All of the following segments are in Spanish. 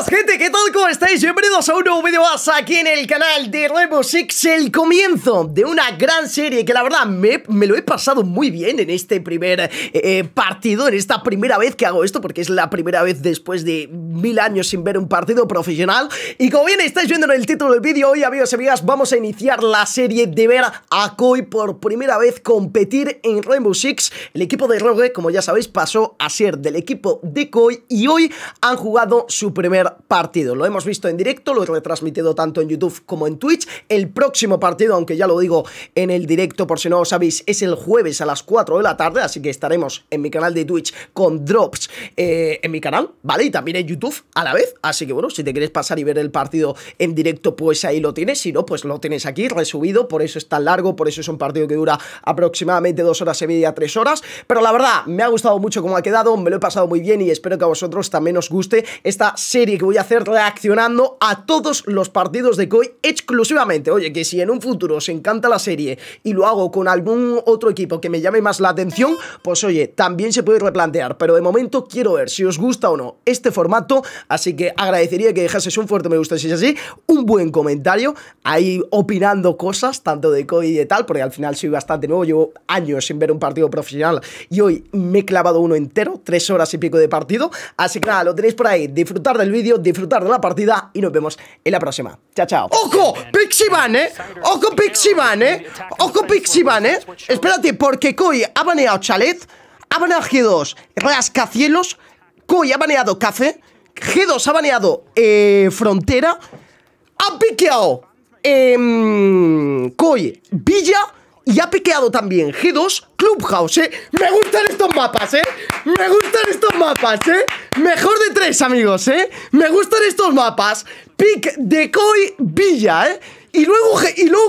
Buenas gente, ¿qué tal? ¿Cómo estáis? Bienvenidos a un nuevo vídeo más aquí en el canal de Rainbow Six. El comienzo de una gran serie que la verdad me lo he pasado muy bien en este primer partido. En esta primera vez que hago esto, porque es la primera vez después de 1000 años sin ver un partido profesional. Y como bien estáis viendo en el título del vídeo, hoy amigos y amigas vamos a iniciar la serie de ver a Koi por primera vez competir en Rainbow Six. El equipo de Rogue, como ya sabéis, pasó a ser del equipo de Koi y hoy han jugado su primer partido. Lo hemos visto en directo, lo he retransmitido tanto en YouTube como en Twitch. El próximo partido, aunque ya lo digo en el directo por si no lo sabéis, es el jueves a las 4 de la tarde, así que estaremos en mi canal de Twitch con drops en mi canal, ¿vale? Y también en YouTube a la vez, así que bueno, si te quieres pasar y ver el partido en directo, pues ahí lo tienes, si no, pues lo tienes aquí resubido, por eso es tan largo, por eso es un partido que dura aproximadamente 2 horas y media, 3 horas, pero la verdad, me ha gustado mucho cómo ha quedado, me lo he pasado muy bien y espero que a vosotros también os guste esta serie que voy a hacer reaccionando a todos los partidos de Koi exclusivamente. Oye, que si en un futuro os encanta la serie y lo hago con algún otro equipo que me llame más la atención, pues oye, también se puede replantear, pero de momento quiero ver si os gusta o no este formato, así que agradecería que dejaseis un fuerte me gusta si es así, un buen comentario, ahí opinando cosas, tanto de Koi y de tal, porque al final soy bastante nuevo, llevo años sin ver un partido profesional y hoy me he clavado uno entero, 3 horas y pico de partido, así que nada, lo tenéis por ahí, disfrutar del vídeo, disfrutar de la partida y nos vemos en la próxima. Chao, chao. ¡Ojo! ¡Pixiban, eh! ¡Ojo, Pixiban, eh! ¡Ojo, Pixiban, eh! Espérate, porque Koi ha baneado Chalet, ha baneado G2 Rascacielos, Koi ha baneado Café, G2 ha baneado Frontera, ha piqueado Koi Villa y ha piqueado también G2 Clubhouse, eh. Me gustan estos mapas, eh. Me gustan estos mapas, eh. Mejor de 3, amigos, eh. Me gustan estos mapas. Pick de Koi Villa, eh. Y luego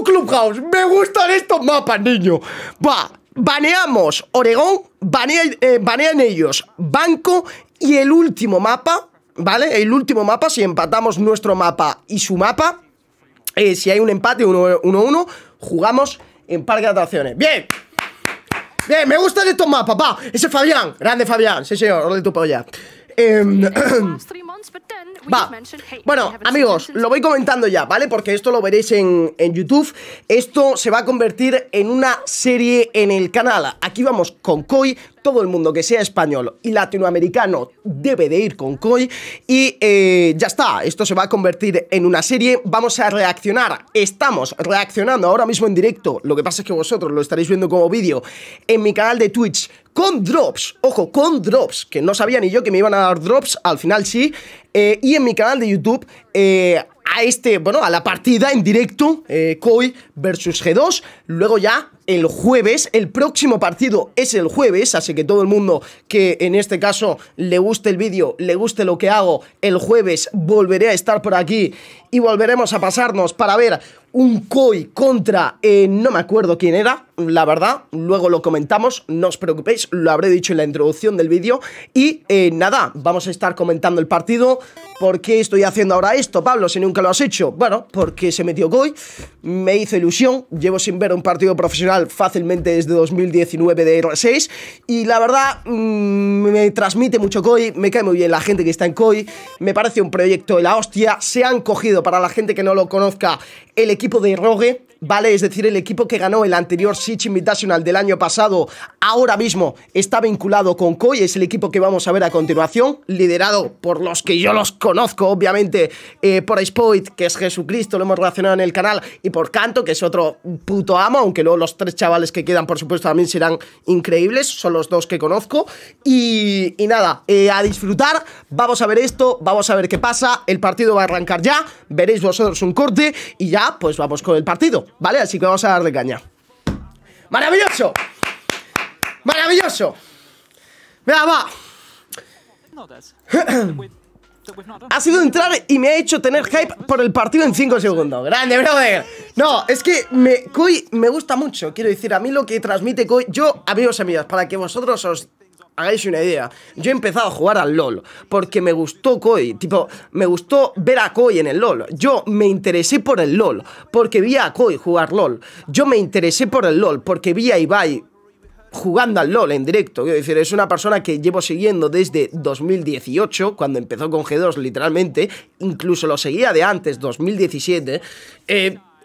Clubhouse. Me gustan estos mapas, niño. Va, baneamos Oregón, banean ellos Banco y el último mapa, ¿vale? El último mapa, si empatamos nuestro mapa y su mapa, si hay un empate 1-1, jugamos en Parque de Atracciones. ¡Bien! ¡Bien! Me gustan estos mapas, va. Ese es Fabián. Grande Fabián. Sí, señor. Ole tu polla. Va. Bueno, amigos, lo voy comentando ya, ¿vale? Porque esto lo veréis en YouTube. Esto se va a convertir en una serie en el canal. Aquí vamos con Koi. Todo el mundo que sea español y latinoamericano debe de ir con Koi. Y ya está, esto se va a convertir en una serie, vamos a reaccionar. Estamos reaccionando ahora mismo en directo. Lo que pasa es que vosotros lo estaréis viendo como vídeo en mi canal de Twitch con drops, ojo, con drops, que no sabía ni yo que me iban a dar drops, al final sí. Y en mi canal de YouTube a la partida en directo, Koi versus G2. Luego ya el jueves, el próximo partido es el jueves, así que todo el mundo que en este caso le guste el vídeo, le guste lo que hago, el jueves volveré a estar por aquí y volveremos a pasarnos para ver un Koi contra, no me acuerdo quién era, la verdad, luego lo comentamos, no os preocupéis, lo habré dicho en la introducción del vídeo. Y nada, vamos a estar comentando el partido. ¿Por qué estoy haciendo ahora esto, Pablo, si nunca lo has hecho? Bueno, porque se metió Koi, me hizo ilusión, llevo sin ver un partido profesional fácilmente desde 2019 de R6 y la verdad me transmite mucho Koi, me cae muy bien la gente que está en Koi, me parece un proyecto de la hostia. Se han cogido, para la gente que no lo conozca, el equipo de Rogue, ¿vale? Es decir, el equipo que ganó el anterior Six Invitational del año pasado, ahora mismo está vinculado con Koi, es el equipo que vamos a ver a continuación, liderado por los que yo los conozco, obviamente, por IcePoit, que es Jesucristo, lo hemos relacionado en el canal, y por Canto, que es otro puto amo, aunque luego los 3 chavales que quedan, por supuesto, también serán increíbles, son los 2 que conozco, y nada, a disfrutar, vamos a ver esto, vamos a ver qué pasa, el partido va a arrancar ya, veréis vosotros un corte, y ya, pues vamos con el partido, ¿vale? Así que vamos a darle caña. ¡Maravilloso! ¡Maravilloso! ¡Venga, va! Ha sido entrar y me ha hecho tener hype por el partido en 5 segundos. ¡Grande, brother! No, es que Koi me gusta mucho. Quiero decir, a mí lo que transmite Koi... Yo, amigos y amigas, para que vosotros os hagáis una idea, yo he empezado a jugar al LoL porque me gustó Koi, tipo, me gustó ver a Koi en el LoL. Yo me interesé por el LoL porque vi a Koi jugar LoL. Yo me interesé por el LoL porque vi a Ibai jugando al LoL en directo. Quiero decir, es una persona que llevo siguiendo desde 2018, cuando empezó con G2 literalmente, incluso lo seguía de antes, 2017.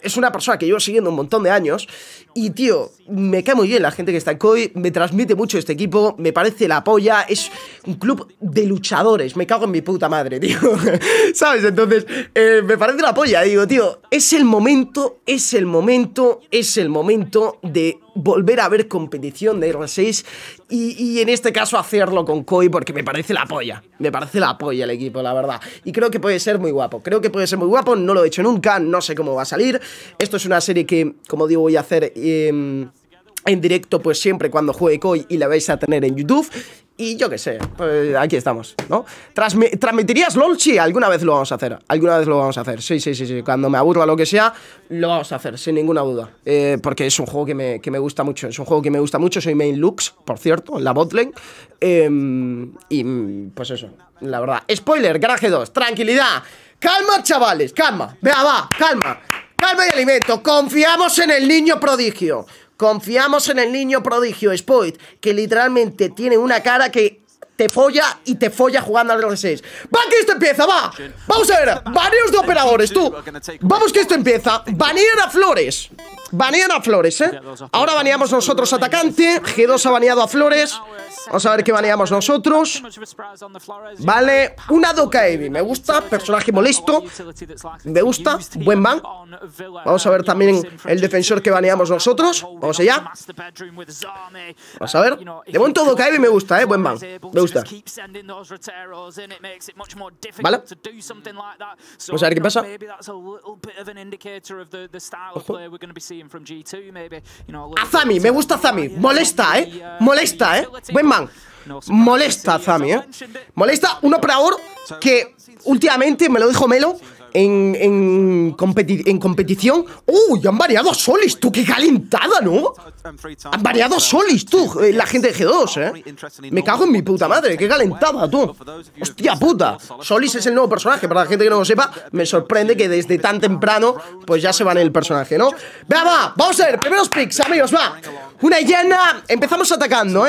Es una persona que llevo siguiendo un montón de años y, tío, me cae muy bien la gente que está en Koi, me transmite mucho este equipo, me parece la polla, es un club de luchadores, me cago en mi puta madre, tío, ¿sabes? Entonces, me parece la polla, digo, tío, es el momento de volver a ver competición de R6 y en este caso hacerlo con Koi porque me parece la polla el equipo, la verdad, y creo que puede ser muy guapo, no lo he hecho nunca, no sé cómo va a salir. Esto es una serie que, como digo, voy a hacer en directo pues siempre cuando juegue Koi y la vais a tener en YouTube. Y yo qué sé, pues aquí estamos, ¿no? ¿Transmitirías LOL? Sí, alguna vez lo vamos a hacer. Sí. Cuando me aburra lo que sea, lo vamos a hacer, sin ninguna duda. Porque es un juego que me gusta mucho. Soy main Lux, por cierto, la botlane. Y pues eso, la verdad. Spoiler, garaje 2, tranquilidad. Calma, chavales, calma. Vea, va, calma. Calma y alimento. Confiamos en el niño prodigio. Spoit, que literalmente tiene una cara que te folla y te folla jugando al R6. ¡Va, que esto empieza, va! Vamos a ver, baneos de operadores, tú. Vamos, que esto empieza. Banean a Flores. Ahora baneamos nosotros atacante. G2 ha baneado a Flores. Vamos a ver qué baneamos nosotros. Vale, una Doka Eevee. Me gusta, personaje molesto. Me gusta, buen ban. Vamos a ver también el defensor que baneamos nosotros. Vamos allá. Vamos a ver. De momento Doka Eevee me gusta, buen ban. Me gusta. Vale. Vamos a ver qué pasa. Ojo. Azami, me gusta Azami. Molesta, molesta. Buen man. Molesta Azami, molesta un operador que últimamente me lo dijo Melo en competición. ¡Uy! Han variado a Solis, tú. ¡Qué calentada, no! Han variado a Solis, tú. La gente de G2, me cago en mi puta madre. ¡Qué calentada, tú! ¡Hostia puta! Solis es el nuevo personaje. Para la gente que no lo sepa, me sorprende que desde tan temprano pues ya se van el personaje, ¿no? ¡Venga, va! Vamos a ver. Primeros picks, amigos, va. Una Iana. Empezamos atacando,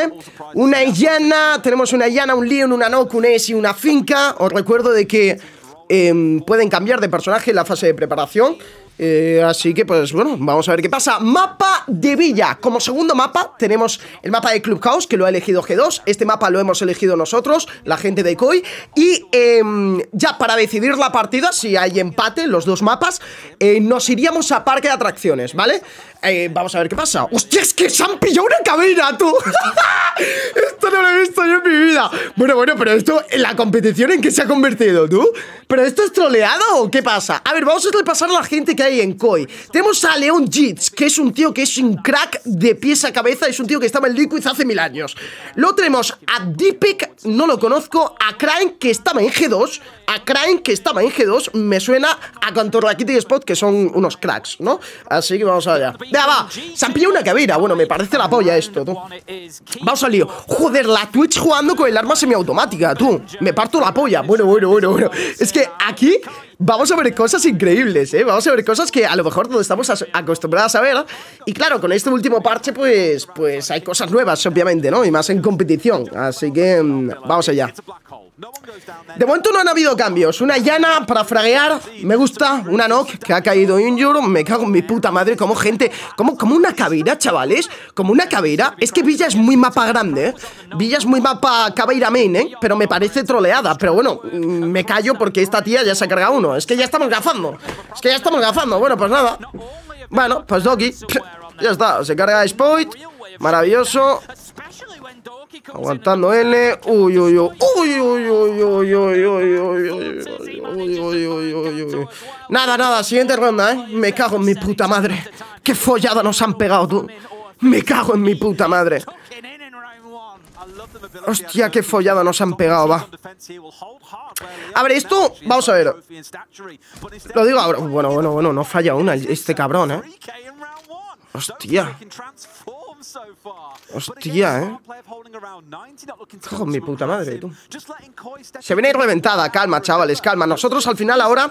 una Iana. Tenemos una Iana, un Leon, una Nøkk, un Ace y una Finca. Os recuerdo de que pueden cambiar de personaje en la fase de preparación, así que pues bueno, vamos a ver qué pasa. Mapa de Villa, como segundo mapa tenemos el mapa de Clubhouse, que lo ha elegido G2. Este mapa lo hemos elegido nosotros, la gente de Koi. Y ya para decidir la partida, si hay empate, los dos mapas, nos iríamos a Parque de Atracciones, ¿vale? Vamos a ver qué pasa. ¡Hostia, es que se han pillado una Caveira, tú! Esto no lo he visto yo en mi vida. Bueno, pero esto, la competición en que se ha convertido, tú. ¿Pero esto es troleado o qué pasa? A ver, vamos a repasar a la gente que hay en Koi. Tenemos a Leon Jits, que es un tío que es un crack de pies a cabeza. Es un tío que estaba en Liquid hace 1000 años. Luego tenemos a Deepik, no lo conozco. A Kraen, que estaba en G2. Me suena a Canto y Spot, que son unos cracks, ¿no? Así que vamos allá. Ya va, se han pillado una Caveira. Bueno, me parece la polla esto, tú. Vamos al lío. Joder, la Twitch jugando con el arma semiautomática, tú. Me parto la polla. Bueno. Es que aquí vamos a ver cosas increíbles, vamos a ver cosas que a lo mejor no estamos acostumbrados a ver. Y claro, con este último parche, pues hay cosas nuevas, obviamente, ¿no? Y más en competición. Así que vamos allá. De momento no han habido cambios. Una Iana para fraguear, me gusta. Una Nøkk que ha caído injure. Me cago en mi puta madre, como gente. Como una Caveira, chavales. Como una Caveira. Es que Villa es muy mapa grande, Villa es muy mapa Caveira main, pero me parece troleada. Pero bueno, me callo porque esta tía ya se ha cargado uno. Es que ya estamos gafando. Bueno, pues nada. Bueno, pues Doki. Ya está, se carga IcePoit. Maravilloso. Aguantando L. Uy. Nada, siguiente ronda, Me cago en mi puta madre. Qué follada nos han pegado, tú. Me cago en mi puta madre. Hostia, qué follada nos han pegado, va. A ver, esto, vamos a ver. Lo digo ahora. Bueno, no falla una este cabrón, Hostia. Hostia, Hijo de mi puta madre, tú. Se viene reventada, calma, chavales, calma. Nosotros al final ahora,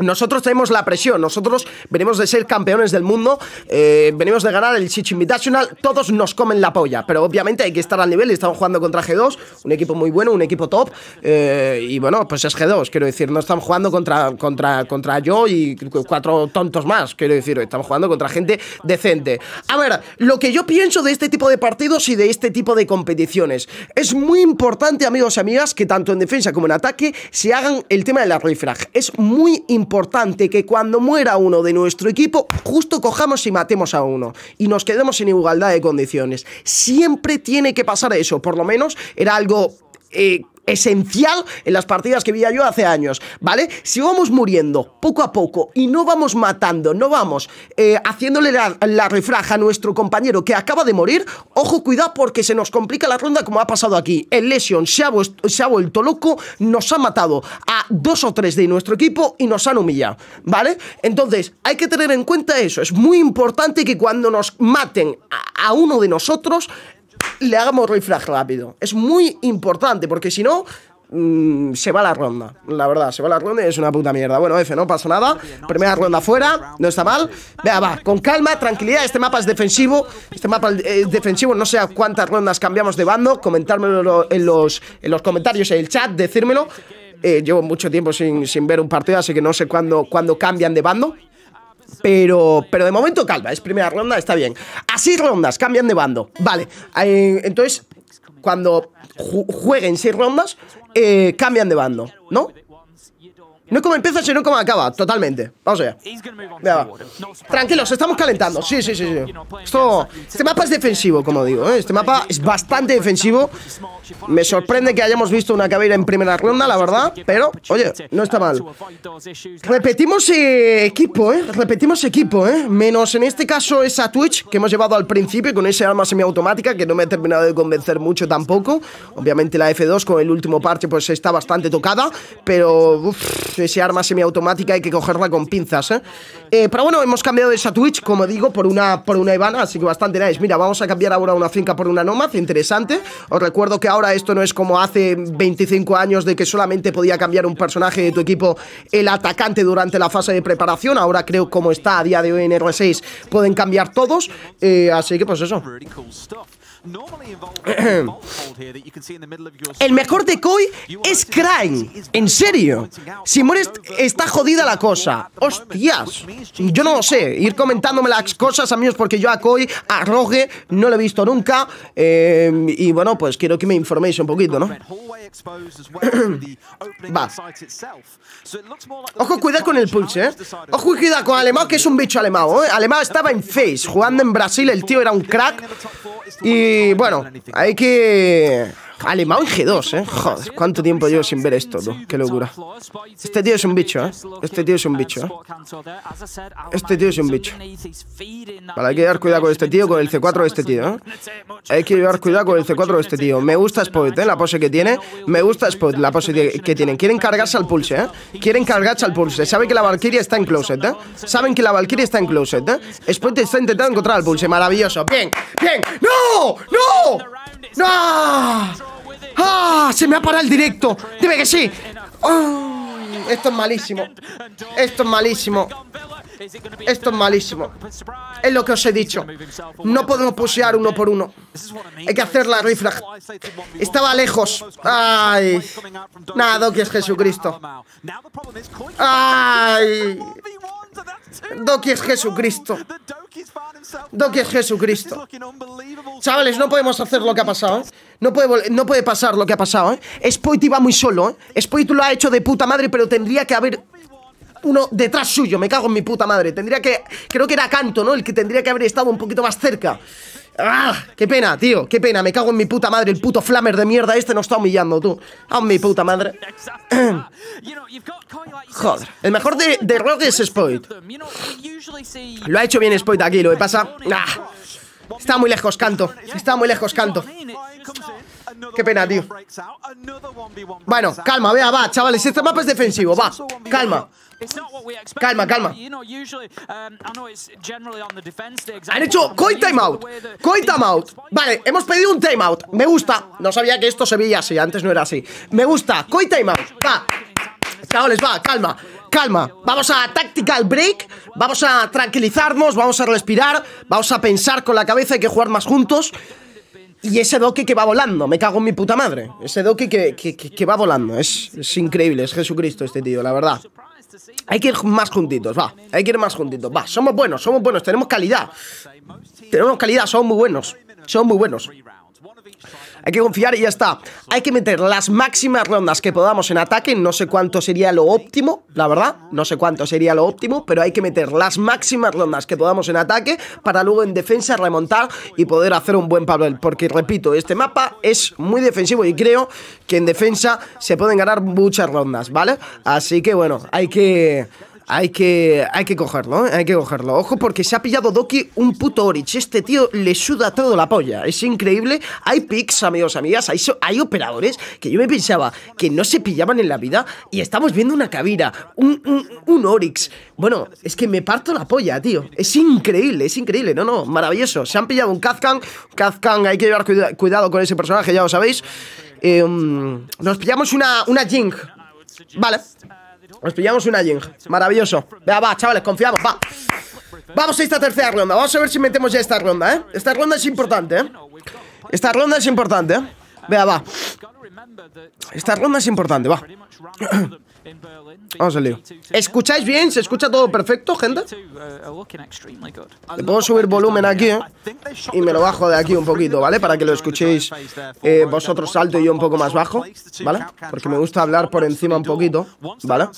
nosotros tenemos la presión. Nosotros venimos de ser campeones del mundo, venimos de ganar el Six Invitational. Todos nos comen la polla, pero obviamente hay que estar al nivel. Estamos jugando contra G2, un equipo muy bueno, un equipo top, y bueno, pues es G2, quiero decir, no estamos jugando contra yo y cuatro tontos más, quiero decir, estamos jugando contra gente decente. A ver, lo que yo pienso de este tipo de partidos y de este tipo de competiciones, es muy importante, amigos y amigas, que tanto en defensa como en ataque se hagan el tema de la refrag. Es muy importante que cuando muera uno de nuestro equipo, justo cojamos y matemos a uno y nos quedemos en igualdad de condiciones. Siempre tiene que pasar eso, por lo menos era algo esencial en las partidas que vi yo hace años, ¿vale? Si vamos muriendo poco a poco y no vamos matando, no vamos haciéndole la refraja a nuestro compañero que acaba de morir, ojo, cuidado, porque se nos complica la ronda, como ha pasado aquí. El Lesion se ha vuelto loco, nos ha matado a dos o tres de nuestro equipo y nos han humillado, ¿vale? Entonces, hay que tener en cuenta eso. Es muy importante que cuando nos maten a uno de nosotros, le hagamos refrag rápido. Es muy importante, porque si no, se va la ronda. La verdad, se va la ronda y es una puta mierda. Bueno, F, no pasa nada. Primera ronda fuera, no está mal. Vea, va, con calma, tranquilidad. Este mapa es defensivo. Este mapa es defensivo. No sé a cuántas rondas cambiamos de bando. Comentármelo en los comentarios, en el chat, decírmelo. Llevo mucho tiempo sin ver un partido, así que no sé cuándo cambian de bando. Pero de momento calma, es primera ronda, está bien. Así rondas, cambian de bando. Vale, entonces cuando jueguen 6 rondas, cambian de bando, ¿no? No como empieza, sino como acaba, totalmente. Vamos allá. Ya, tranquilos, estamos calentando. Sí. Este mapa es defensivo, como digo, ¿eh? Este mapa es bastante defensivo. Me sorprende que hayamos visto una Caveira en primera ronda, la verdad. Pero, oye, no está mal. Repetimos equipo, ¿eh? Repetimos equipo, ¿eh? Menos en este caso esa Twitch que hemos llevado al principio con ese arma semiautomática que no me ha terminado de convencer mucho tampoco. Obviamente la F2 con el último parche pues está bastante tocada. Pero, uff, ese arma semiautomática hay que cogerla con pinzas, ¿eh? Pero bueno, hemos cambiado esa Twitch, como digo, por una Ivana, así que bastante nice. Mira, vamos a cambiar ahora una finca por una Nomad, interesante. Os recuerdo que ahora esto no es como hace 25 años de que solamente podía cambiar un personaje de tu equipo el atacante durante la fase de preparación. Ahora creo, como está a día de hoy en R6, pueden cambiar todos, así que pues eso. El mejor de Koi es Kraen. ¿En serio? Si mueres está jodida la cosa. Hostias, yo no lo sé. Ir comentándome las cosas, amigos, porque yo a Koi, a Rogue, no lo he visto nunca, y bueno, pues quiero que me informéis un poquito, ¿no? Va. Ojo, cuidado con el Pulse, ¿eh? Ojo, cuidado con Alem4o, que es un bicho Alem4o, ¿eh? Alem4o estaba en Face, jugando en Brasil. El tío era un crack. Y bueno, hay que... Alem4o en G2, ¿eh? Joder, cuánto tiempo llevo sin ver esto, ¿no? Qué locura. Este tío es un bicho, ¿eh? Este tío es un bicho, ¿eh? Este tío es un bicho. Vale, hay que llevar cuidado con este tío, con el C4 de este tío, ¿eh? Hay que llevar cuidado con el C4 de este tío. Me gusta IcePoit, ¿eh? La pose que tiene. Me gusta IcePoit, la pose que tienen. Quieren cargarse al Pulse, ¿eh? Quieren cargarse al Pulse. Saben que la Valkyria está en closet, ¿eh? Saben que la Valkyria está en closet, ¿eh? IcePoit está intentando encontrar al Pulse. Maravilloso. Bien, bien. ¡No! ¡No! ¡No! ¡Ah! ¡Se me ha parado el directo! ¡Dime que sí! ¡Oh! Esto es malísimo. Esto es malísimo. Esto es malísimo. Es lo que os he dicho. No podemos pushear uno por uno. Hay que hacer la refrag. Estaba lejos. Ay. Nada, Doki es Jesucristo. Ay. Doki es Jesucristo. Doki es Jesucristo. Chavales, no podemos hacer lo que ha pasado, ¿eh? No puede pasar lo que ha pasado, ¿eh? IcePoit iba muy solo, ¿eh? IcePoit lo ha hecho de puta madre, pero tendría que haber uno detrás suyo. Me cago en mi puta madre. Tendría que... Creo que era Canto, ¿no? El que tendría que haber estado un poquito más cerca. ¡Ah! ¡Qué pena, tío! ¡Qué pena! Me cago en mi puta madre. El puto flamer de mierda este nos está humillando, tú. ¡Ah, mi puta madre! Joder. El mejor de Rogue es IcePoit. Lo ha hecho bien IcePoit aquí. Lo que pasa... ¡Ah! Está muy lejos Canto. Está muy lejos Canto. Qué pena, tío. Bueno, calma, vea, va, chavales. Este mapa es defensivo, va. Calma. Calma, calma. Han hecho Koi timeout. Koi timeout. Vale, hemos pedido un timeout. Me gusta. No sabía que esto se veía así. Antes no era así. Me gusta. Koi timeout. Va. Chavales, va, calma. Calma, vamos a tactical break, vamos a tranquilizarnos, vamos a respirar, vamos a pensar con la cabeza, hay que jugar más juntos. Y ese Doki que va volando, me cago en mi puta madre. Ese Doki que va volando, es increíble, es Jesucristo este tío, la verdad. Hay que ir más juntitos, va, hay que ir más juntitos, va. Somos buenos, tenemos calidad. Tenemos calidad, somos muy buenos, somos muy buenos. Hay que confiar y ya está. Hay que meter las máximas rondas que podamos en ataque. No sé cuánto sería lo óptimo, la verdad. No sé cuánto sería lo óptimo, pero hay que meter las máximas rondas que podamos en ataque para luego en defensa remontar y poder hacer un buen papel. Porque, repito, este mapa es muy defensivo y creo que en defensa se pueden ganar muchas rondas, ¿vale? Así que, bueno, hay que cogerlo, ¿eh? Hay que cogerlo. Ojo, porque se ha pillado Doki un puto Orich. Este tío le suda todo la polla. Es increíble. Hay picks, amigos, amigas. Hay operadores que yo me pensaba que no se pillaban en la vida. Y estamos viendo una Caveira, un Orix. Bueno, es que me parto la polla, tío. Es increíble, es increíble. No, no, maravilloso. Se han pillado un Kapkan. Kapkan, hay que llevar cuidado con ese personaje, ya lo sabéis. Nos pillamos una Jing. Vale. Nos pillamos una Jing, maravilloso. Vea, va, chavales, confiamos, va. Vamos a esta tercera ronda, vamos a ver si metemos ya esta ronda, ¿eh? Esta ronda es importante, ¿eh? Esta ronda es importante, ¿eh? Vea, va. Esta ronda es importante, va. Vamos al lío. ¿Escucháis bien? ¿Se escucha todo perfecto, gente? Le puedo subir volumen aquí, ¿eh? Y me lo bajo de aquí un poquito, ¿vale? Para que lo escuchéis vosotros alto y yo un poco más bajo, ¿vale? Porque me gusta hablar por encima un poquito, ¿vale?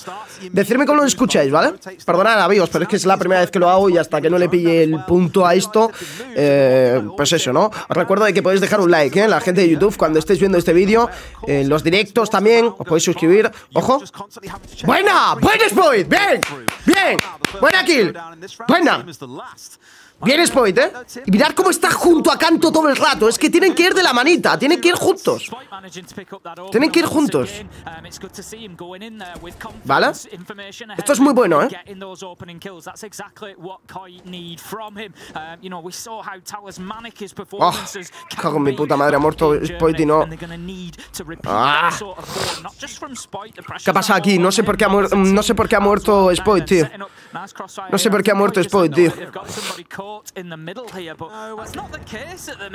Decidme cómo lo escucháis, ¿vale? Perdonad, amigos, pero es que es la primera vez que lo hago y hasta que no le pille el punto a esto, pues eso, ¿no? Os recuerdo de que podéis dejar un like, ¿eh? La gente de YouTube, cuando estéis viendo este vídeo, los directos también, os podéis suscribir. ¡Ojo! ¡Buena! ¡Buena, Spoit! ¡Bien! ¡Bien! ¡Buena kill! ¡Buena! Bien, Spoit, ¿eh? Y mirad cómo está junto a Canto todo el rato. Es que tienen que ir de la manita. Tienen que ir juntos. Tienen que ir juntos. ¿Vale? Esto es muy bueno, ¿eh? Oh, cago en mi puta madre. Ha muerto Spoit y no... Ah. ¿Qué ha pasado aquí? No sé por qué ha muerto... No sé por qué ha muerto Spoit, tío. No sé por qué ha muerto Spoit, tío.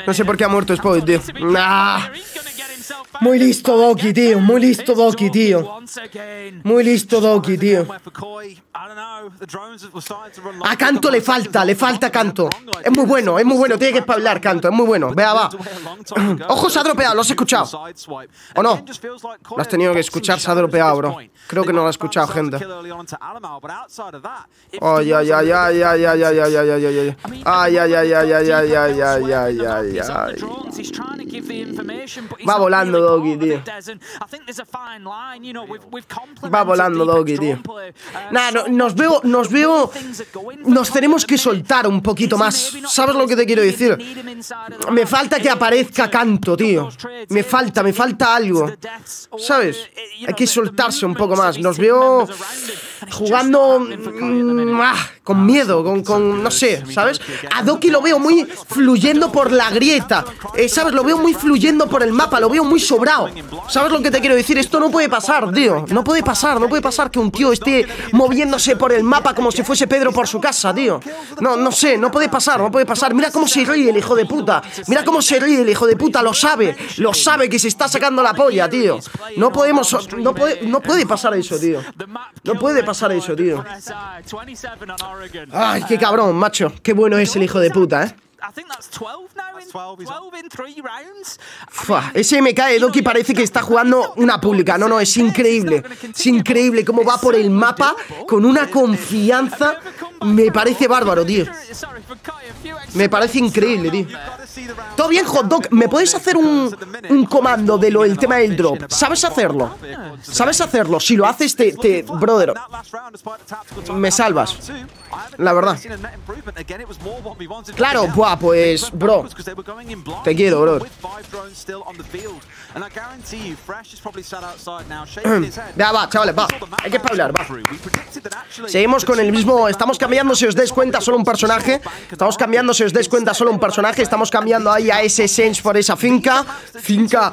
No sé por qué ha muerto Spoit, tío. Ah, muy listo Doki, tío. Muy listo Doki, tío. Muy listo Doki, tío. A Canto le falta Canto. Es muy bueno, tiene que espablar Canto, es muy bueno. Vea, va. Ojo, se ha dropeado, lo has escuchado. ¿O no? Lo has tenido que escuchar, se ha dropeado, bro. Creo que no lo ha escuchado, gente. Ay, ay, ay, ay, ay, ay, ay, ay, ay, ay. Va volando Doki, tío. Va volando Doki, tío. Nada, nos veo. Nos tenemos que soltar un poquito más. ¿Sabes lo que te quiero decir? Me falta que aparezca Canto, tío. Me falta algo. ¿Sabes? Hay que soltarse un poco más. Nos veo jugando con miedo, no sé. ¿Sabes? A Doki lo veo muy fluyendo por la grieta, ¿sabes? Lo veo muy fluyendo por el mapa, lo veo muy sobrado. ¿Sabes lo que te quiero decir? Esto no puede pasar, tío. No puede pasar que un tío esté moviéndose por el mapa como si fuese Pedro por su casa, tío. No sé, no puede pasar. Mira cómo se ríe el hijo de puta. Lo sabe que se está sacando la polla, tío. No puede pasar eso, tío. Ay, qué cabrón, macho. Qué bueno es el hijo de puta, ¿eh? Fua, ese MK de Doki parece que está jugando una pública. No, es increíble. Es increíble cómo va por el mapa con una confianza. Me parece bárbaro, tío. Me parece increíble, tío. Todo bien, Hot Dog. ¿Me puedes hacer un comando de lo del tema del drop? ¿Sabes hacerlo? ¿Sabes hacerlo? Si lo haces, te brother, me salvas. La verdad. Claro, buah, pues, bro. Te quiero, bro. Ya va, chavales, va. Hay que espabilar, va. Seguimos con el mismo. Estamos cambiando, si os dais cuenta, solo un personaje. Estamos cambiando, si os dais cuenta, solo un personaje. Estamos cambiando ahí a ese Sense por esa finca. Finca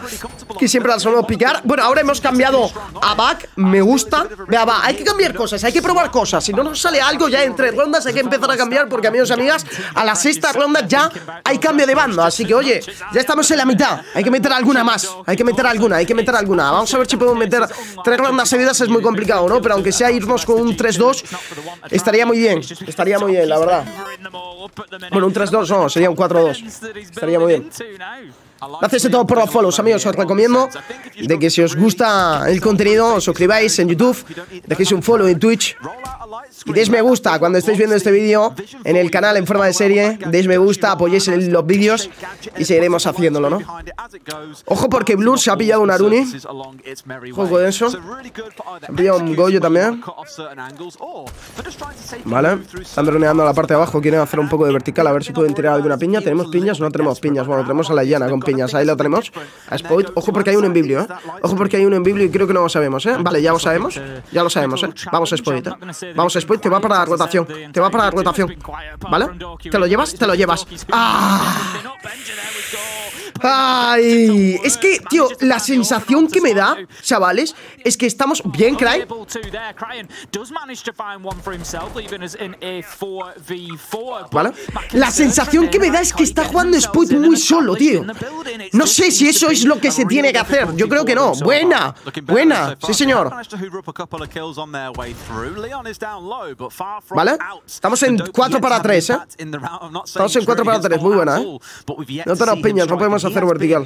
que siempre la solemos picar. Bueno, ahora hemos cambiado a Back. Me gusta. Vea, va. Hay que cambiar cosas. Hay que probar cosas. Si no nos sale algo ya entre rondas, hay que empezar a cambiar. Porque, amigos y amigas, a la sexta ronda ya hay cambio de bando. Así que, oye, ya estamos en la mitad. Hay que meter alguna más. Hay que meter alguna. Hay que meter alguna. Vamos a ver si podemos meter 3 rondas seguidas. Es muy complicado, ¿no? Pero aunque sea irnos con un 3-2, estaría muy bien. Estaría muy bien, la verdad. Bueno, un 3-2 no, sería un 4-2. Estaría muy bien. Gracias a todos por los follows, amigos. Os recomiendo de que si os gusta el contenido, os suscribáis en YouTube, dejéis un follow en Twitch y deis me gusta cuando estéis viendo este vídeo en el canal en forma de serie. Deis me gusta, apoyéis en los vídeos y seguiremos haciéndolo, ¿no? Ojo porque Blur se ha pillado un Aruni. Juego de eso. Se ha pillado un Goyo también. Vale. Están droneando a la parte de abajo. Quieren hacer un poco de vertical. A ver si pueden tirar alguna piña. ¿Tenemos piñas? No tenemos piñas. Bueno, tenemos a la Iana con piñas. Ahí lo tenemos. A IcePoit. Ojo porque hay uno en biblio, ¿eh? Ojo porque hay uno en biblio y creo que no lo sabemos, ¿eh? Vale, ya lo sabemos. Ya lo sabemos, ¿eh? Vamos a IcePoit, ¿eh? Vamos a IcePoit. Te va para la rotación. Te va para la rotación. ¿Vale? ¿Te lo llevas? Te lo llevas. ¡Ah! ¡Ay! Es que, tío, la sensación que me da, chavales, es que estamos bien, Kraen. ¿Vale? La sensación que me da es que está jugando Spoit muy solo, tío. No sé si eso es lo que se tiene que hacer. Yo creo que no. Buena, buena. Sí, señor. ¿Vale? Estamos en 4-3, ¿eh? Estamos en 4-3. Muy buena, ¿eh? No tenemos piñas, no podemos hacer vertical.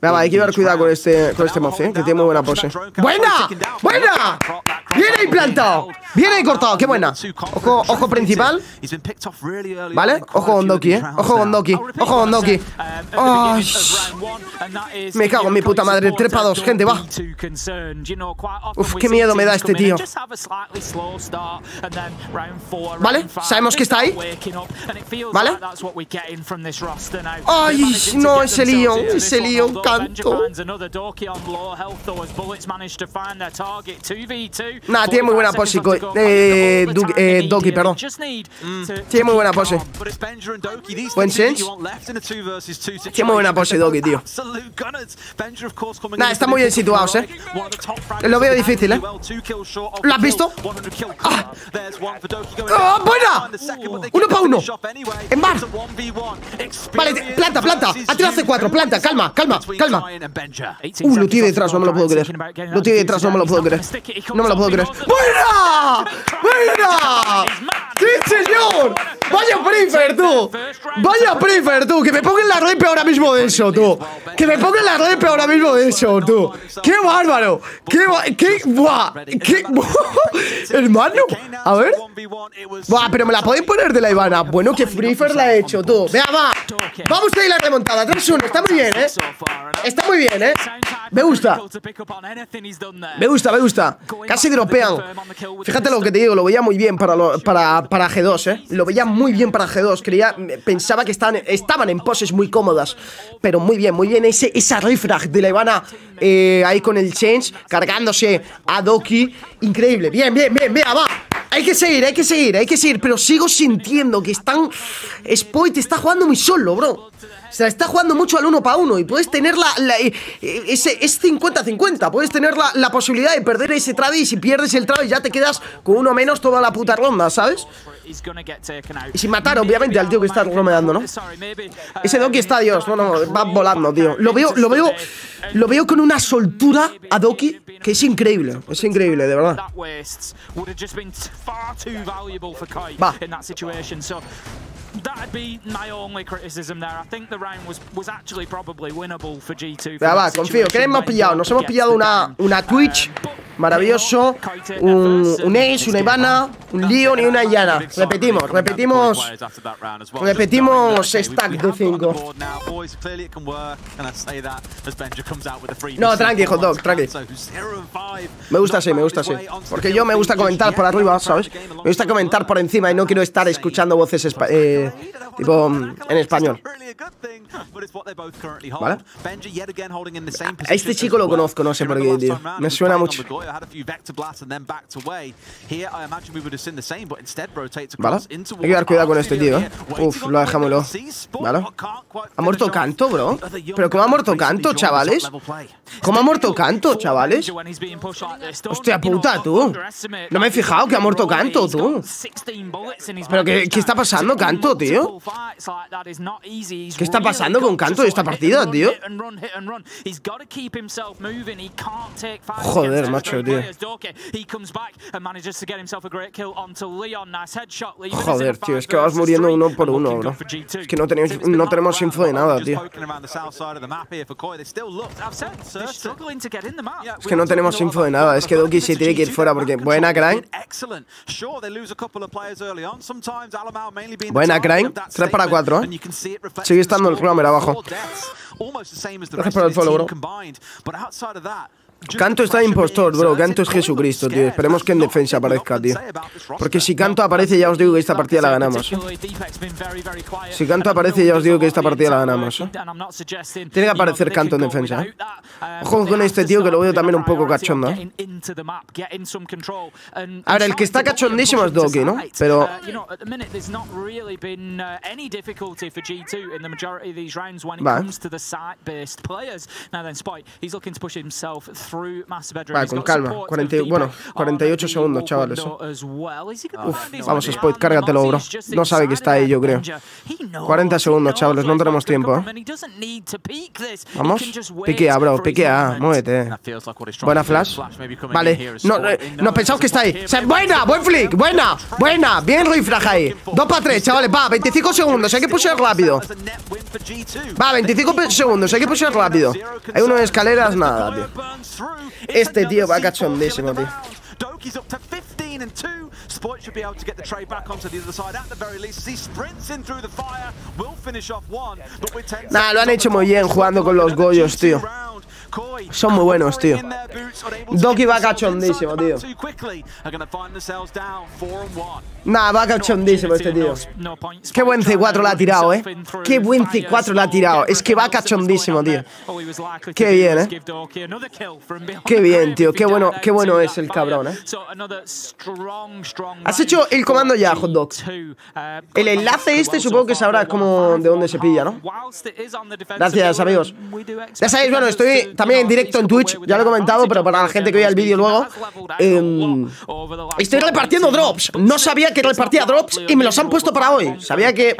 Venga, hay que llevar cuidado con este mof, ¿eh? Que tiene muy buena pose. ¡Buena! ¡Buena! ¡Bien ahí plantado! ¡Bien ahí cortado! ¡Qué buena! Ojo, ojo principal. ¿Vale? Ojo con Doki, ¿eh? Ojo con Doki. Ojo con Doki. ¡Oh! Me cago en mi puta madre. 3-2, gente, va. Uf, qué miedo me da este tío. ¿Vale? Sabemos que está ahí. ¿Vale? ¡Ay! No, ese Leon. Ese Leon, Canto. Nah, tiene muy buena pose, Doki, perdón. Tiene muy buena pose. Buen sense. Tiene muy buena pose, Doki, tío. Nah, están muy bien situados, ¿eh? Lo veo difícil, ¿eh? ¿Lo has visto? ¡Ah! ¡Ah, buena! 1-1. En bar. Vale, planta, planta. Ha tirado C4, planta. Calma, calma, calma. Lo tiene detrás, no me lo puedo creer. Lo tiene detrás, no me lo puedo creer. No me lo puedo creer. ¡Buena! ¡Buena! ¡Sí, señor! ¡Vaya prefer, tú! ¡Vaya prefer, tú! ¡Que me pongan la repe ahora mismo de eso, tú! ¡Que me pongan la repe ahora mismo de eso, tú! ¡Qué bárbaro! ¡Qué buah! ¡Qué hermano! A ver. Buah, pero me la podéis poner de la Ivana. Bueno, que prefer la he hecho, tú. ¡Vea, va! Vamos a ir la remontada. 3-1. Está muy bien, ¿eh? Está muy bien, ¿eh? Me gusta. Me gusta, me gusta. Casi dropean. Fíjate lo que te digo. Lo veía muy bien para G2, ¿eh? Lo veía muy bien para G2. Pensaba que estaban en poses muy cómodas. Pero muy bien esa refrag de la Ivana ahí con el change, cargándose a Doki. Increíble. Bien, bien, bien, bien, va. Hay que seguir, hay que seguir, hay que seguir. Pero sigo sintiendo que están... IcePoit está jugando muy solo, bro. Se la está jugando mucho al 1-1. Y puedes tener es 50-50. Puedes tener la posibilidad de perder ese trade. Y si pierdes el trade ya te quedas con uno menos toda la puta ronda, ¿sabes? Y sin matar, obviamente, al tío que está romeando, ¿no? Ese Doki está, Dios. No, no, va volando, tío. Lo veo con una soltura a Doki que es increíble. Es increíble, de verdad. Va. Venga, va, confío. ¿Qué hemos pillado? Nos hemos pillado una Twitch. Maravilloso. Un Ace, una Ivana. Un Leon y una Iana. Repetimos stack de 5. No, tranqui, hot dog, tranqui. Me gusta así, porque yo me gusta comentar por arriba, ¿sabes? Me gusta comentar por encima y no quiero estar escuchando voces tipo en español, ¿vale? A este chico lo conozco, no sé por qué, tío. Me suena mucho. ¿Vale? Hay que dar cuidado con este tío, ¿eh? Uf, lo dejámoslo. ¿Vale? ¿Ha muerto Canto, bro? ¿Pero cómo ha muerto Canto, chavales? ¿Cómo ha muerto Canto, chavales? Hostia puta, tú. No me he fijado que ha muerto Canto, tú. ¿Pero qué está pasando, Canto, tío? ¿Qué está pasando con Canto de esta partida, tío? Joder, macho, tío. Joder, tío, es que vas muriendo uno por uno, bro. Es que no tenemos info de nada, tío. Es que no tenemos info de nada. Es que Doki se tiene que ir fuera porque... Buena, Kraen. Buena, Kraen. 3 para 4, ¿eh? Sigue estando el Kramer abajo. Gracias por el follow, bro. Canto está de impostor, bro. Canto es Jesucristo, tío. Esperemos que en defensa aparezca, tío. Porque si Canto aparece, ya os digo que esta partida la ganamos. Si Canto aparece, ya os digo que esta partida la ganamos. Tiene que aparecer Canto en defensa. Ojo con este tío, que lo veo también un poco cachondo. A ver, el que está cachondísimo es Doki, ¿no? Pero... Vale. Vale, con calma. 48 segundos, chavales. Uf, vamos, Spoit, cárgatelo, bro. No sabe que está ahí, yo creo. 40 segundos, chavales, no tenemos tiempo, ¿eh? Vamos. Piquea, bro, piquea. Muévete. Buena flash. Vale. No pensamos que está ahí. ¡Buena! ¡Buen flick! ¡Buena! ¡Buena! Bien Rifraj ahí. 2 para 3, chavales. Va, 25 segundos. Hay que pushear rápido. Va, 25 segundos. Hay que pushear rápido. Hay uno en escaleras, nada, tío. Este tío va cachondísimo, tío. Nah, lo han hecho muy bien jugando con los Goyos, tío. Son muy buenos, tío. Doki va cachondísimo, tío. Nah, va cachondísimo este tío. Qué buen C4 la ha tirado, eh. Qué buen C4 la ha tirado. Es que va cachondísimo, tío. Qué bien, eh. Qué bien, tío. Qué bueno es el cabrón, eh. Has hecho el comando ya, Hot Dog. El enlace este supongo que sabrás cómo, de dónde se pilla, ¿no? Gracias, amigos. Ya sabéis, bueno, estoy también en directo en Twitch. Ya lo he comentado, pero para la gente que vea el vídeo luego, estoy repartiendo drops. No sabía que repartía drops y me los han puesto para hoy. Sabía que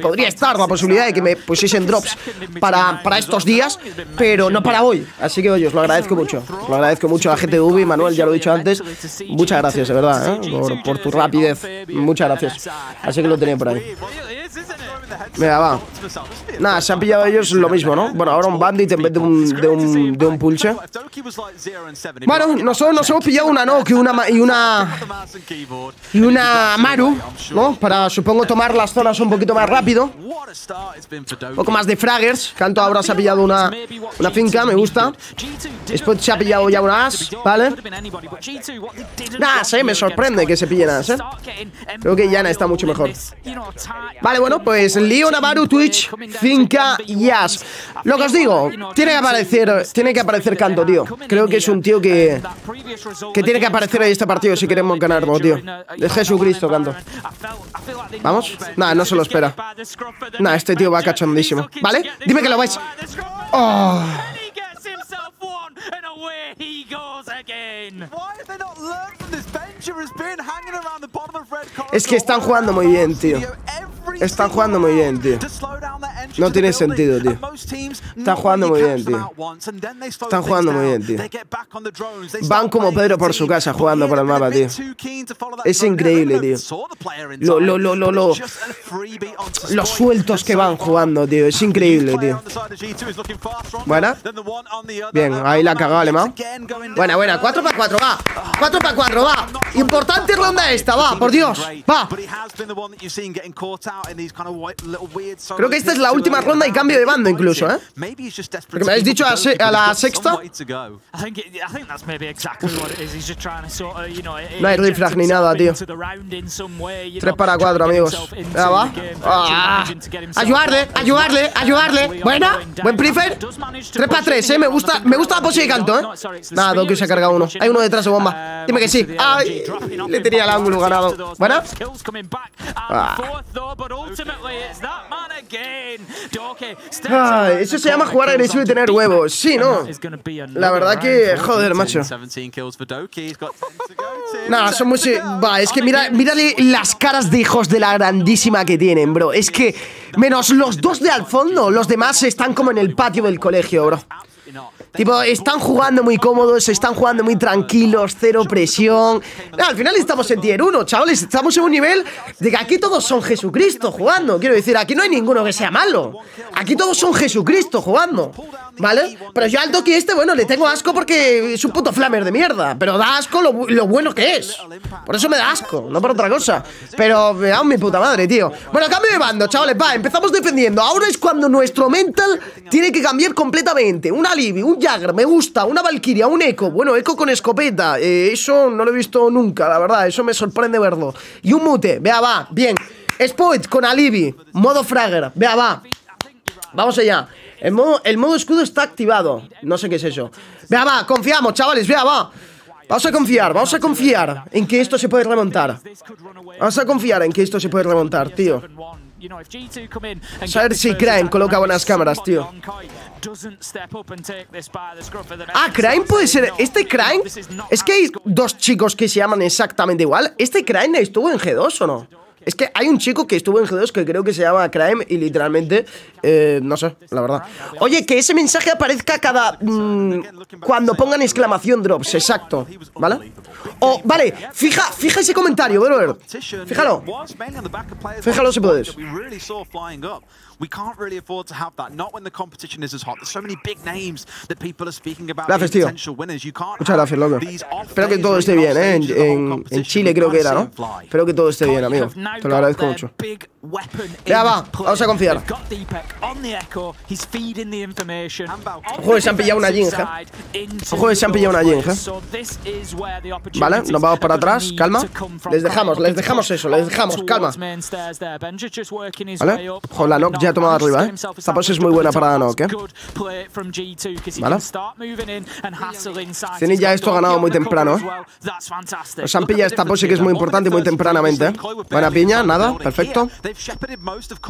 podría estar la posibilidad de que me pusiesen drops para estos días, pero no para hoy. Así que, oye, os lo agradezco mucho. Os lo agradezco mucho a la gente de Ubi, Manuel, ya lo he dicho antes. Muchas gracias, de verdad, ¿eh? Por tu rapidez. Muchas gracias. Así que lo tenía por ahí. Venga, va. Nada, se han pillado ellos lo mismo, ¿no? Bueno, ahora un bandit en vez de un pulse. Bueno, nosotros nos hemos pillado una Nøkk y una Maru, ¿no? Para, supongo, tomar las zonas un poquito más rápido. Un poco más de fraggers. Canto ahora se ha pillado una finca, me gusta. Después se ha pillado ya una As, ¿vale? Nah, sí, me sorprende que se pillen As, ¿eh? Creo que Iana está mucho mejor. Vale, bueno, pues Leon, Amaru, Twitch, Finca y As. Lo que os digo, tiene que aparecer Canto, tío. Creo que es un tío que tiene que aparecer en este partido si queremos ganarlo, tío. Es Jesucristo, Canto. ¿Vamos? Nah, no se lo espera. Nah, este tío va cachondísimo. ¿Vale? Dime que lo vais. Oh. Es que están jugando muy bien, tío. Están jugando muy bien, tío. No tiene sentido, tío. Están jugando muy bien, tío. Están jugando muy bien, tío. Van como Pedro por su casa jugando por el mapa, tío. Es increíble, tío. Los sueltos que van jugando, tío. Es increíble, tío. Buena. Bien, ahí la ha cagado, alemán. Buena, buena. 4 para 4, va. 4 para 4, va. Importante ronda esta, va, por Dios, va. Creo que esta es la última ronda y cambio de bando incluso, ¿eh? Porque me habéis dicho a la sexta. No hay refrag ni nada, tío. 3 para 4, amigos. Ya va. Ah. Ayudarle, ayudarle, ayudarle. Buena, buen prefer. 3 para 3, ¿eh? Me gusta la posición de Canto, ¿eh? Nada, Doki se ha cargado uno. Hay uno detrás de bomba. Dime que sí. Ay, le tenía el ángulo ganado. Buena. Ah. Ay, eso se llama jugar agresivo y tener huevos. Sí, ¿no? La verdad que... Joder, macho. Nada, son muy... Va, es que mírale las caras de hijos de la grandísima que tienen, bro. Es que... Menos los dos de al fondo, los demás están como en el patio del colegio, bro. Tipo, están jugando muy cómodos, están jugando muy tranquilos, cero presión. No, al final estamos en tier 1, chavales. Estamos en un nivel de que aquí todos son Jesucristo jugando. Quiero decir, aquí no hay ninguno que sea malo. Aquí todos son Jesucristo jugando, ¿vale? Pero yo al Doki este, bueno, le tengo asco porque es un puto flamer de mierda. Pero da asco lo bueno que es. Por eso me da asco, no por otra cosa. Pero me da mi puta madre, tío. Bueno, cambio de bando, chavales, va, empezamos defendiendo. Ahora es cuando nuestro mental tiene que cambiar completamente. Una Libby, un Jagger, me gusta, una Valkyria, un Echo. Bueno, Echo con escopeta, eso no lo he visto nunca, la verdad, eso me sorprende verlo. Y un Mute, vea, va, bien. Spoit con Alibi, modo Fragger, vea, va. Vamos allá. El modo escudo está activado. No sé qué es eso. Vea, va, confiamos, chavales, vea, va. Vamos a confiar en que esto se puede remontar. Vamos a confiar en que esto se puede remontar, tío. A ver si Kraen coloca buenas cámaras, tío. Ah, Kraen puede ser... Este Kraen... Es que hay dos chicos que se llaman exactamente igual. ¿Este Kraen estuvo en G2 o no? Es que hay un chico que estuvo en G2 que creo que se llama Kraen y literalmente... no sé, la verdad. Oye, que ese mensaje aparezca cada... cuando pongan exclamación drops, exacto. ¿Vale? O, vale, fija ese comentario, brother. Fíjalo. Fíjalo si puedes. Gracias, tío. Muchas gracias, loco. Espero que todo esté bien, ¿eh? En Chile creo que era, ¿no? Espero que todo esté bien, amigo. Te lo agradezco mucho. Ya va, vamos a confiar. Ojo que se han pillado una Jinja. Ojo que se han pillado una Jinja. Vale, nos vamos para atrás, calma. Les dejamos eso, les dejamos, calma. Vale. Ojo, la Nøkk ya ha tomado arriba, ¿eh? Esta pose es muy buena para la Nøkk, ¿eh? Vale. Tienen ya esto ganado muy temprano, ¿eh? Nos han pillado esta pose que es muy importante y muy tempranamente, ¿eh? Buena piña, nada, perfecto.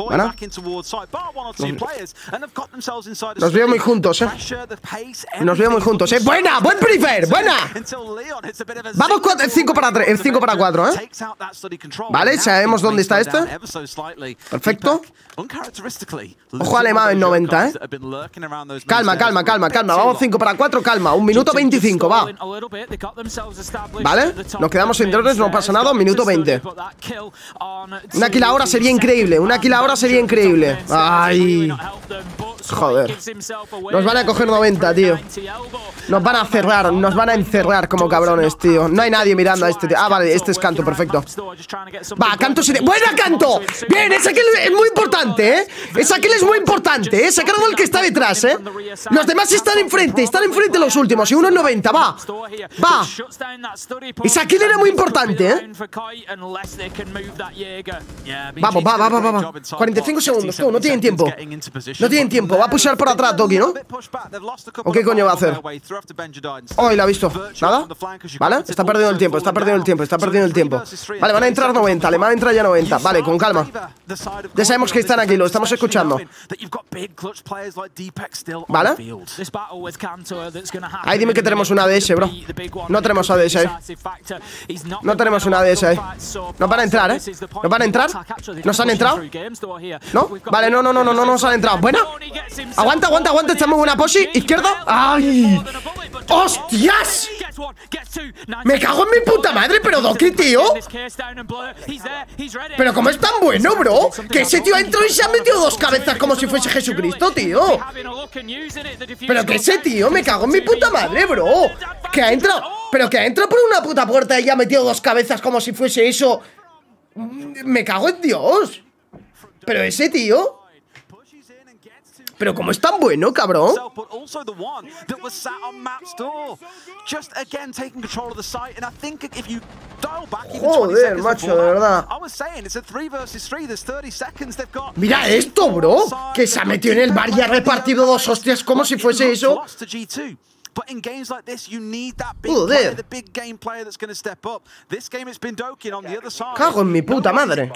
Bueno. Nos veo muy juntos, ¿eh? Nos veo muy juntos, ¿eh? ¡Buena! ¡Buen prefer! ¡Buena! Vamos 5 para 3, 5 para 4, ¿eh? Vale, sabemos dónde está este. Perfecto. Ojo alemán en 90, ¿eh? Calma, calma, calma, calma. Vamos 5 para 4, calma. 1 minuto 25, va. Vale, nos quedamos sin drones, no pasa nada. 1 minuto 20. Una kill ahora sería increíble. Una kill ahora sería increíble. Ay, joder. Nos van a coger 90, tío. Nos van a cerrar, nos van a encerrar como cabrones, tío. No hay nadie mirando a este tío. Ah, vale, este es Canto, perfecto. Va, Canto se... ¡Buena, Canto! Bien, esa kill es muy importante, ¿eh? Esa kill es muy importante, ¿eh? Se ha cargado el que está detrás, ¿eh? Los demás están enfrente los últimos. Y uno en 90, va. Va. Esa kill era muy importante, ¿eh? Vamos, va, va, va, va, va. 45 segundos, tú, no tienen tiempo. No tienen tiempo, va a pushar por atrás Doki, ¿no? ¿O qué coño va a hacer? Oh, y la ha visto. ¿Nada? Vale, está perdiendo el tiempo, está perdiendo el tiempo, está perdiendo el tiempo. Vale, van a entrar 90, le van a entrar ya 90. Vale, con calma. Ya sabemos que están aquí, lo estamos escuchando. ¿Vale? Ahí dime que tenemos una ADS, bro. No tenemos ADS ahí. No tenemos una ADS ahí. Nos van a entrar, ¿eh? Nos van a entrar. ¿Nos han entrado? ¿No? Vale, no, no, no, no, no nos han entrado. ¿Buena? Aguanta, aguanta, aguanta. Estamos en una posi. Izquierda. ¡Ay! ¡Hostias! Me cago en mi puta madre, pero Doki, tío. Pero como es tan bueno, bro, que ese tío ha entrado y se ha metido dos cabezas como si fuese Jesucristo, tío. Pero que ese tío, me cago en mi puta madre, bro, que ha entrado, pero que ha entrado por una puta puerta y ha metido dos cabezas como si fuese eso. Me cago en Dios. Pero ese tío, pero como es tan bueno, cabrón. Joder, macho, de verdad. Mira esto, bro, que se ha metido en el bar y ha repartido dos hostias como si fuese eso. But in games like this, you need that big player, the big game player that's going to step up. This game it's been Doki on the other side. Cago en mi puta madre.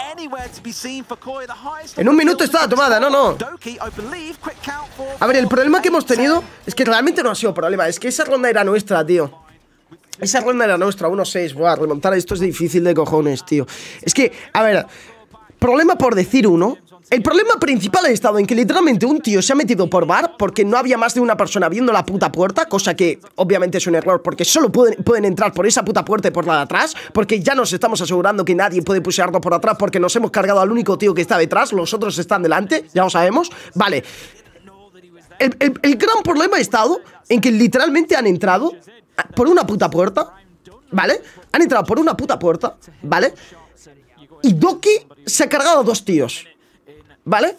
En un minuto está tomada, no. A ver, el problema que hemos tenido es que realmente no ha sido problema. Es que esa ronda era nuestra, tío. Esa ronda era nuestra, 1-6. Buah, remontar a esto es difícil de cojones, tío. Es que, a ver, problema por decir uno. El problema principal ha estado en que literalmente un tío se ha metido por bar porque no había más de una persona viendo la puta puerta, cosa que obviamente es un error porque solo pueden entrar por esa puta puerta y por la de atrás, porque ya nos estamos asegurando que nadie puede pushearnos por atrás porque nos hemos cargado al único tío que está detrás, los otros están delante, ya lo sabemos, vale. El gran problema ha estado en que literalmente han entrado por una puta puerta, ¿vale? Han entrado por una puta puerta, ¿vale? Y Doki se ha cargado a dos tíos, ¿vale?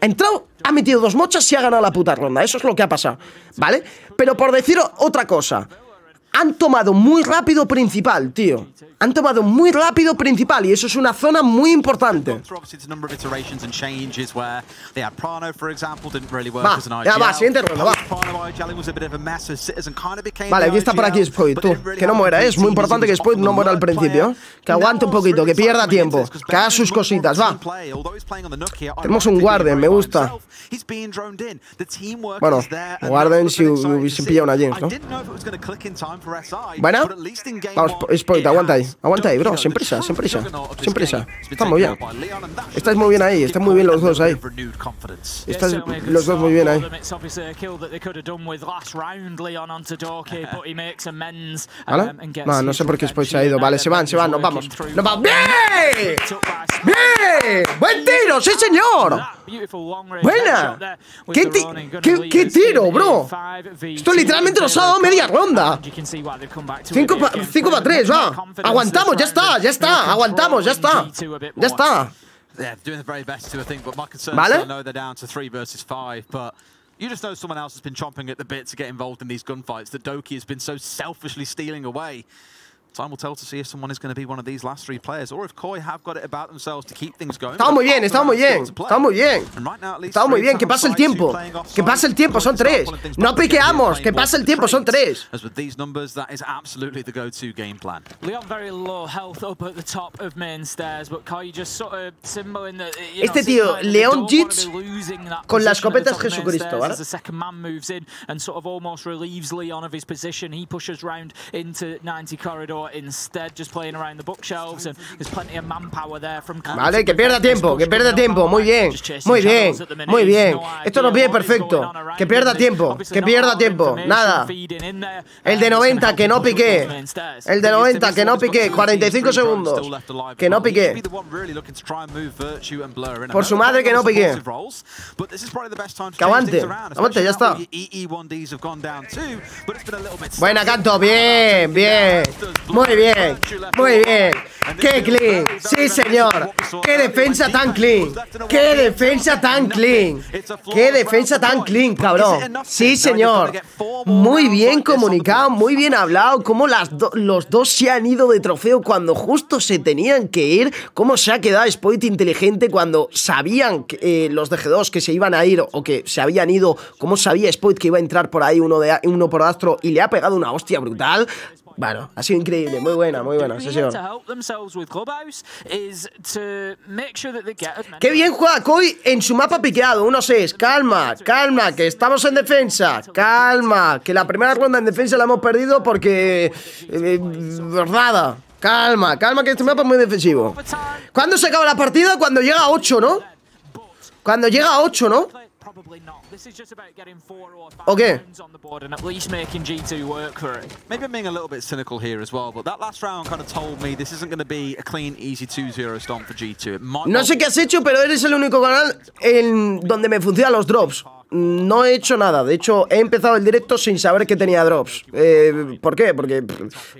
Ha entrado, ha metido dos mochas y ha ganado la puta ronda. Eso es lo que ha pasado, ¿vale? Pero por decir otra cosa, han tomado muy rápido principal, tío. Han tomado muy rápido principal y eso es una zona muy importante. Va, ya va, siguiente ronda, va. Vale, aquí está por aquí IcePoit, tú. Que no muera, es muy importante que IcePoint no muera al principio. Que aguante un poquito, que pierda tiempo, que haga sus cositas, va. Tenemos un Warden, me gusta. Bueno, Warden si hubiese pillado una James, ¿no? Bueno, vamos, IcePoint, aguanta ahí, bro, sin prisa, estás muy bien. Estáis muy bien ahí, están muy bien los dos ahí. Estáis los dos muy bien ahí. ¿Vale? No, no sé por qué IcePoint se ha ido, vale, se van, nos vamos. ¡Bien! ¡Bien! ¡Buen tiro, sí señor! ¡Buena! ¿Qué tiro, bro? Esto literalmente nos ha dado media ronda. 5 para 3, va. Aguantamos, ya está. Aguantamos, ya está. ¿Vale? You just know someone else has been chomping at the bit to get involved in these gunfights that Doki has been so selfishly stealing away. Time will tell to see if someone is going to be one of these last three players or if Koi have got it about themselves to keep things going. Estamos bien, que pase el tiempo. Son 3. No piqueamos, que pase el tiempo, son 3. As with these numbers, that is absolutely the go-to game plan. Leon very low health up at the top of main stairs, but Koi just sort of symboling that, you know, este tío, Leon Jits con la escopeta es Jesucristo, ¿vale? The second man moves in and sort of almost relieves Leon of his position. He pushes round into 90 corridor. Instead, just playing around the bookshelves, and there's plenty of manpower there from Canto. Vale, que pierda tiempo, muy bien. Esto nos viene perfecto. Que pierda tiempo, nada. El de 90 que no piqué. 45 segundos. Que no piqué. Por su madre que no piqué. Que aguante, ya está. Buena, Canto, bien. Muy bien. ¡Qué clean! ¡Sí, señor! ¡Qué defensa tan clean, cabrón! ¡Sí, señor! Muy bien comunicado, muy bien hablado. Cómo los dos se han ido de trofeo cuando justo se tenían que ir. Cómo se ha quedado IcePoit inteligente cuando sabían que, los de G2 que se iban a ir o que se habían ido. Cómo sabía IcePoit que iba a entrar por ahí uno por Astro y le ha pegado una hostia brutal. Bueno, ha sido increíble, muy buena, sí señor. Qué bien juega Koi en su mapa piqueado, 1-6. Calma, que estamos en defensa. Calma, que la primera ronda en defensa la hemos perdido porque... nada. Calma, que este mapa es muy defensivo. ¿Cuándo se acaba la partida? Cuando llega a 8, ¿no? Probably not. This is just about getting 4 or 5 rounds on the board and at least making G2 work for it. Maybe I'm being a little bit cynical here as well, but that last round kind of told me this isn't going to be a clean, easy 2-0 stomp for G2. It might no sé qué has hecho, pero eres el único canal en donde me funcionan los drops. No he hecho nada, de hecho he empezado el directo sin saber que tenía drops. ¿Por qué? Porque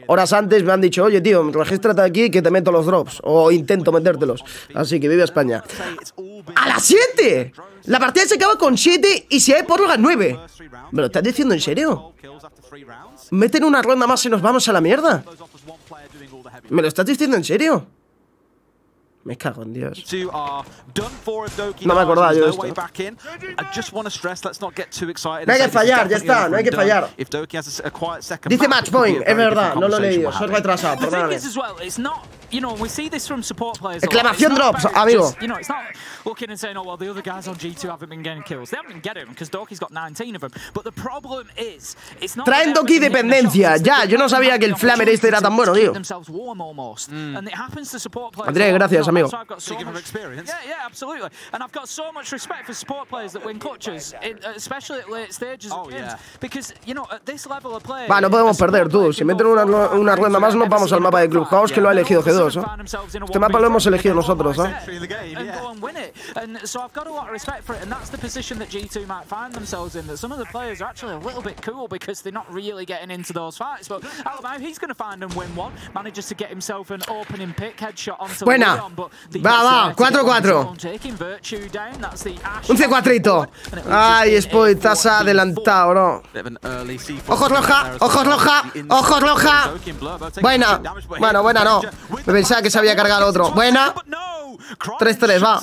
horas antes me han dicho, oye tío, regístrate aquí que te meto los drops, o intento metértelos. Así que vive España. ¡A las 7! La partida se acaba con 7 y si hay prórroga 9. ¿Me lo estás diciendo en serio? Meten una ronda más y nos vamos a la mierda. ¿Me lo estás diciendo en serio? Me cago en Dios. No me acordaba yo de esto. No hay que fallar, ya está, no hay que fallar. Dice match point, es verdad, no lo he leído, soy retrasado, perdóname. Exclamación drops, amigo. Traen Doki dependencia, ya, yo no sabía que el flamer este era tan bueno, tío. Andrés, gracias, amigo. Va, no podemos perder, tú. Si meten una ronda más, nos vamos al mapa de Clubhouse, que lo ha elegido G2, ¿eh? Este mapa lo hemos elegido nosotros, ¿eh? Buena. Va, va, 4-4. Un C4ito. Ay, Spoit, estás adelantado, bro. Ojos roja, ojos roja, ojos roja. Buena. Bueno, buena no. Me pensaba que se había cargado otro. Buena. 3-3, va.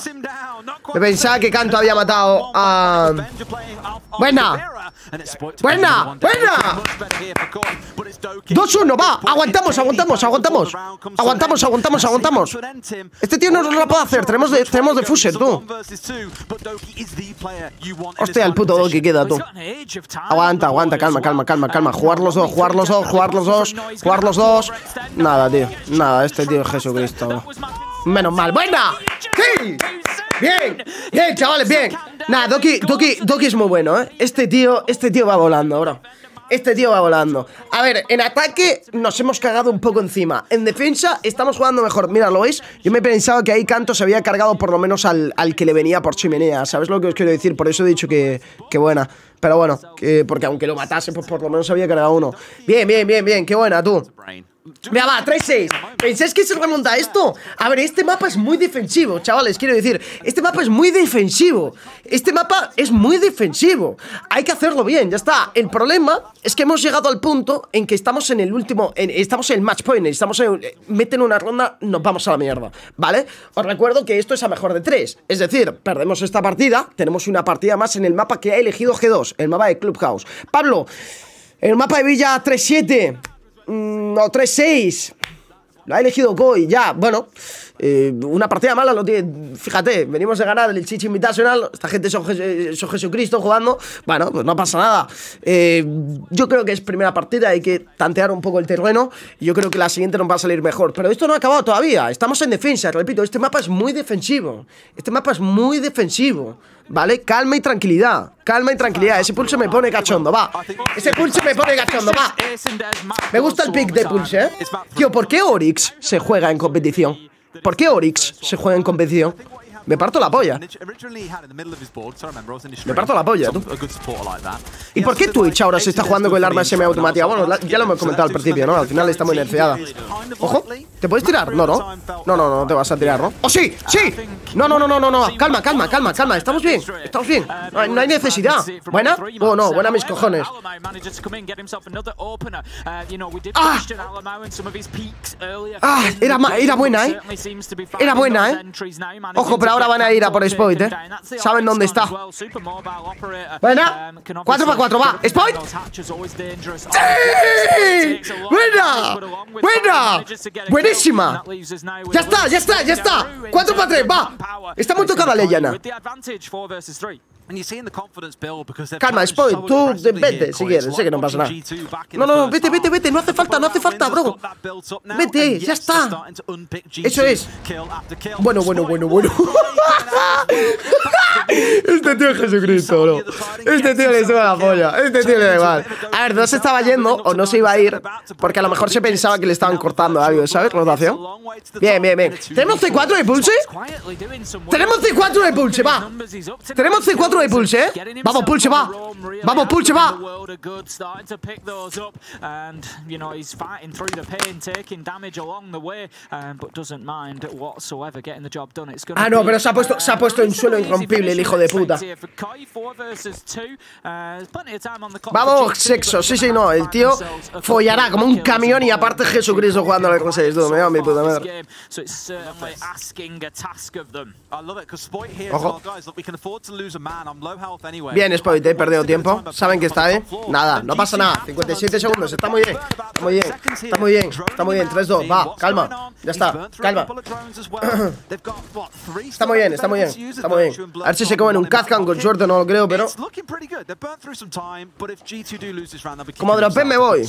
Me pensaba que Canto había matado a... Buena. Buena, buena. 2-1, va. Aguantamos, aguantamos, aguantamos. Aguantamos, aguantamos, aguantamos. Este tío no lo puede hacer. Tenemos de Fusher, tú. Hostia, el puto Doki queda, tú. Aguanta, aguanta. Calma, calma, calma, calma. Jugar los dos, jugar los dos, jugar los dos, jugar los dos. Nada, tío. Nada, este tío es Jesucristo, bro. Menos mal. ¡Buena! ¡Sí! ¡Bien! ¡Bien, chavales, bien! Nada, Doki es muy bueno, ¿eh? Este tío va volando, bro. Este tío va volando. A ver, en ataque nos hemos cagado un poco encima. En defensa estamos jugando mejor. Mira, ¿lo veis? Yo me pensaba que ahí Canto se había cargado por lo menos al que le venía por chimenea. ¿Sabes lo que os quiero decir? Por eso he dicho que buena. Pero bueno, porque aunque lo matase, pues por lo menos había cargado uno. Bien, bien, bien, bien. ¡Qué buena, tú! Mira, va, 3-6. ¿Pensáis que se remonta esto? A ver, este mapa es muy defensivo, chavales, quiero decir. Este mapa es muy defensivo. Este mapa es muy defensivo. Hay que hacerlo bien, ya está. El problema es que hemos llegado al punto en que estamos en el último... estamos en el match point, estamos en... Meten una ronda, nos vamos a la mierda, ¿vale? Os recuerdo que esto es a mejor de 3. Es decir, perdemos esta partida, tenemos una partida más en el mapa que ha elegido G2, el mapa de Clubhouse. Pablo, el mapa de Villa 3-7... No, 3-6. Lo ha elegido Koi, ya, bueno. Una partida mala lo tiene. Fíjate, venimos a ganar el Six Invitational. Esta gente son Jesucristo jugando. Bueno, pues no pasa nada. Yo creo que es primera partida. Hay que tantear un poco el terreno. Yo creo que la siguiente nos va a salir mejor. Pero esto no ha acabado todavía. Estamos en defensa, repito. Este mapa es muy defensivo. Este mapa es muy defensivo. ¿Vale? Calma y tranquilidad. Calma y tranquilidad. Ese Pulse me pone cachondo, va. Ese Pulse me pone cachondo, va. Me gusta el pick de Pulse, ¿eh? Tío, ¿por qué Oryx se juega en competición? ¿Por qué Oryx se juega en competición? Me parto la polla. Me parto la polla, tú. ¿Y por qué Twitch ahora se está jugando con el arma semiautomática? Bueno, ya lo hemos comentado al principio, ¿no? Al final está muy nerfeada. Ojo, ¿te puedes tirar? No, no. No, no, no, no te vas a tirar, ¿no? ¡Oh, sí! ¡Sí! No, no, no, no, no, no. Calma, calma, calma, calma. Estamos bien, estamos bien. No hay necesidad. ¿Buena? Oh, no, buena mis cojones. ¡Ah! ¡Ah! Era buena, ¿eh? Era buena, ¿eh? Ojo, pero ahora van a ir a por Spoit, ¿eh? Saben dónde está. Buena. 4-4, va. Spoit. ¡Sí! Buena. Buena. Buenísima. Ya está, ya está, ya está. 4-3, va. Está muy tocada la Iana. Calma, Spoil, tú vete si quieres, sé que no pasa nada. No, no, vete, vete, vete, no hace falta, bro. Vete, ya está. Eso es. Bueno. Este tío es Jesucristo, bro. Este tío le sube la polla. Este tío le da igual. A ver, no se estaba yendo o no se iba a ir porque a lo mejor se pensaba que le estaban cortando algo, ¿sabes? Rotación. Bien. ¿Tenemos C4 de Pulse? Tenemos C4 de Pulse, va. Tenemos C4 de Pulse, ¿eh? Vamos, Pulse, va. Vamos, Pulse, va. Ah, no, pero se ha puesto en suelo irrompible el hijo de puta. Vamos, sexo. Sí, no. El tío follará como un camión y aparte Jesucristo jugando al R6. Me da mi puta madre. Ojo. Bien, Spoit, he perdido tiempo. Saben que está, ¿eh? Nada, no pasa nada. 57 segundos, está muy bien. Está muy bien. 3-2, va, calma. Ya está, calma. Está muy bien. A ver si se comen un Kapkan, con suerte no lo creo, pero... Como dropen me voy.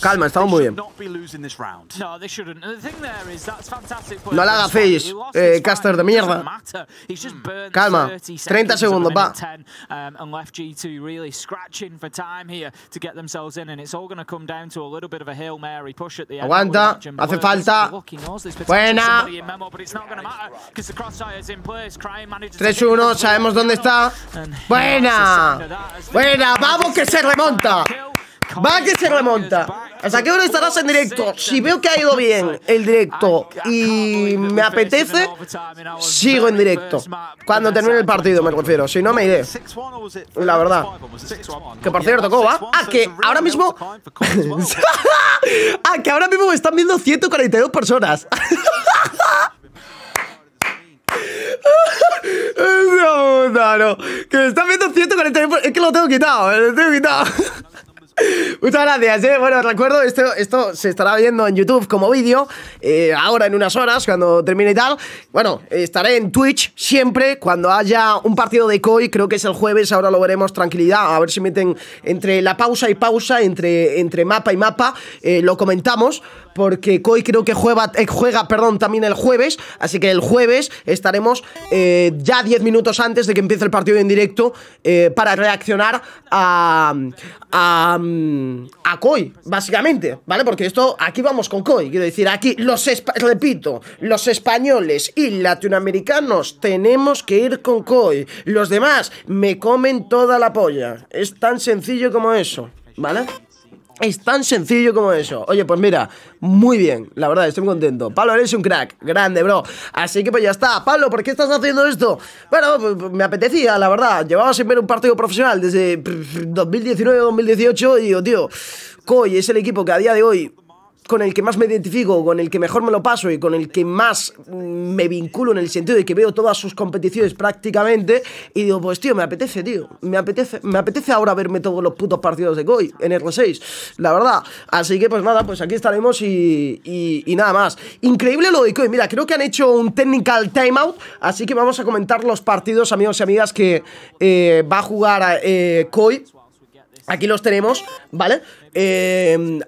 Calma, estamos muy bien. No la haga face, caster de mierda. Calma, 30 segundos, va. Aguanta, hace falta. Buena. 3-1, sabemos dónde está. Buena, vamos que se remonta. Va que se remonta. ¿Hasta qué hora estarás en directo? Si veo que ha ido bien el directo y me apetece, sigo en directo. Cuando termine el partido, me refiero. Si no, me iré. La verdad. Que por cierto, ¿cómo va? Ah, que ahora mismo... ah, que ahora mismo me están viendo 142 personas. No. Que me están viendo 142 personas. Es que lo tengo quitado. Muchas gracias, ¿eh? Bueno, recuerdo, esto se estará viendo en YouTube como vídeo ahora en unas horas, cuando termine y tal. Bueno, estaré en Twitch siempre, cuando haya un partido de Koi. Creo que es el jueves, ahora lo veremos, tranquilidad. A ver si meten entre la pausa y pausa, entre mapa y mapa, lo comentamos. Porque Koi creo que juega también el jueves. Así que el jueves estaremos ya 10 minutos antes de que empiece el partido en directo para reaccionar a Koi, básicamente, ¿vale? Porque esto, aquí vamos con Koi, quiero decir, aquí, repito, los españoles y latinoamericanos tenemos que ir con Koi, los demás me comen toda la polla, es tan sencillo como eso, ¿vale? Es tan sencillo como eso. Oye, pues mira, muy bien, la verdad, estoy muy contento. Pablo, eres un crack, grande, bro. Así que pues ya está. Pablo, ¿por qué estás haciendo esto? Bueno, pues, me apetecía, la verdad. Llevaba sin ver un partido profesional desde 2019-2018 y digo, tío, Koi es el equipo que a día de hoy con el que más me identifico, con el que mejor me lo paso y con el que más me vinculo en el sentido de que veo todas sus competiciones prácticamente y digo, pues tío, me apetece, tío. Me apetece ahora verme todos los putos partidos de Koi en R6, la verdad. Así que pues nada, pues aquí estaremos y nada más. Increíble lo de Koi. Mira, creo que han hecho un technical timeout, así que vamos a comentar los partidos, amigos y amigas, que va a jugar Koi. Aquí los tenemos, ¿vale?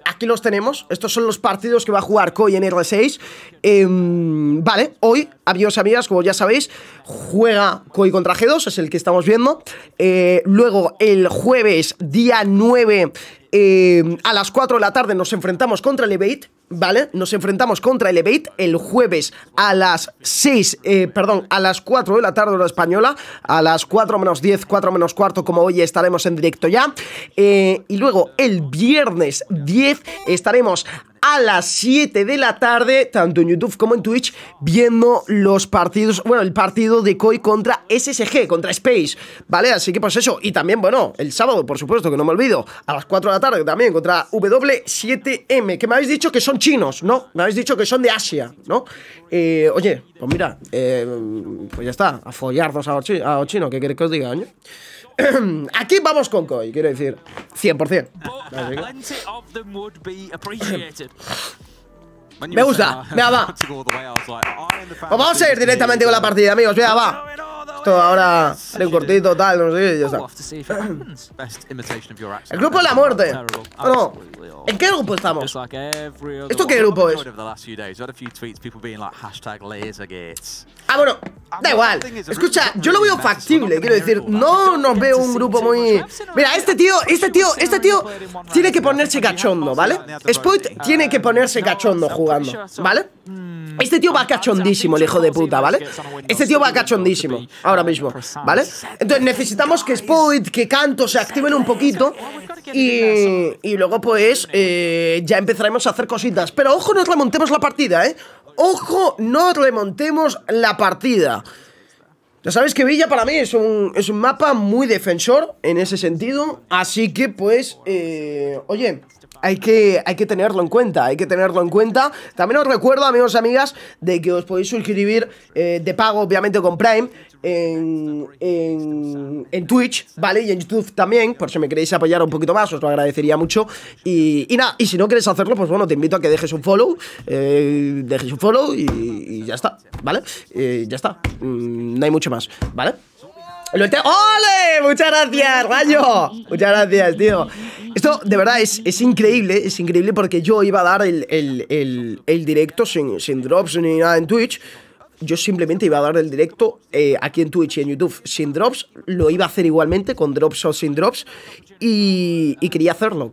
Aquí los tenemos. Estos son los partidos que va a jugar Koi en R6. Vale, hoy, amigos y amigas, como ya sabéis, juega Koi contra G2, es el que estamos viendo. Luego, el jueves, día 9, a las 4 de la tarde nos enfrentamos contra Elevate, ¿vale? Nos enfrentamos contra Elevate el jueves a las 4 de la tarde hora española, a las 4 menos 10, 4 menos cuarto, como hoy estaremos en directo ya. Y luego el viernes 10 estaremos a las 7 de la tarde, tanto en YouTube como en Twitch, viendo los partidos, bueno, el partido de Koi contra SSG, contra Space, ¿vale? Así que pues eso, y también, bueno, el sábado, por supuesto, que no me olvido, a las 4 de la tarde también contra W7M, que me habéis dicho que son chinos, ¿no? Me habéis dicho que son de Asia, ¿no? Oye, pues mira, pues ya está, a follarnos a los chinos, ¿qué queréis que os diga, coño? Aquí vamos con Koi, quiero decir, 100%. Me gusta, venga, va. Pues vamos a ir directamente con la partida, amigos, venga, va. esto, ahora haré un cortito, tal, no sé qué, y ya está. El grupo de la muerte. ¿O no? ¿En qué grupo estamos? ¿Esto qué grupo es? Ah, bueno, da igual. Escucha, yo lo veo factible, quiero decir, no nos veo un grupo muy... Mira, este tío tiene que ponerse cachondo, ¿vale? IcePoit tiene que ponerse cachondo jugando, ¿vale? Este tío va cachondísimo, el hijo de puta, ¿vale? Este tío va cachondísimo ahora mismo, ¿vale? Entonces necesitamos que IcePoit, que Canto se activen un poquito y luego pues ya empezaremos a hacer cositas. Pero ojo, no remontemos la partida, ¿eh? Ojo, no remontemos la partida. Ya sabéis que Villa para mí es un mapa muy defensor en ese sentido. Así que pues, oye... Hay que tenerlo en cuenta, También os recuerdo, amigos y amigas, de que os podéis suscribir de pago, obviamente con Prime, en Twitch, ¿vale? Y en YouTube también, por si me queréis apoyar un poquito más, os lo agradecería mucho. Y nada, y si no queréis hacerlo, pues bueno, te invito a que dejes un follow, y ya está, ¿vale? Ya está, no hay mucho más, ¿vale? ¡Ole! ¡Muchas gracias, gallo! Muchas gracias, tío. Esto, de verdad, es increíble. Es increíble porque yo iba a dar el directo sin drops ni nada en Twitch. Yo simplemente iba a dar el directo aquí en Twitch y en YouTube sin drops. Lo iba a hacer igualmente, con drops o sin drops. Y quería hacerlo,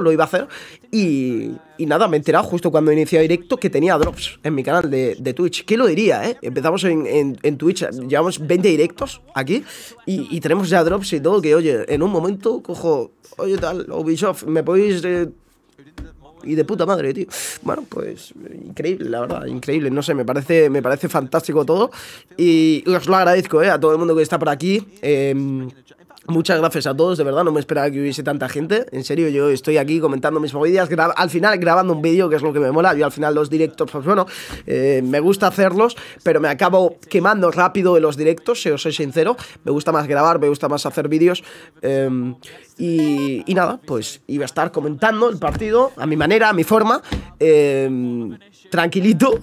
lo iba a hacer. Y nada, me he enterado justo cuando inicié directo que tenía drops en mi canal de Twitch. ¿Qué lo diría, eh? Empezamos en Twitch, llevamos 20 directos aquí. Y tenemos ya drops y todo. Que oye, en un momento cojo, oye tal, Ubisoft, ¿me podéis...? Y de puta madre, tío. Bueno, pues increíble, la verdad, increíble. No sé, me parece fantástico todo. Y os lo agradezco, a todo el mundo que está por aquí. Muchas gracias a todos, de verdad, no me esperaba que hubiese tanta gente. En serio, yo estoy aquí comentando mis movidas, al final grabando un vídeo, que es lo que me mola. Yo al final los directos, pues bueno, me gusta hacerlos, pero me acabo quemando rápido en los directos, si os soy sincero. Me gusta más grabar, me gusta más hacer vídeos. Y nada, pues iba a estar comentando el partido a mi manera, a mi forma, tranquilito,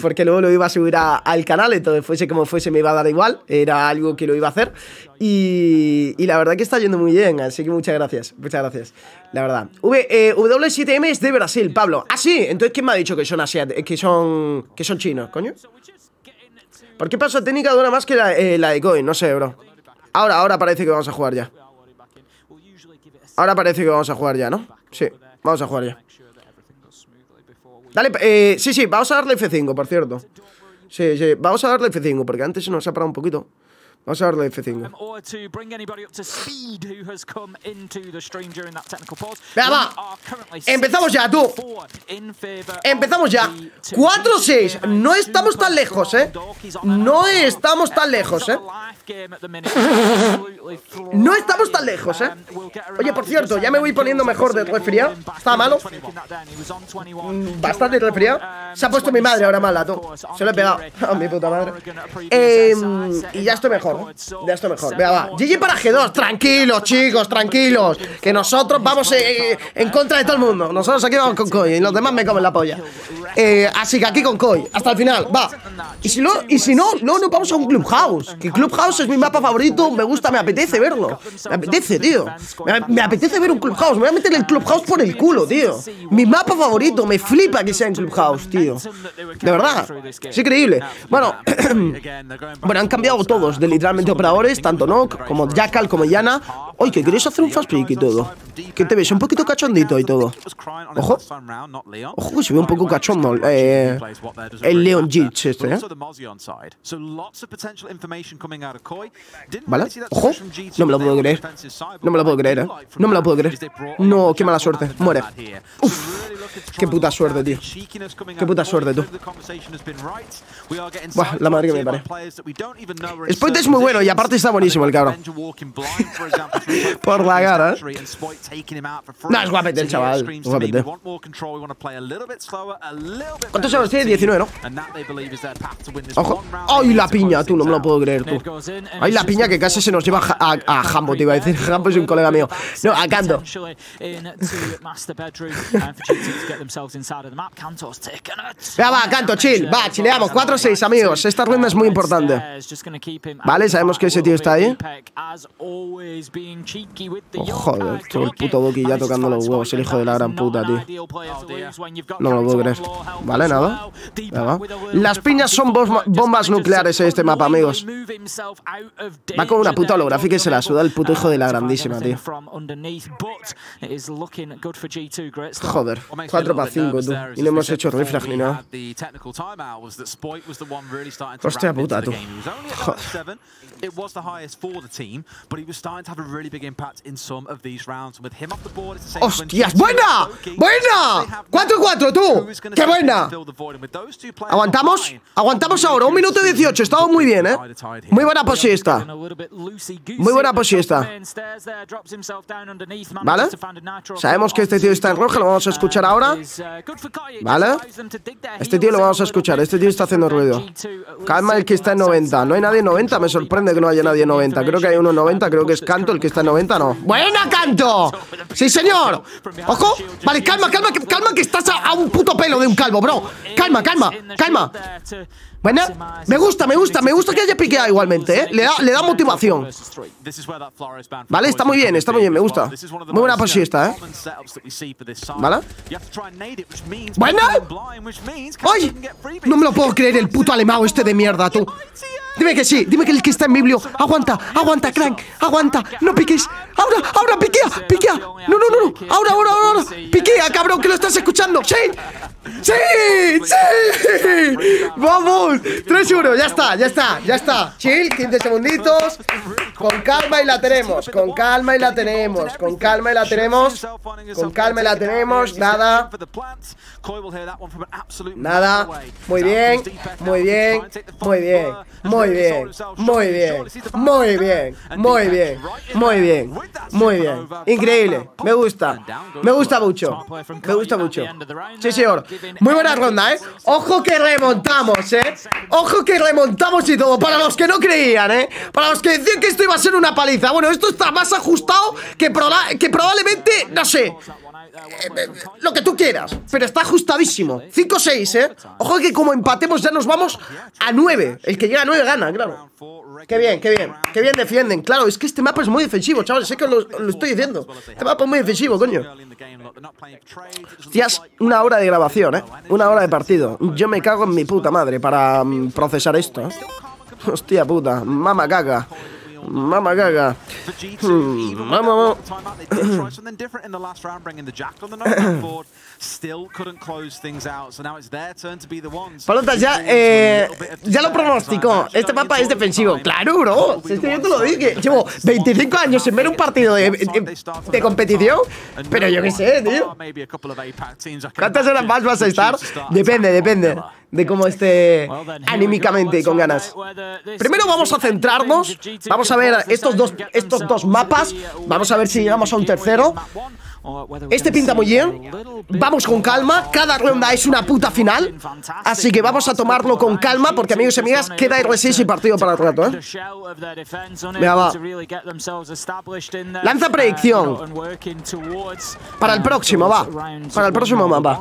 porque luego lo iba a subir al canal, entonces fuese como fuese me iba a dar igual, era algo que lo iba a hacer. Y la verdad que está yendo muy bien, así que muchas gracias, la verdad. W7M es de Brasil, Pablo. Ah, sí, entonces ¿quién me ha dicho que son asiáticos, que son chinos, coño? ¿Por qué pasa técnica dura más que la de Koi? No sé, bro. Ahora parece que vamos a jugar ya. ¿No? Sí, vamos a jugar ya. Dale, sí, vamos a darle F5, por cierto. Sí, vamos a darle F5, porque antes se nos ha parado un poquito. Vamos a darle F5. Venga, va. Empezamos ya, tú. Empezamos ya. 4-6. No estamos tan lejos, ¿eh? Oye, por cierto, ya me voy poniendo mejor de resfriado. Estaba malo. Bastante resfriado. Se ha puesto mi madre ahora mala, tú. Se lo he pegado a mi puta madre. Y ya estoy mejor. Vea, va. GG para G2. Tranquilos, chicos, tranquilos. Que nosotros vamos en contra de todo el mundo. Nosotros aquí vamos con Koi. Y los demás me comen la polla. Así que aquí con Koi. Hasta el final. Va. Y si no, nos vamos a un Clubhouse. Que Clubhouse es mi mapa favorito. Me gusta, me apetece verlo. Me apetece, tío. Me apetece ver un Clubhouse. Me voy a meter el Clubhouse por el culo, tío. Mi mapa favorito. Me flipa que sea en Clubhouse, tío. De verdad. Es increíble. Bueno, bueno, han cambiado todos de literalmente operadores, tanto Nøkk como Jackal, como Iana. Oye, que queréis hacer un fast break y todo. Que te ves un poquito cachondito y todo. Ojo que se ve un poco cachondo el Leon Jits este, ¿eh? ¿Vale? Ojo, no me lo puedo creer, ¿eh? No, qué mala suerte, muere. Uf, qué puta suerte, tío. Buah, la madre que me pare. IcePoit es muy bueno y aparte está buenísimo el cabrón. Por la cara. No, guapete, chaval. Guapete. ¿Cuántos años tiene? 19, ¿no? Ojo. ¡Ay, la piña! Tú, no me lo puedo creer, tú. ¡Ay, la piña que casi se nos lleva a Jambo, te iba a decir! Jambo es un colega mío. No, a Canto. Ya va, Canto, chill. Va, chileamos. 4-6, amigos. Esta ronda es muy importante. Vale, sabemos que ese tío está ahí. Oh, joder, todo el puto Doki ya tocando los huevos. El hijo de la gran puta, tío. No me lo puedo creer. Vale, nada. Nada. Las piñas son bombas nucleares en este mapa, amigos. Va con una puta holográfica y se la suda el puto hijo de la grandísima, tío. Joder, 4-5, tú. Y no hemos hecho refrag ni nada. Hostia puta, tú. Joder. It was the highest for the team, but he was starting to have a really big impact in some of these rounds. With him off the board, it's the same. ¡Hostias! ¡Buena! ¡Buena! 4-4, tú. ¡Qué buena! ¿Aguantamos? Aguantamos ahora. 1:18. Estamos muy bien, ¿eh? Muy buena posi esta. Muy buena posi esta. ¿Vale? Sabemos que este tío está en roja. Lo vamos a escuchar ahora. ¿Vale? Este tío lo vamos a escuchar. Este tío está haciendo ruido. Calma el que está en 90. No hay nadie en 90. Me sorprende que no haya nadie 90. Creo que hay uno 90. Creo que es Canto el que está en 90. No. ¡Buena, Canto! ¡Sí, señor! ¡Ojo! Vale, calma, calma, calma, que estás a un puto pelo de un calvo, bro. Calma, calma, calma. Bueno, me gusta que haya piqueado igualmente, ¿eh? Le da motivación. Vale, está muy bien, me gusta. Muy buena posi esta, ¿eh? ¿Vale? ¡Buena! ¡Ay! No me lo puedo creer, el puto alemán este de mierda, tú. Dime que sí, dime que el que está en biblio. Aguanta, aguanta, Crank, aguanta. No piquéis. Ahora, ahora, piquea, piquea. No, no, no, no. Ahora, ahora, ahora. Piquea, cabrón, que lo estás escuchando. ¡Sí! ¡Sí! ¡Sí! ¡Vamos! 3-1, ya está, ya está, ya está. Chill, 15 segunditos. Con calma y la tenemos. Con calma y la tenemos. Con calma y la tenemos. Con calma y la tenemos. Nada. Nada. Muy bien. Muy bien. Muy bien. Muy bien. Muy bien. Muy bien. Muy bien. Muy bien. Muy bien. Increíble. Me gusta. Me gusta mucho. Me gusta mucho. Sí, señor. Muy buena ronda, ¿eh? Ojo que remontamos, ¿eh? Ojo que remontamos y todo. Para los que no creían, ¿eh? Para los que decían que esto iba a ser una paliza. Bueno, esto está más ajustado que probablemente, no sé, lo que tú quieras. Pero está ajustadísimo. 5-6, ¿eh? Ojo que como empatemos ya nos vamos a 9. El que llega a 9 gana, claro. Qué bien, qué bien. Qué bien defienden. Claro, es que este mapa es muy defensivo, chavales. Sé que lo estoy diciendo. Este mapa es muy defensivo, coño. Hostias, 1 hora de grabación, ¿eh? 1 hora de partido. Yo me cago en mi puta madre para procesar esto, ¿eh? Hostia puta. Mama caga. Mamá gaga. Mamá. Palota, ya lo pronosticó. Este mapa es defensivo. Claro, bro. Si yo te lo dije. Llevo 25 años sin ver un partido de competición. Pero yo qué sé, tío. ¿Cuántas horas más vas a estar? Depende, depende de cómo esté anímicamente y con ganas. Primero vamos a centrarnos. Vamos a ver estos dos mapas. Vamos a ver si llegamos a un tercero. Este pinta muy bien. Vamos con calma. Cada ronda es una puta final. Así que vamos a tomarlo con calma. Porque, amigos y amigas, queda R6 y partido para el rato, ¿eh? Venga, va. Lanza predicción. Para el próximo, va. Para el próximo mapa.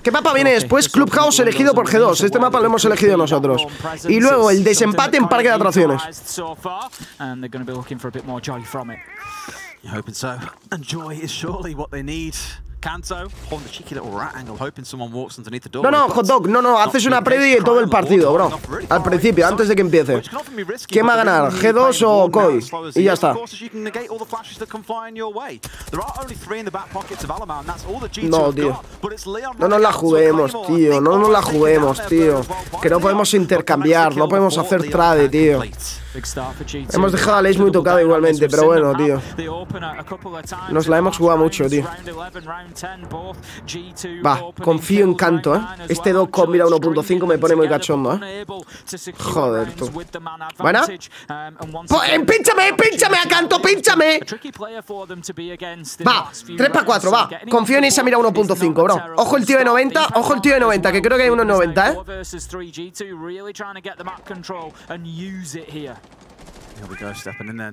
¿Qué mapa viene después? Clubhouse elegido por G2. Este mapa lo hemos elegido nosotros. Y luego el desempate en Parque de Atracciones. Hoping so. And joy is surely what they need. Canto, on the cheeky little right angle, hoping someone walks underneath the door. No, no, hot dog, no, no, haces una previa de todo el partido, bro. Al principio, antes de que empiece. ¿Quién va a ganar, G2 o Koi? Y ya está. No, tío. No nos la juguemos, tío. No nos la juguemos, tío. Que no podemos intercambiar, no podemos hacer trade, tío. Hemos dejado a Lace muy tocado igualmente, pero bueno, tío. Nos la hemos jugado mucho, tío. Va, confío en Canto, ¿eh? Este 2 con Mira 1.5 me pone muy cachondo, ¿eh? Joder, tú. ¿Buena? ¡Pínchame a Canto, pínchame! Va, 3-4, va. Confío en esa Mira 1.5, bro. Ojo el tío de 90, ojo el tío de 90, que creo que hay unos 90, ¿eh?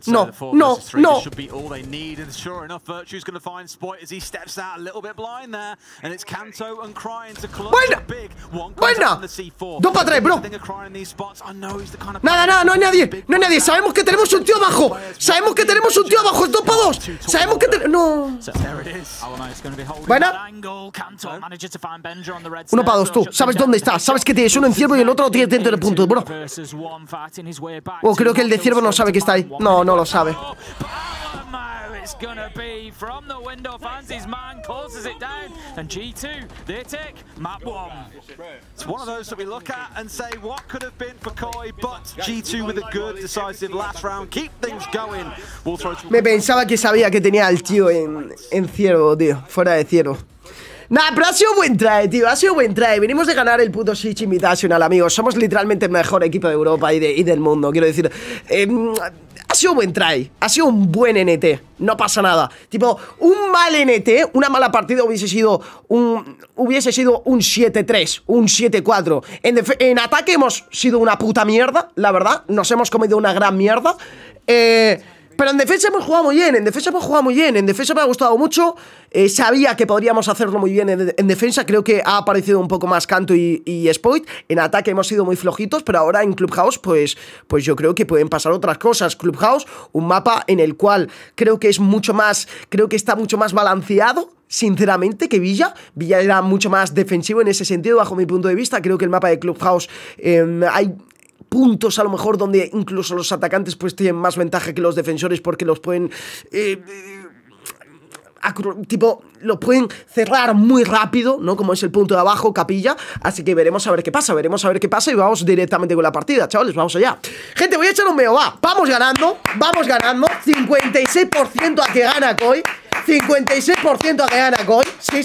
No, no, no. Buena. 2-3, bro. Nada, no hay nadie. No hay nadie. Sabemos que tenemos un tío abajo. Es 2-2. Sabemos que tenemos... No. Buena. 1-2, tú. Sabes dónde está. Sabes que tienes uno en ciervo y el otro lo tienes dentro del punto, bro. Oh, creo que el de ciervo no sabe que está ahí. No, no lo sabe. Me pensaba que sabía que tenía al tío en ciervo, tío. Fuera de ciervo. Nah, pero ha sido buen try, tío, ha sido buen try. Venimos de ganar el puto Six Invitational, amigos. Somos literalmente el mejor equipo de Europa y del mundo, quiero decir. Ha sido buen try, ha sido un buen NT. No pasa nada. Tipo, un mal NT, una mala partida hubiese sido un 7-3, un 7-4. En ataque hemos sido una puta mierda, la verdad. Nos hemos comido una gran mierda. Pero en defensa hemos jugado muy bien, en defensa me ha gustado mucho, sabía que podríamos hacerlo muy bien en defensa, creo que ha aparecido un poco más Canto y IcePoit, en ataque hemos sido muy flojitos, pero ahora en Clubhouse pues yo creo que pueden pasar otras cosas. Clubhouse, un mapa en el cual creo que es mucho más, creo que está mucho más balanceado, sinceramente, que Villa era mucho más defensivo en ese sentido, bajo mi punto de vista. Creo que el mapa de Clubhouse hay puntos a lo mejor donde incluso los atacantes pues tienen más ventaja que los defensores porque los pueden los pueden cerrar muy rápido, ¿no? Como es el punto de abajo, Capilla. Así que veremos a ver qué pasa y vamos directamente con la partida, chavales, vamos allá. Gente, voy a echar un meo, va, vamos ganando, 56% a que gana Koi, 56% a que gana Koi, sí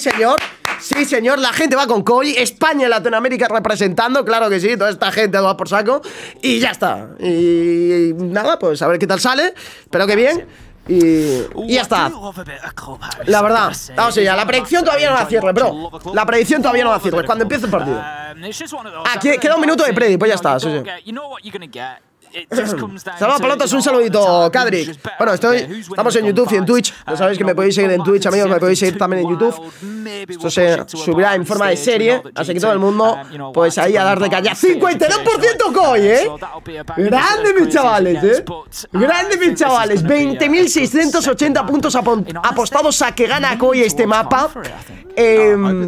señor, la gente va con Koi, España y Latinoamérica representando, claro que sí, toda esta gente va por saco y ya está, y nada, pues a ver qué tal sale, espero que bien. Y ya está. La verdad, vamos allá. La predicción todavía no la cierre, bro. Cuando empiece el partido. Ah, queda un minuto de predi, pues ya está, sí. Saludos pelotas, un saludito, Kadrick. Bueno, estamos en YouTube y en Twitch. Ya sabéis que me podéis seguir en Twitch, amigos. Me podéis seguir también en YouTube. Esto se subirá en forma de serie. Así que todo el mundo, pues ahí a dar de caña. 52% Koi, ¿eh? Grande, mis chavales, ¿eh? 20.680 puntos apostados a que gana Koi este mapa.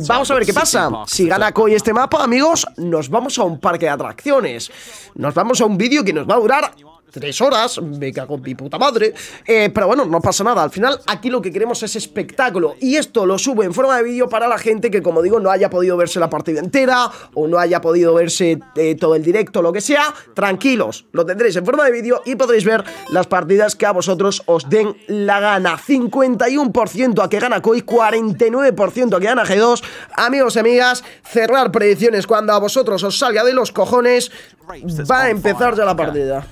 Vamos a ver qué pasa. Si gana Koi este mapa, amigos, nos vamos a un parque de atracciones. Nos vamos a un vídeo que nos va a durar 3 horas, me cago en mi puta madre, pero bueno, no pasa nada, al final aquí lo que queremos es espectáculo y esto lo subo en forma de vídeo para la gente que, como digo, no haya podido verse la partida entera o no haya podido verse todo el directo, lo que sea. Tranquilos, lo tendréis en forma de vídeo y podréis ver las partidas que a vosotros os den la gana. 51% a que gana Koi, 49% a que gana G2. Amigos y amigas, cerrar predicciones cuando a vosotros os salga de los cojones. Va a empezar ya la partida.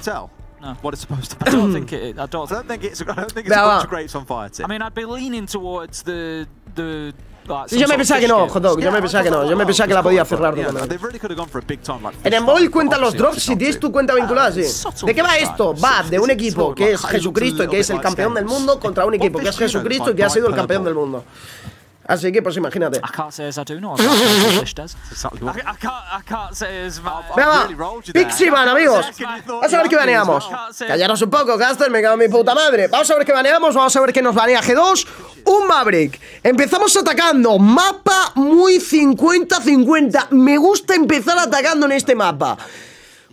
Yo me pensaba que la podía cerrar. En el móvil cuentan los drops si tienes tu cuenta vinculada, sí. ¿De qué va esto? Va de un equipo que es Jesucristo y que es el campeón del mundo contra un equipo que es Jesucristo y que ha sido el campeón del mundo. Así que, pues imagínate. Venga, Pixie van, amigos. Vamos a ver qué baneamos. Callaros un poco, Caster, me cago en mi puta madre. Vamos a ver qué baneamos, vamos a ver qué nos banea G2. Un Maverick. Empezamos atacando. Mapa muy 50-50. Me gusta empezar atacando en este mapa.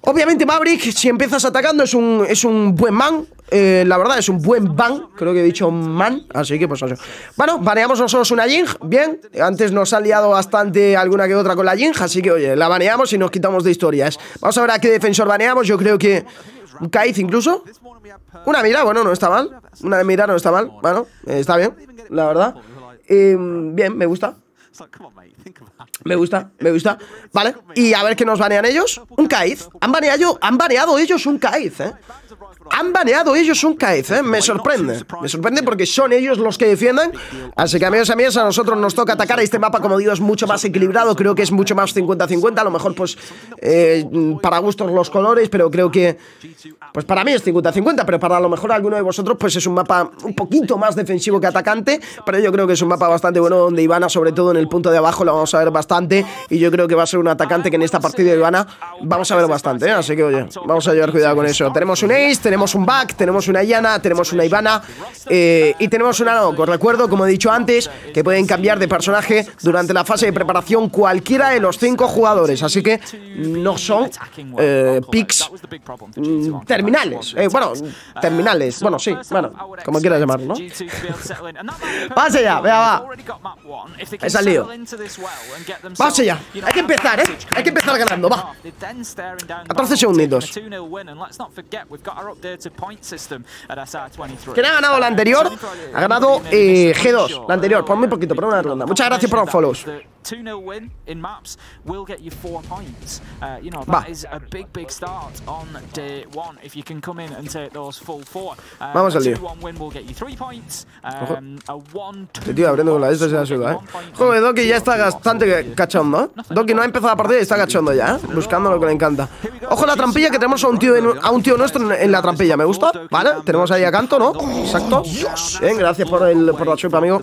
Obviamente Maverick, si empiezas atacando, es un buen man. La verdad, es un buen ban. Creo que he dicho man, así que pues eso. Bueno, baneamos nosotros una Jing, bien. Antes nos han liado bastante alguna que otra con la Jing, así que oye, la baneamos y nos quitamos de historias. Vamos a ver a qué defensor baneamos. Yo creo que Un Kai'Z incluso. Una Mira, bueno, no está mal. Una Mira no está mal, bueno, está bien, la verdad. Bien, me gusta. Me gusta, me gusta. Vale, y a ver qué nos banean ellos. Un Kai'Z, han baneado ellos un Kai'Z, han baneado ellos un Kai'Z, me sorprende porque son ellos los que defienden. Así que amigos y amigas, a nosotros nos toca atacar. Este mapa, como digo, es mucho más equilibrado. Creo que es mucho más 50-50, a lo mejor pues para gustos los colores, pero creo que, pues para mí es 50-50, pero para a lo mejor alguno de vosotros pues es un mapa un poquito más defensivo que atacante. Pero yo creo que es un mapa bastante bueno, donde Ivana, sobre todo en el punto de abajo, lo vamos a ver bastante. Y yo creo que va a ser un atacante que en esta partida de Ivana vamos a ver bastante, así que oye, vamos a llevar cuidado con eso. Tenemos un Ace, tenemos un Back, tenemos una Iana, tenemos una Ivana y tenemos una Nøkk. Os recuerdo, como he dicho antes, que pueden cambiar de personaje durante la fase de preparación cualquiera de los 5 jugadores, así que no son picks terminales, bueno, terminales, bueno, sí, bueno, como quieras llamarlo, ¿no? Vamos allá, vea, va. Es al lío. Vamos allá, hay que empezar, ¿eh? Hay que empezar ganando, va. 14 segunditos. ¿Quién ha ganado la anterior? Ha ganado G2, la anterior, por muy poquito, por una ronda. Muchas gracias por los follows. Va. Vamos al lío. Este tío abriendo con la de la ciudad, ¿eh? Joder, Doki ya está bastante cachondo, ¿eh? Doki no ha empezado la partida y está cachondo ya, ¿eh? Buscando lo que le encanta. Ojo a la trampilla, que tenemos a un tío nuestro en la trampilla, me gusta. Vale, tenemos ahí a Canto, ¿no? Exacto. Dios. Bien, gracias por la chupa, amigo.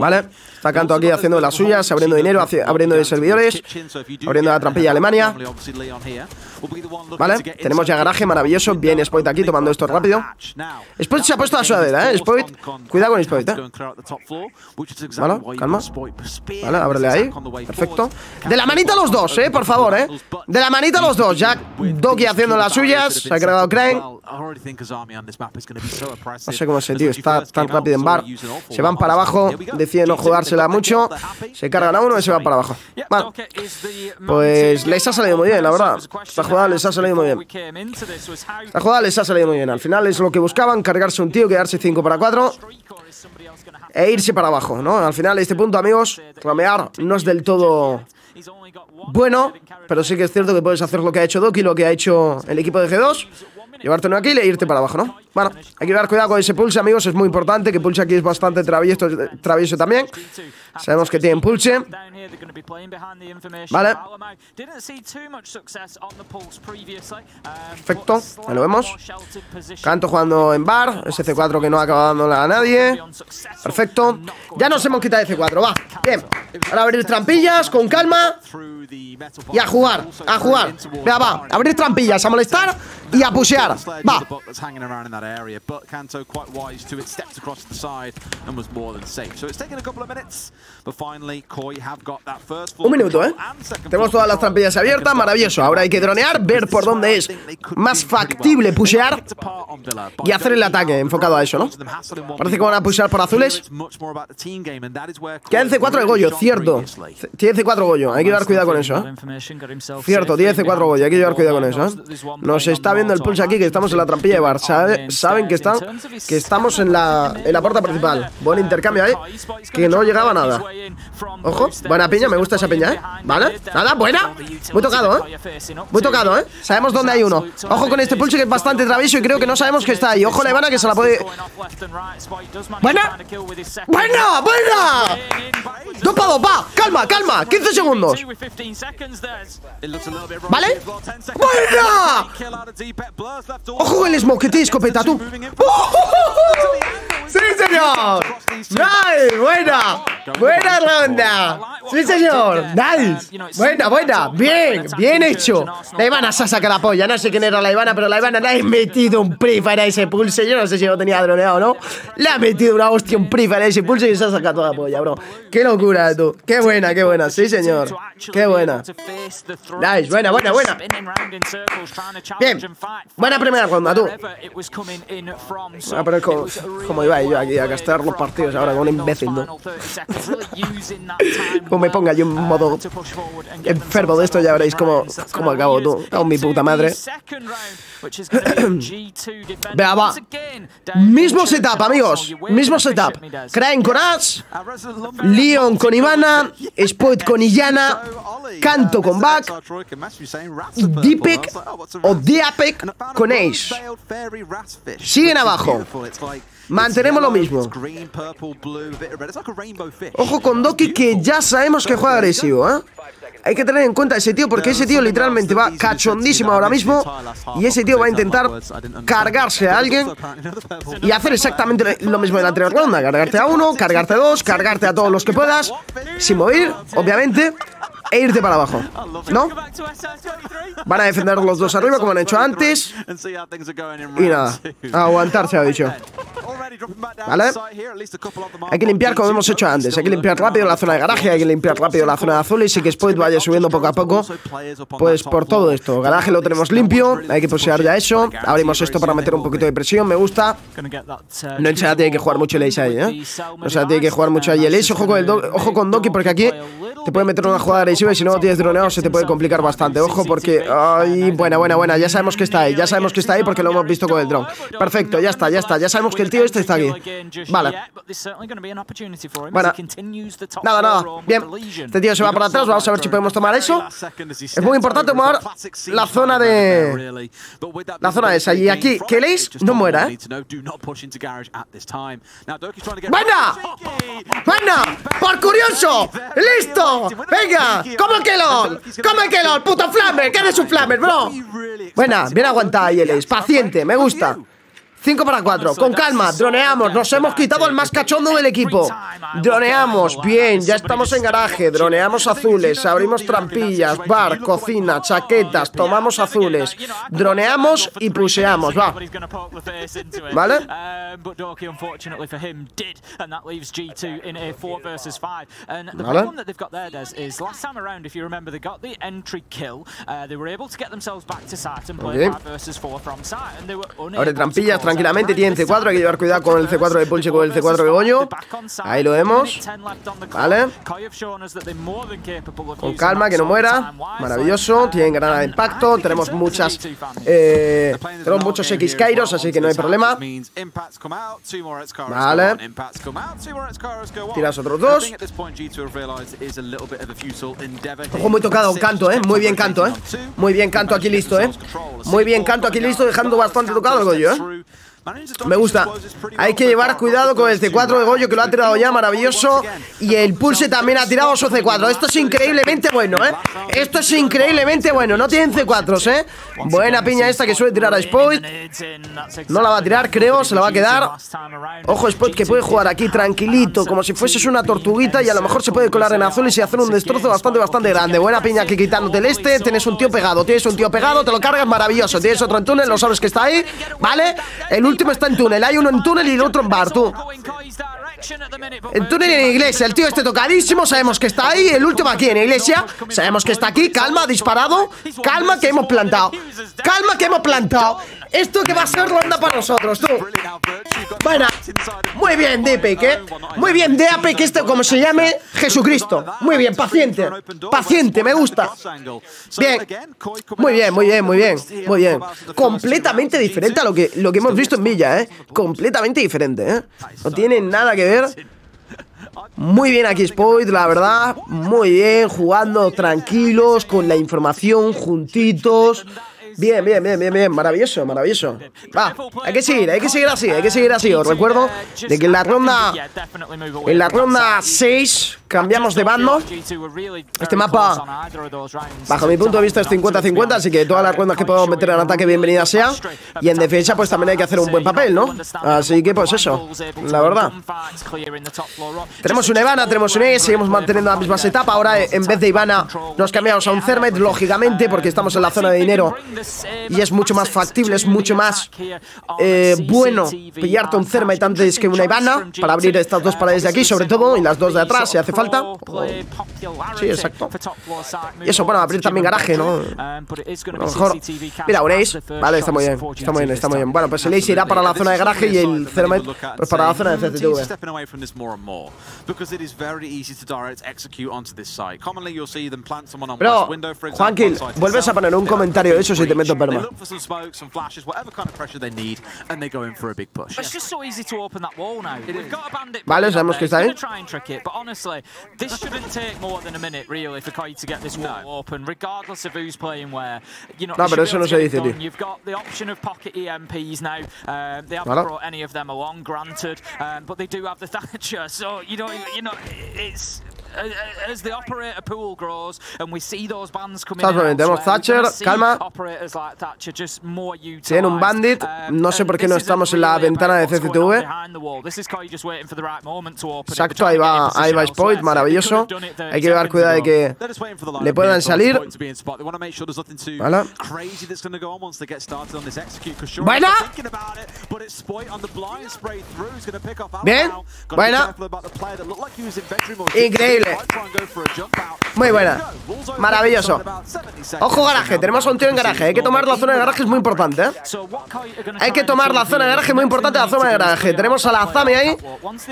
Vale, está Canto aquí haciendo de las suyas, abriendo dinero, abriendo de servidores, abriendo la trampilla a Alemania. Vale, tenemos ya garaje, maravilloso. Bien, IcePoit aquí tomando esto rápido. IcePoit se ha puesto la sudadera, ¿eh? IcePoit, cuidado con IcePoit, ¿eh? Vale, calma. Vale, ábrele ahí, perfecto. De la manita los dos, por favor, de la manita los dos. Ya Doki haciendo las suyas, se ha cargado Kraen. No sé cómo ese tío está tan rápido en bar. Se van para abajo, deciden no jugársela mucho, se cargan a uno y se van para abajo. Vale, pues les ha salido muy bien, la verdad. Esta jugada les ha salido muy bien. Esta jugada les ha salido muy bien. Al final es lo que buscaban, cargarse un tío, quedarse 5-4 e irse para abajo, ¿no? Al final, este punto, amigos, ramear no es del todo bueno, pero sí que es cierto que puedes hacer lo que ha hecho Doki, lo que ha hecho el equipo de G2, llevarte uno aquí y irte para abajo, ¿no? Bueno, hay que dar cuidado con ese Pulse, amigos, es muy importante, que Pulse aquí es bastante travieso también. Sabemos que tienen Pulse. Vale. Perfecto, ya lo vemos. Canto jugando en bar, ese C4 que no ha acabado dándola a nadie. Perfecto. Ya nos hemos quitado ese C4, va. Bien. Ahora abrir trampillas con calma y a jugar, a jugar. Vea, va, abrir trampillas, a molestar y a pushear, va. Un minuto, ¿eh? Tenemos todas las trampillas abiertas, maravilloso. Ahora hay que dronear, ver por dónde es más factible pushear y hacer el ataque enfocado a eso, ¿no? Parece que van a pushear por azules. Queda el C4 de Goyo, cierto. Tiene C4 Goyo, hay que llevar cuidado con eso, ¿eh? Cierto, tiene C4 Goyo, hay que llevar cuidado con eso, ¿eh? Nos está viendo el Pulse aquí, que estamos en la trampilla de bar. Saben que estamos en la puerta principal. Buen intercambio ahí, que no llegaba nada. Ojo, buena piña, me gusta esa piña, ¿eh? Vale, nada, buena. Muy tocado, ¿eh? Muy tocado, ¿eh? Sabemos dónde hay uno. Ojo con este Pulse, que es bastante travieso y creo que no sabemos que está ahí. Ojo la Ivana, que se la puede... ¡Buena! ¡Buena! ¡Buena! ¡Dopa, dopa! ¡Calma, calma! 15 segundos. ¿Vale? ¡Buena! ¡Ojo el smoke! ¡Qué te escopeta tú! ¡Sí, señor! ¡Nice! ¡Buena! ¡Buena ronda! ¡Sí, señor! ¡Nice! ¡Buena, buena! ¡Bien! ¡Bien hecho! La Ivana se ha sacado la polla. No sé quién era la Ivana, pero la Ivana le ha metido un pre para ese Pulse. Yo no sé si lo tenía droneado o no. Le ha metido una hostia, un pre para ese Pulse y se ha sacado toda la polla, bro. ¡Qué locura, tú! ¡Qué buena, qué buena! ¡Sí, señor! ¡Qué buena! ¡Nice! ¡Buena, buena, buena! Bien. Buena primera ronda, tú. Bueno, pero como iba y yo aquí a gastar los partidos ahora con un imbécil, ¿no? Como me ponga yo en modo enfermo de esto, ya veréis cómo acabo, ¿no? Con mi puta madre. Vea, va. Mismo setup, amigos. Mismo setup. Kraen con Ace, Leon con Iana, IcePoit con Iana, Canto con Back, Deepik o Deepik con Ace. Siguen abajo. Mantenemos lo mismo. Ojo con Doki, que ya sabemos que juega agresivo, ¿eh? Hay que tener en cuenta a ese tío, porque ese tío literalmente va cachondísimo ahora mismo. Y ese tío va a intentar cargarse a alguien y hacer exactamente lo mismo de la anterior ronda. Cargarte a uno, cargarte a dos, cargarte a todos los que puedas, sin mover, obviamente, e irte para abajo, ¿no? Van a defender los dos arriba, como han hecho antes. Y nada, aguantar, se ha dicho. ¿Vale? Hay que limpiar como hemos hecho antes. Hay que limpiar rápido la zona de garaje, hay que limpiar rápido la zona de azul. Y si que Spoit vaya subiendo poco a poco, pues por todo esto. Garaje lo tenemos limpio, hay que posear ya eso. Abrimos esto para meter un poquito de presión, me gusta. No se la tiene que jugar mucho el Ace ahí, ¿eh? No se la tiene que jugar mucho ahí el Ace. Ojo con Doki, porque aquí te puede meter una jugada agresiva y si no lo tienes droneado se te puede complicar bastante. Ojo, porque... Ay, buena. Ya sabemos que está ahí. Ya sabemos que está ahí porque lo hemos visto con el drone. Perfecto, ya está. Ya sabemos que el tío este está aquí. Vale. Bueno. Nada. Bien. Este tío se va para atrás. Vamos a ver si podemos tomar eso. Es muy importante tomar la zona de... La zona esa. Y aquí, que el Ace no muera, ¿eh? ¡Buena! ¡Por curioso! ¡Listo! ¡Venga! ¡Come el kelon! ¡Puto flamer! ¡Que eres un flamer, bro! Buena, bien aguantada ahí el Ace. Paciente, me gusta. 5 para 4, con calma, droneamos. Nos hemos quitado el más cachondo del equipo. Droneamos, bien, ya estamos en garaje. Droneamos azules, abrimos trampillas, bar, cocina, chaquetas. Tomamos azules, droneamos y puseamos, va. ¿Vale? ¿Vale? Abre trampillas, tranquilamente, tienen C4, hay que llevar cuidado con el C4 de Pulse y con el C4 de Goyo. Ahí lo vemos. Vale. Con calma, que no muera. Maravilloso. Tienen granada de impacto. Tenemos muchas... tenemos muchos X Kairos, así que no hay problema. Vale. Tiras otros dos. Ojo, muy tocado Canto, ¿eh? Muy bien Canto aquí listo, ¿eh? Dejando bastante tocado el Goyo, ¿eh? Me gusta. Hay que llevar cuidado con el C4 de Goyo, que lo ha tirado ya, maravilloso. Y el Pulse también ha tirado su C4. Esto es increíblemente bueno, ¿eh? No tienen C4s, ¿eh? Buena piña esta que suele tirar a Spoit. No la va a tirar, creo, se la va a quedar. Ojo, Spoit, que puede jugar aquí tranquilito, como si fueses una tortuguita. Y a lo mejor se puede colar en azules y hacer un destrozo bastante grande. Buena piña aquí quitándote el este. Tienes un tío pegado, te lo cargas, maravilloso. Tienes otro en túnel, lo sabes que está ahí, ¿vale? El último está en túnel, hay uno en túnel y el otro en bar, tú. En túnel y en iglesia, el tío este tocadísimo, sabemos que está ahí. El último aquí en iglesia, sabemos que está aquí. Calma, disparado, calma que hemos plantado. Esto que va a ser ronda para nosotros, tú. Bueno, muy bien, Deepik, ¿eh? Muy bien, Deepik, esto como se llame, Jesucristo. Muy bien, paciente, me gusta. Bien, muy bien. Completamente diferente a lo que hemos visto en Villa, ¿eh? Completamente diferente, ¿eh? No tiene nada que ver. Muy bien aquí Spoit, la verdad. Muy bien, jugando tranquilos, con la información, juntitos. Bien, maravilloso. Va, hay que seguir así, Os recuerdo de que en la ronda 6 cambiamos de bando. Este mapa, bajo mi punto de vista, es 50-50, así que todas las rondas que podamos meter en ataque, bienvenida sea. Y en defensa, pues también hay que hacer un buen papel, ¿no? Así que, pues eso, la verdad. Tenemos una Ivana, tenemos un E, seguimos manteniendo la misma setup. Ahora, en vez de Ivana, nos cambiamos a un Cermet, lógicamente, porque estamos en la zona de dinero. Y es mucho más factible, es mucho más bueno pillarte un Cermet antes que una Ivana, para abrir estas dos paredes de aquí, sobre todo, y las dos de atrás, si hace falta. falta. Sí, exacto. Y eso, bueno, abrir también garaje, ¿no? A lo mejor. Mira, un Ace. Vale, está muy bien. Está muy bien, está muy bien. Bueno, pues el Ace irá para la zona de garaje y el Cermet pues para la zona de CTV. Pero, Juanquil, vuelves a poner un comentario de eso si te meto en perma. Vale, sabemos que está ahí. No, pero eso no se dice, tío. As the operator pool grows and we see those bands coming in, tenemos Thatcher, calma. Tiene un bandit. No sé por qué no estamos en la ventana de CCTV. Exacto, ahí va IcePoit, maravilloso. Hay que llevar cuidado de que le puedan salir. Vale. Buena. Bien. Buena. Increíble. Muy buena. Maravilloso. Ojo garaje, tenemos a un tío en garaje. Hay que tomar la zona de garaje, es muy importante, ¿eh? Hay que tomar la zona de garaje, muy importante la zona de garaje. Tenemos a la Azami ahí,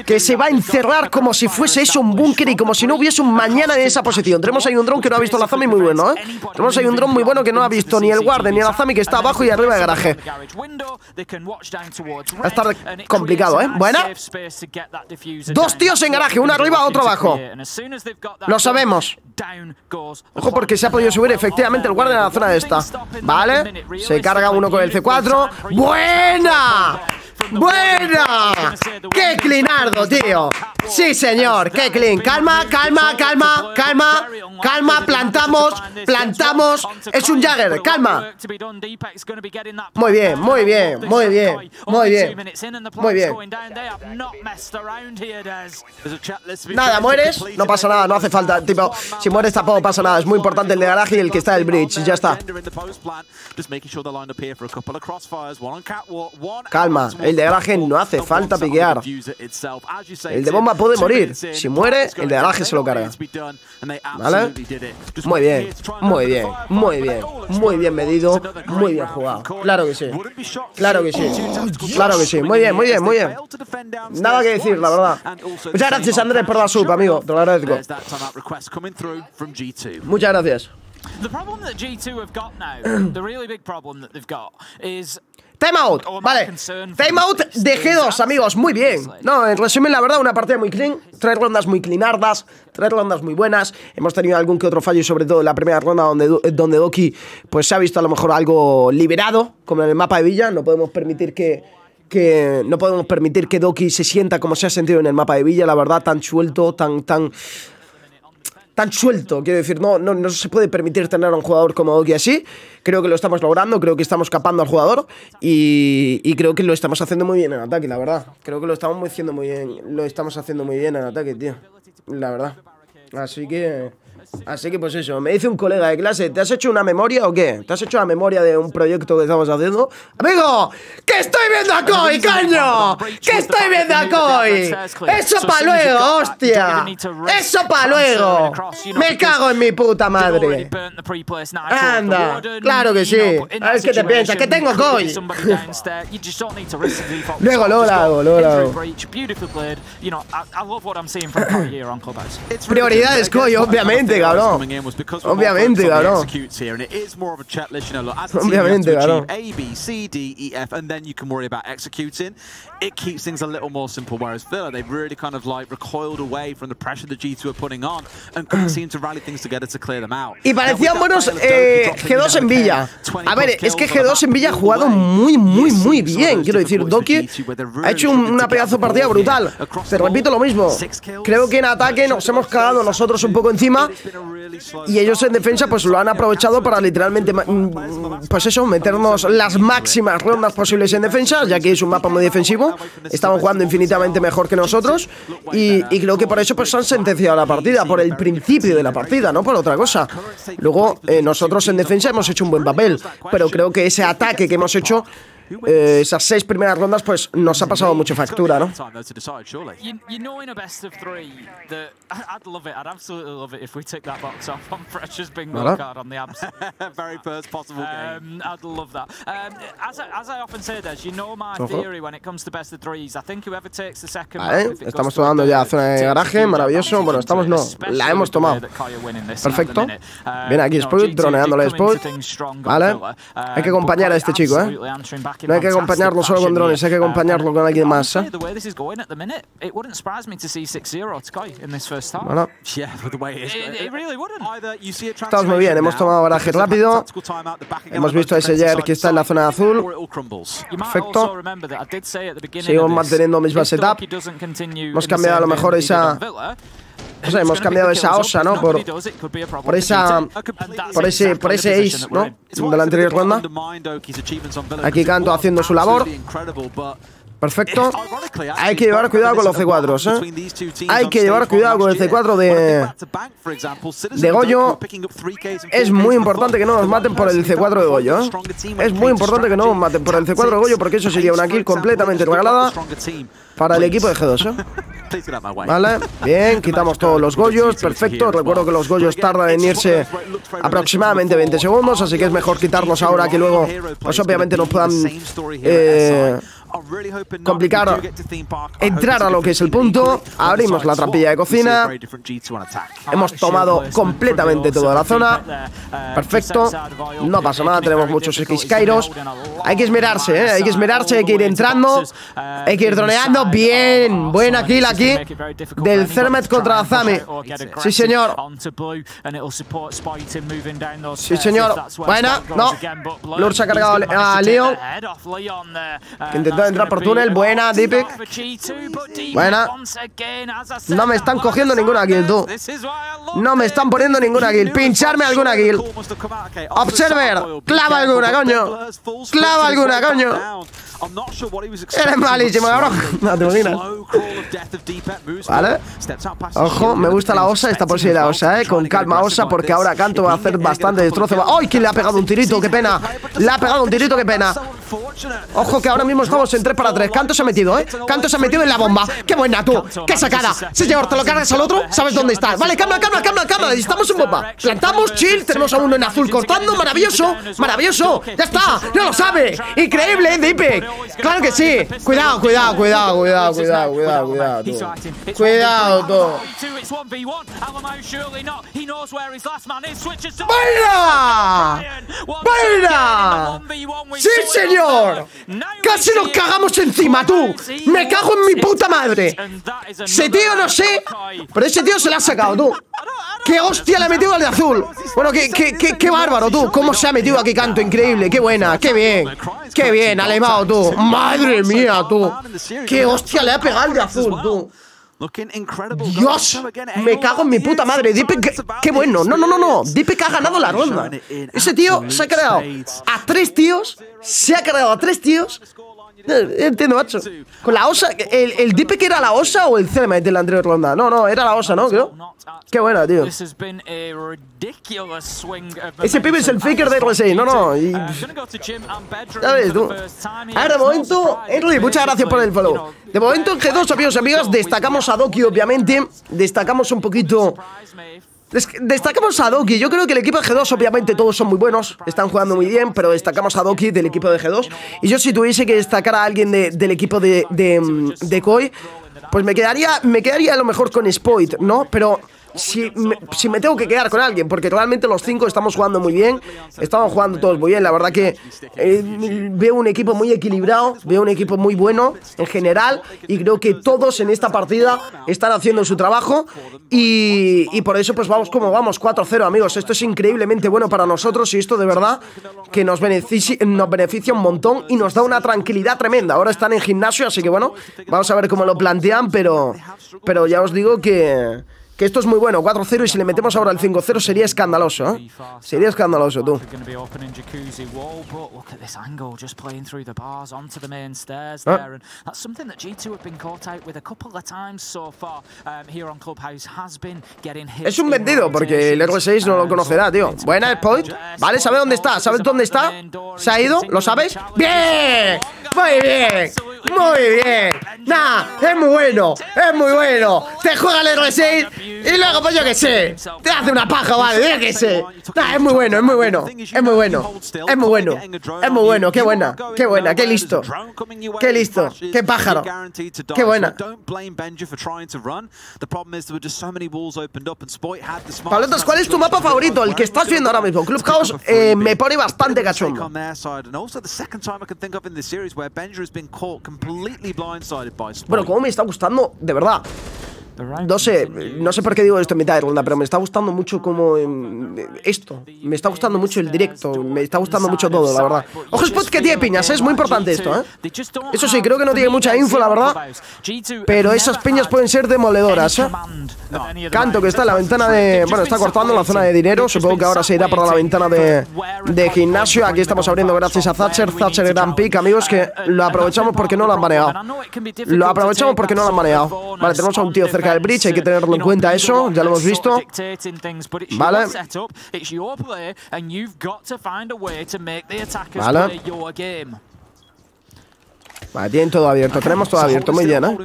que se va a encerrar como si fuese eso un búnker y como si no hubiese un mañana en esa posición. Tenemos ahí un dron que no ha visto la Azami, muy bueno, ¿eh? Tenemos ahí un dron muy bueno que no ha visto ni el Warden ni la Azami, que está abajo y arriba de garaje. Va a estar complicado, ¿eh? Buena. Dos tíos en garaje, uno arriba, otro abajo. Lo sabemos. Ojo, porque se ha podido subir efectivamente el guardia a la zona de esta. Vale. Se carga uno con el C4. ¡Buena! ¡Buena! ¡Qué cleanardo, tío! Sí, señor, qué clean. Calma, calma, calma, calma. Calma, plantamos, plantamos. Es un Jagger, calma. Muy bien, muy bien, muy bien, muy bien. Muy bien. Nada, mueres, no pasa nada, no hace falta. Tipo, si mueres tampoco pasa nada. Es muy importante el de garaje y el que está del bridge. Ya está. Calma, el de garaje no hace falta piquear. El de bomba puede morir. Si muere, el de garaje se lo carga. ¿Vale? Muy bien, muy bien, muy bien. Muy bien medido, muy bien jugado. Claro que sí. Claro que sí. Claro que sí. Muy bien, muy bien, muy bien. Nada que decir, la verdad. Muchas gracias, Andrés, por la sub, amigo. Te lo agradezco. Muchas gracias. Timeout, vale. Timeout de G2, amigos, muy bien. No, en resumen, la verdad, una partida muy clean. Tres rondas muy cleanardas, tres rondas muy buenas. Hemos tenido algún que otro fallo, y sobre todo en la primera ronda, donde Doki pues se ha visto a lo mejor algo liberado, como en el mapa de Villa. No podemos permitir que Doki se sienta como se ha sentido en el mapa de Villa, la verdad, tan suelto, tan suelto, quiero decir, no se puede permitir tener a un jugador como Doki así. Creo que lo estamos logrando, creo que estamos capando al jugador y creo que lo estamos haciendo muy bien en ataque, la verdad. Creo que lo estamos haciendo muy bien en ataque, tío, la verdad. Así que pues eso, me dice un colega de clase, ¿te has hecho una memoria o qué? ¿Te has hecho una memoria de un proyecto que estamos haciendo? ¡Amigo! ¡Que estoy viendo a Koi, coño! ¡Que estoy viendo a Koi! ¡Eso pa' luego, hostia! ¡Eso pa' luego! ¡Me cago en mi puta madre! ¡Anda! ¡Claro que sí! A ver qué te piensas, ¡que tengo Koi! luego lo hago. Prioridades Koi, obviamente. Cabrón. Obviamente, cabrón. Obviamente, cabrón. Y parecían buenos G2 en Villa. A ver, es que G2 en Villa ha jugado muy bien. Quiero decir, Doki ha hecho una pedazo de partida brutal. Te repito lo mismo. Creo que en ataque nos hemos cagado nosotros un poco encima. Y ellos en defensa pues lo han aprovechado para literalmente pues eso, meternos las máximas rondas posibles en defensa, ya que es un mapa muy defensivo. Estamos jugando infinitamente mejor que nosotros y creo que por eso pues han sentenciado la partida, por el principio de la partida, no por otra cosa. Luego nosotros en defensa hemos hecho un buen papel, pero creo que ese ataque que hemos hecho esas 6 primeras rondas pues nos ha pasado mucho factura, ¿no? Vale, estamos tomando ya zona de garaje, maravilloso. Bueno, estamos no, la hemos tomado. Perfecto. Viene aquí Spud, droneándole a Spud. Vale, hay que acompañar a este chico, ¿eh? No hay que acompañarlo solo con drones, hay que acompañarlo con alguien más, ¿eh? Bueno. Estamos muy bien, hemos tomado garaje rápido. Hemos visto a ese Jair que está en la zona azul. Perfecto. Sigo manteniendo misma setup. Hemos cambiado a lo mejor esa... O sea, hemos cambiado esa osa, ¿no? Por ese ace, ¿no? De la anterior ronda. Aquí Canto haciendo su labor. Perfecto. Hay que llevar cuidado con los C4s, ¿eh? Hay que llevar cuidado con el C4 de Goyo. Es muy importante que no nos maten por el C4 de Goyo, ¿eh? Es muy importante que no nos maten por el C4 de Goyo, porque eso sería una kill completamente regalada para el equipo de G2, ¿eh? Vale, bien, quitamos todos los Goyos, perfecto. Recuerdo que los Goyos tardan en irse aproximadamente 20 segundos, así que es mejor quitarlos ahora que luego, pues obviamente nos puedan complicar entrar a lo que es el punto. Abrimos la trampilla de cocina. Hemos tomado completamente toda la zona. Perfecto. No pasa nada, tenemos muchos X Kairos. Hay que esmerarse, ¿eh? Hay que esmerarse, hay que ir entrando. Hay que ir droneando. Bien, buena kill aquí del Zermet contra Azami. Sí, señor. Sí, señor. Buena, no. Lurch ha cargado a Leon, que intentó entrar por túnel. Buena, Deepik. Buena. No me están cogiendo ninguna kill, tú. No me están poniendo ninguna kill. Pincharme alguna kill. Observer, clava alguna, coño. Clava alguna, coño. Eres malísimo, cabrón. No te imaginas. Vale. Ojo, me gusta la osa. Esta por si la osa, con calma osa, porque ahora Canto va a hacer bastante destrozo. ¡Ay, que le ha pegado un tirito! ¡Qué pena! Le ha pegado un tirito, qué pena. Ojo, que ahora mismo estamos en 3 para 3. Canto se ha metido, ¿eh? Canto se ha metido en la bomba. ¡Qué buena, tú! ¡Qué sacada! Si te lo cargas al otro, sabes dónde estás. Vale, calma, calma, calma, calma. Necesitamos un bomba. Plantamos, chill. Tenemos a uno en azul cortando. ¡Maravilloso! ¡Maravilloso! ¡Ya está! ¡Ya lo sabes! ¡Increíble, Deepik! ¡Claro que sí! ¡Cuidado, cuidado, cuidado, cuidado, cuidado, cuidado, cuidado, tú! ¡Cuidado, tú! ¡Baila! ¡Baila! ¡Sí, señor! ¡Casi nos cagamos encima, tú! ¡Me cago en mi puta madre! Ese tío no sé, pero ese tío se la ha sacado, tú. ¡Qué hostia le ha metido al de azul! Bueno, qué bárbaro, tú. ¿Cómo se ha metido aquí Canto? Increíble, qué buena, qué bien. Qué bien, Alem4o, tú. Madre mía, tú. Qué hostia le ha pegado al de azul, tú. Dios, me cago en mi puta madre. Deepik, qué bueno. No, no, no, no. Deepik ha ganado la ronda. Ese tío se ha cargado a 3 tíos. Se ha cargado a 3 tíos. Entiendo, macho. Con la osa. ¿El Deepik era la osa o el Zermet de la anterior ronda? No, no, era la osa, ¿no? Creo. Qué buena, tío. Ese pibe es el faker de R6. No, no. Y... ya ves, tú. A ver, de momento, Henry, muchas gracias por el follow. De momento, en G2, amigos y amigas, destacamos a Doki, obviamente. Destacamos un poquito... destacamos a Doki. Yo creo que el equipo de G2, obviamente todos son muy buenos, están jugando muy bien, pero destacamos a Doki del equipo de G2. Y yo si tuviese que destacar a alguien del equipo de Koi, pues me quedaría a lo mejor con IcePoit, ¿no? Pero si me tengo que quedar con alguien, porque realmente los 5 estamos jugando muy bien. Estamos jugando todos muy bien, la verdad que veo un equipo muy equilibrado, veo un equipo muy bueno en general. Y creo que todos en esta partida están haciendo su trabajo. Y por eso pues vamos como vamos, 4-0, amigos. Esto es increíblemente bueno para nosotros y esto de verdad que nos beneficia un montón y nos da una tranquilidad tremenda. Ahora están en gimnasio, así que bueno, vamos a ver cómo lo plantean, pero ya os digo que Que esto es muy bueno, 4-0, y si le metemos ahora el 5-0 sería escandaloso, ¿eh? Sería escandaloso, tú. Es un vendido, porque el R6 no lo conocerá, tío. Buena, IcePoit. Vale, ¿sabe dónde está? ¿Sabes dónde está? ¿Se ha ido? ¿Lo sabes? ¡Bien! ¡Muy bien! ¡Muy bien! ¡Nah! ¡Es muy bueno! ¡Es muy bueno! ¡Te juega el R6! Y luego, pues yo que sé, te hace una paja, vale, yo que sé. Nah, es muy bueno, es muy bueno, es muy bueno, es muy bueno, es muy bueno, qué buena, qué listo, qué pájaro, qué buena. Pablotas, ¿cuál es tu mapa favorito? El que estás viendo ahora mismo. Clubhouse me pone bastante cachondo. Bueno, como me está gustando, de verdad. No sé por qué digo esto en mitad de ronda, pero me está gustando mucho como esto. Me está gustando mucho el directo, me está gustando mucho todo, la verdad. Ojo, Spot que tiene piñas, ¿eh? Es muy importante esto, ¿eh? Eso sí, creo que no tiene mucha info, la verdad, pero esas piñas pueden ser demoledoras, ¿eh? Canto que está en la ventana de... Bueno, está cortando la zona de dinero, supongo que ahora se irá para la ventana de gimnasio. Aquí estamos abriendo gracias a Thatcher. Thatcher gran pick, amigos, que lo aprovechamos porque no lo han baneado. Lo aprovechamos porque no lo han baneado. Vale, tenemos a un tío cerca del bridge, hay que tenerlo en cuenta eso, ya lo hemos visto. Vale. Vale, tienen todo abierto, tenemos todo abierto, muy bien, ¿eh?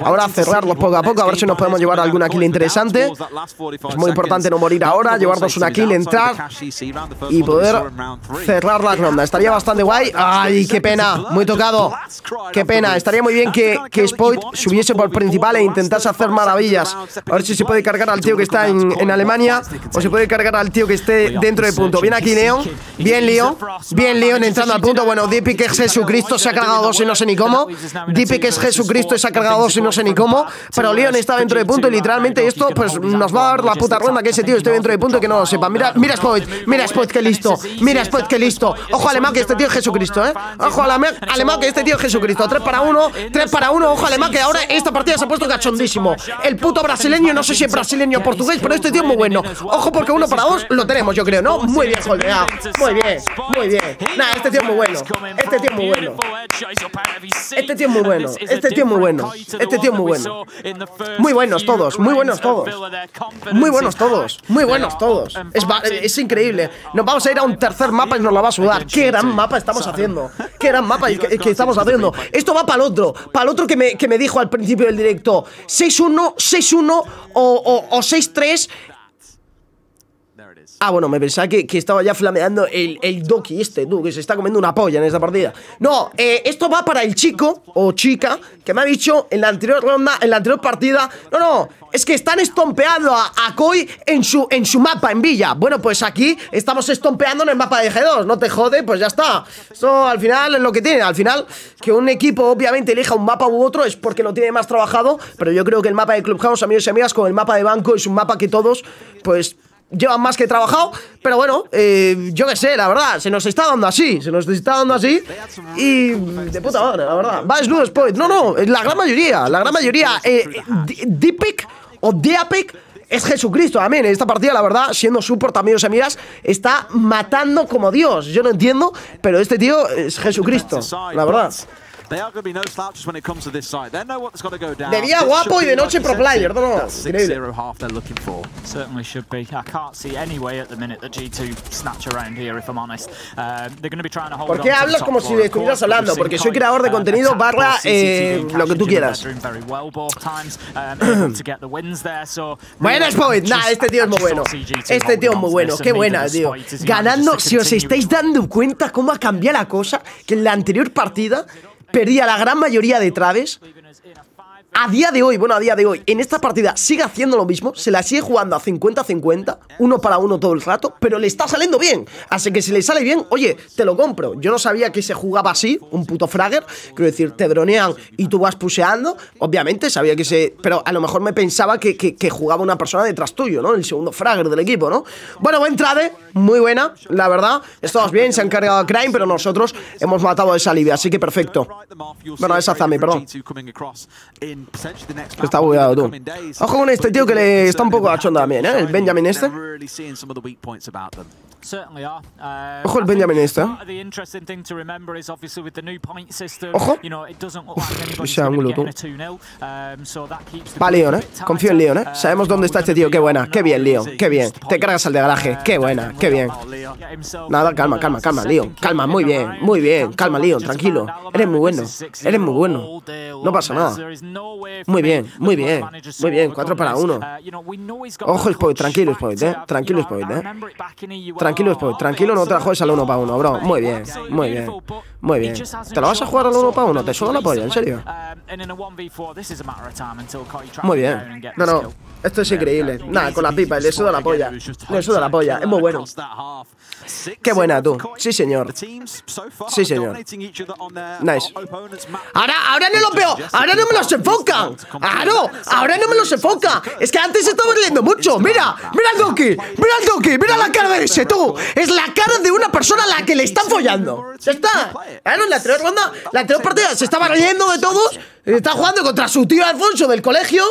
Ahora cerrarlos poco a poco, a ver si nos podemos llevar alguna kill interesante. Es muy importante no morir ahora, llevarnos una kill, entrar y poder cerrar la ronda. Estaría bastante guay. ¡Ay, qué pena! Muy tocado. ¡Qué pena! Estaría muy bien que Spoit subiese por principal e intentase hacer maravillas. A ver si se puede cargar al tío que está en Alemania o se puede cargar al tío que esté dentro del punto. Bien aquí, Leon. Bien, Leon. Bien, Leon entrando al punto. Bueno, Deepik, que es Jesucristo, se ha cargado dos y no sé ni cómo. Deepik es Jesucristo y se ha cargado dos y no sé ni cómo. Pero Leon está dentro de punto y literalmente esto pues nos va a dar la puta ronda que ese tío esté dentro de punto y que no lo sepa. Mira Spoit, mira Spoit que listo. Mira Spoit que listo. Ojo Alemán que este tío es Jesucristo, ¿eh? Ojo Alemán que este tío es Jesucristo. 3 para 1, ojo Alemán que ahora esta partida se ha puesto cachondísimo. El puto brasileño, no sé si es brasileño o portugués, pero este tío es muy bueno. Ojo porque 1 para 2 lo tenemos, yo creo, ¿no? Muy bien, holdeado. Muy bien, muy bien. Nah, este tío es muy bueno. Este tío es muy bueno. Este tío es muy bueno, este tío es muy bueno, este tío es muy bueno. Muy buenos todos, muy buenos todos. Muy buenos todos, muy buenos todos. Es increíble. Nos vamos a ir a un tercer mapa y nos la va a sudar. ¡Qué gran mapa estamos haciendo! ¡Qué gran mapa que estamos haciendo! Esto va para el otro que me dijo al principio del directo. 6-1, 6-1 o 6-3. Ah, bueno, me pensaba que estaba ya flameando el Doki este, tú, que se está comiendo una polla en esta partida. No, esto va para el chico o chica que me ha dicho en la anterior ronda, en la anterior partida. No, no, es que están estompeando a Koi en su mapa, en Villa. Bueno, pues aquí estamos estompeando en el mapa de G2, no te jode, pues ya está. Eso al final es lo que tiene, al final que un equipo obviamente elija un mapa u otro es porque lo tiene más trabajado. Pero yo creo que el mapa de Clubhouse, amigos y amigas, con el mapa de banco es un mapa que todos, pues... llevan más que trabajado, pero bueno, yo qué sé, la verdad, se nos está dando así, se nos está dando así y de puta madre, la verdad. Va desnudo Spoit, no, no, la gran mayoría, Deepik o Deepik es Jesucristo, amén. Esta partida, la verdad, siendo support, amigos y amigas, está matando como Dios, yo no entiendo, pero este tío es Jesucristo, la verdad. De día guapo y de noche pro player, no, no, increíble. ¿Por qué hablas como si estuvieras hablando? Porque soy creador de contenido barra lo que tú quieras. Bueno, Spoit, nah, este tío es muy bueno. Este tío es muy bueno, qué buena, tío. Ganando, si os estáis dando cuenta cómo ha cambiado la cosa, que en la anterior partida perdía la gran mayoría de traves. A día de hoy, bueno, a día de hoy, en esta partida sigue haciendo lo mismo, se la sigue jugando a 50-50, 1 para 1 todo el rato, pero le está saliendo bien. Así que si le sale bien, oye, te lo compro. Yo no sabía que se jugaba así, un puto fragger. Quiero decir, te dronean y tú vas puseando. Obviamente, sabía que se... pero a lo mejor me pensaba que jugaba una persona detrás tuyo, ¿no? El segundo fragger del equipo, ¿no? Bueno, buen trade, muy buena, la verdad. Estamos bien, se han cargado a Kraen, pero nosotros hemos matado a esa Libia, así que perfecto. Bueno, es Azami, perdón. Está bugueado, tú. Ojo con este tío que le está un poco cachondo también, ¿eh? El Benjamin este. Ojo el Benjamin este. Ojo. Ese ángulo, tú. Va Leon, ¿eh? Confío en Leon, ¿eh? Sabemos dónde está este tío. Qué buena. Qué bien, Leon. Qué bien. Te cargas al de garaje. Qué buena. Qué bien. Nada, calma, calma, calma, Leon. Calma, muy bien. Muy bien. Calma, Leon. Tranquilo. Eres muy bueno. Eres muy bueno. No pasa nada. Muy bien, muy bien. Muy bien. 4-1. Ojo, IcePoit. Tranquilo, IcePoit, ¿eh? Tranquilo, IcePoit, ¿eh? Tranquilo, IcePoit. Tranquilo, no te la juegues al 1-1, bro. Muy bien, muy bien. Muy bien. ¿Te la vas a jugar al 1-1? Te suena la polla, en serio. Muy bien. No, no. Esto es increíble. Nada, con la pipa. Le suda la polla. Le suda la polla. Es muy bueno. Qué buena, tú. Sí, señor. Sí, señor. Nice. Ahora, ahora no lo veo. Ahora no me los enfocan. ¡Ah, no! Ahora no me los enfoca. Es que antes estaba leyendo mucho. Mira, mira al Doki. Mira al Doki. Mira la cara de ese, tú. Es la cara de una persona a la que le están follando. Ya está. Ahora en la anterior ronda, la anterior partida se estaba riendo de todos. Está jugando contra su tío Alfonso del colegio.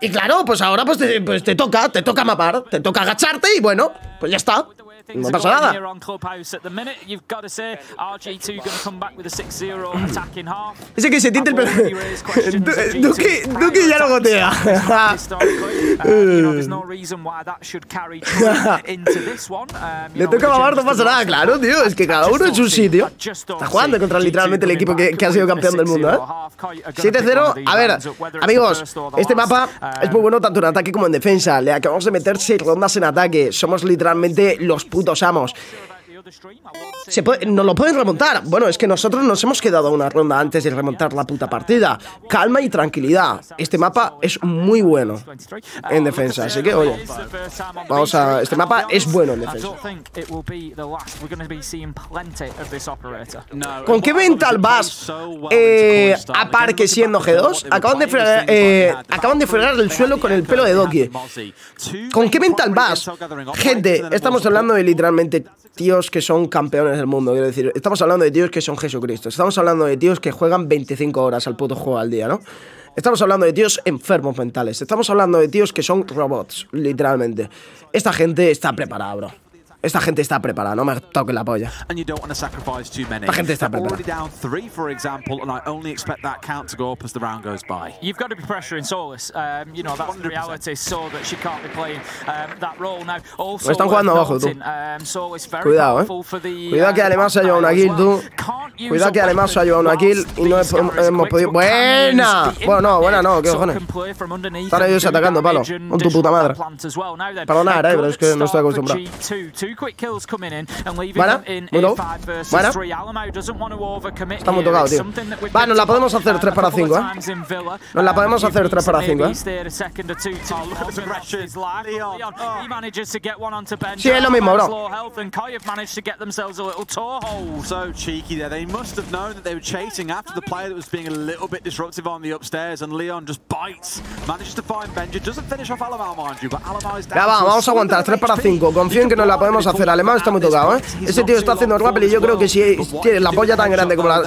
Y claro, pues ahora pues te toca mapar, te toca agacharte y bueno, pues ya está. No pasa nada. Ese que se tinte el pelo. Duki ya lo gotea. Le toca mamar, no pasa nada, claro, tío. Es que cada uno en su sitio. Está jugando contra literalmente el equipo que ha sido campeón del mundo, ¿eh? 7-0. A ver, amigos, este mapa es muy bueno tanto en ataque como en defensa. Le acabamos de meter 6 rondas en ataque. Somos literalmente los putos amos. ¿Nos lo pueden remontar? Bueno, es que nosotros nos hemos quedado una ronda antes de remontar la puta partida. Calma y tranquilidad. Este mapa es muy bueno en defensa, así que oye, vamos a... Este mapa es bueno en defensa. ¿Con qué mental vas a Parque siendo G2? Acaban de fregar el suelo con el pelo de Doki. ¿Con qué mental vas? Gente, estamos hablando de literalmente tíos que son campeones del mundo, quiero decir. Estamos hablando de tíos que son Jesucristo. Estamos hablando de tíos que juegan 25 horas al puto juego al día, ¿no? Estamos hablando de tíos enfermos mentales. Estamos hablando de tíos que son robots, literalmente. Esta gente está preparada, bro. Esta gente está preparada, no me toque la polla. Esta gente está preparada. You've got to be pressuring Solis. You know that's the reality, so that she can't be playing that role now. Also, están jugando abajo, tú. Cuidado, eh. Cuidado que además se ha llevado una kill, tú. Cuidado que además se ha llevado una kill y no hemos podido. Buena. Bueno, no, buena no, qué cojones. Están ellos atacando, palo. Con tu puta madre. Perdonad, pero es que no estoy acostumbrado. Quick kills coming in and leaving them in 5 versus 3. Alem4o doesn't want to overcommit. Estamos tocados, tío. Va, nos la podemos hacer 3-5, ¿eh? Nos la podemos hacer 3-5, ¿eh? Sí, es lo mismo, bro. Ya va, vamos a aguantar 3-5. Confío en que nos la podemos hacer. Alemán está muy tocado, ¿eh? Ese tío está haciendo rappel y yo creo que si tienes la polla tan grande como la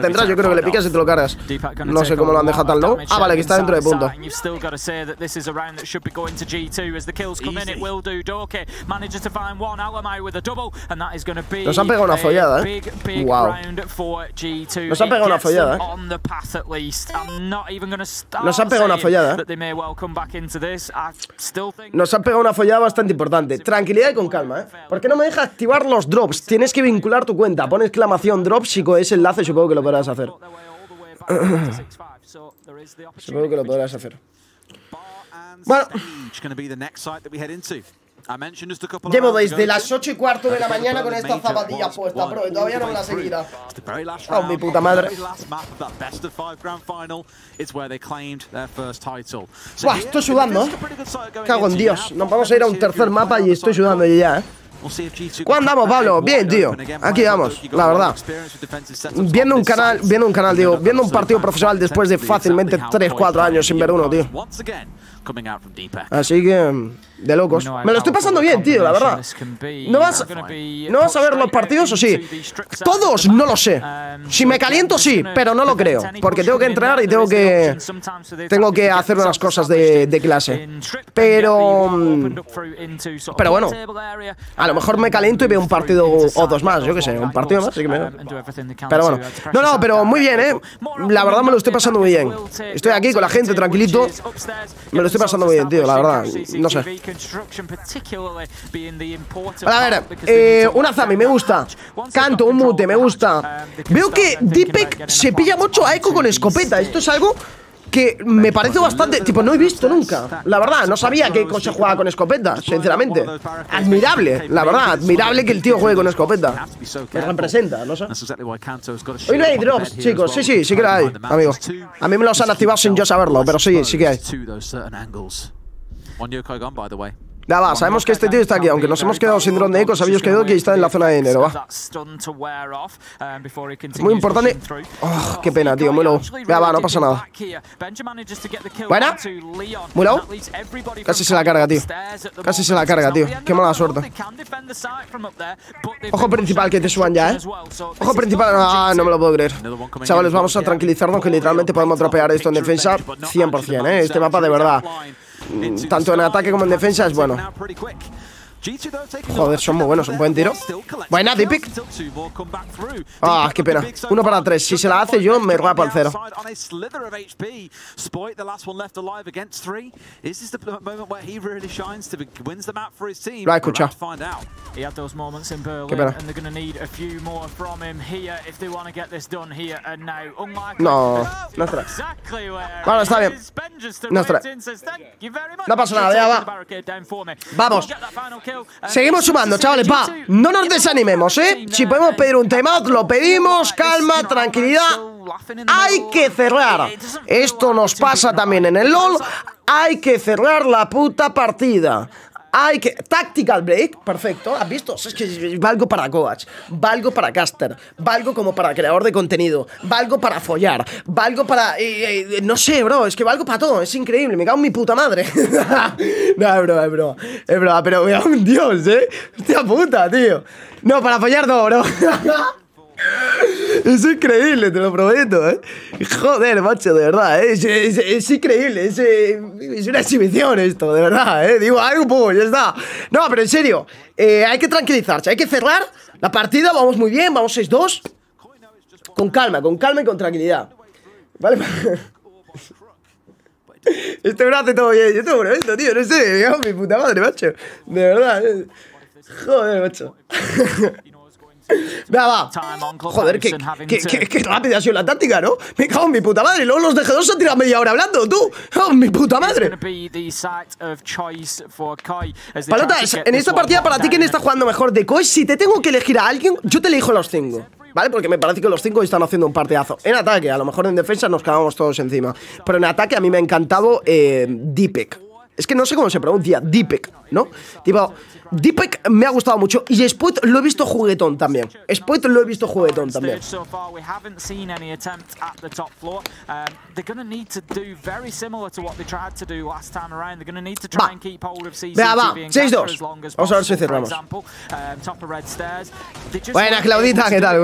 tendrás, yo creo que le picas y te lo cargas. No sé cómo lo han dejado tan low. Ah, vale, que está dentro de punto. Nos han pegado una follada, ¿eh? Wow. Nos han pegado una follada, ¿eh? Nos han pegado una follada, ¿eh? Nos han pegado una follada bastante importante. Tranquilidad y con calma, ¿eh? ¿Por qué no me deja activar los drops? Tienes que vincular tu cuenta. Pon exclamación drops y con ese enlace supongo que lo podrás hacer. Supongo que lo podrás hacer. Bueno. Llevo desde las 8:15 de la mañana con estas zapatillas puestas, bro, y todavía no me las he quitado. Oh, mi puta madre. Buah, estoy sudando, ¿eh? Cago en Dios. Nos vamos a ir a un tercer mapa y estoy sudando ya, ¿eh? ¿Cuándo vamos, Pablo? Bien, tío. Aquí vamos, la verdad. Viendo un canal, digo, viendo un partido profesional después de fácilmente 3-4 años sin ver uno, tío. coming out from Deepik. Así que, de locos. Me lo estoy pasando bien, tío, la verdad. ¿No vas a ver los partidos o sí? Todos, no lo sé. Si me caliento, sí, pero no lo creo. Porque tengo que entrenar y tengo que hacer unas cosas de clase. Pero bueno, a lo mejor me caliento y veo un partido o dos más, yo qué sé, un partido más. Pero bueno, no, pero muy bien, ¿eh? La verdad me lo estoy pasando muy bien. Estoy aquí con la gente, tranquilito. Me lo estoy pasando muy bien, tío, la verdad. No sé. A ver, un Azami me gusta. Canto, un Mute, me gusta. Veo que Deepik se pilla mucho a Echo con escopeta. Esto es algo que me parece bastante... Tipo, no he visto nunca. La verdad, no sabía que Echo se jugaba con escopeta, sinceramente. Admirable, la verdad. Admirable que el tío juegue con escopeta. Me representa, no sé. Hoy no hay drops, chicos. Sí que la hay, amigos. A mí me los han activado sin yo saberlo, pero sí que hay. Ya va, sabemos que este tío está aquí, aunque nos hemos quedado sin drone de eco, sabéis que está en la zona de dinero, va. Muy importante. Oh, qué pena, tío, muy low. Ya va, no pasa nada. Buena. Muy low. Casi se la carga, tío. Qué mala suerte. Ojo principal que te suban ya, ¿eh? Ojo principal. Ah, no me lo puedo creer. Chavales, vamos a tranquilizarnos que literalmente podemos tropear esto en defensa 100%, ¿eh? Este mapa de verdad. Tanto en ataque como en defensa es bueno. Joder, son muy buenos, un buen tiro. Buena, Deepik. Ah, qué pena. 1 para 3. Si se la hace yo, me rapa el 0. Lo ha escuchado. Qué pena. No estará. Bueno, está bien. No estará. No pasa nada, ya va. Vamos. Seguimos sumando, chavales, va. No nos desanimemos, ¿eh? Si podemos pedir un timeout, lo pedimos. Calma, tranquilidad. Hay que cerrar. Esto nos pasa también en el LoL. Hay que cerrar la puta partida. Hay que... Tactical break, perfecto. ¿Has visto? Es que valgo para coach, valgo para caster, valgo como para creador de contenido, valgo para follar, valgo para... no sé, bro, es que valgo para todo. Es increíble, me cago en mi puta madre. No, es broma, pero me cago en Dios, ¿eh? Hostia puta, tío. No, para follar no, bro. Es increíble, te lo prometo, ¿eh? Joder, macho, de verdad, ¿eh? Es increíble, es una exhibición esto, de verdad, ¿eh? Digo, algo, pues, ya está. No, pero en serio, hay que tranquilizarse, hay que cerrar la partida, vamos muy bien, vamos 6-2. Con calma y con tranquilidad. Vale, este brazo todo bien, yo te lo prometo, tío, no sé, digamos, mi puta madre, macho. De verdad, ¿eh? Joder, macho. Venga, va. Joder, qué rápida ha sido la táctica, ¿no? Me cago en mi puta madre. Y luego los DG2 se han tirado media hora hablando, tú. ¡Oh, mi puta madre! Palotas, en esta partida, para ti, ¿quién está jugando mejor de Koi? Si te tengo que elegir a alguien, yo te elijo a los 5. ¿Vale? Porque me parece que los 5 están haciendo un partidazo. En ataque, a lo mejor en defensa nos cagamos todos encima. Pero en ataque a mí me ha encantado Deepik. Es que no sé cómo se pronuncia, Deepik, ¿no? Tipo, Deepik me ha gustado mucho. Y Spoit lo he visto juguetón también. Va, va, 6-2. Vamos a ver si cerramos. Buena, Claudita, ¿qué tal?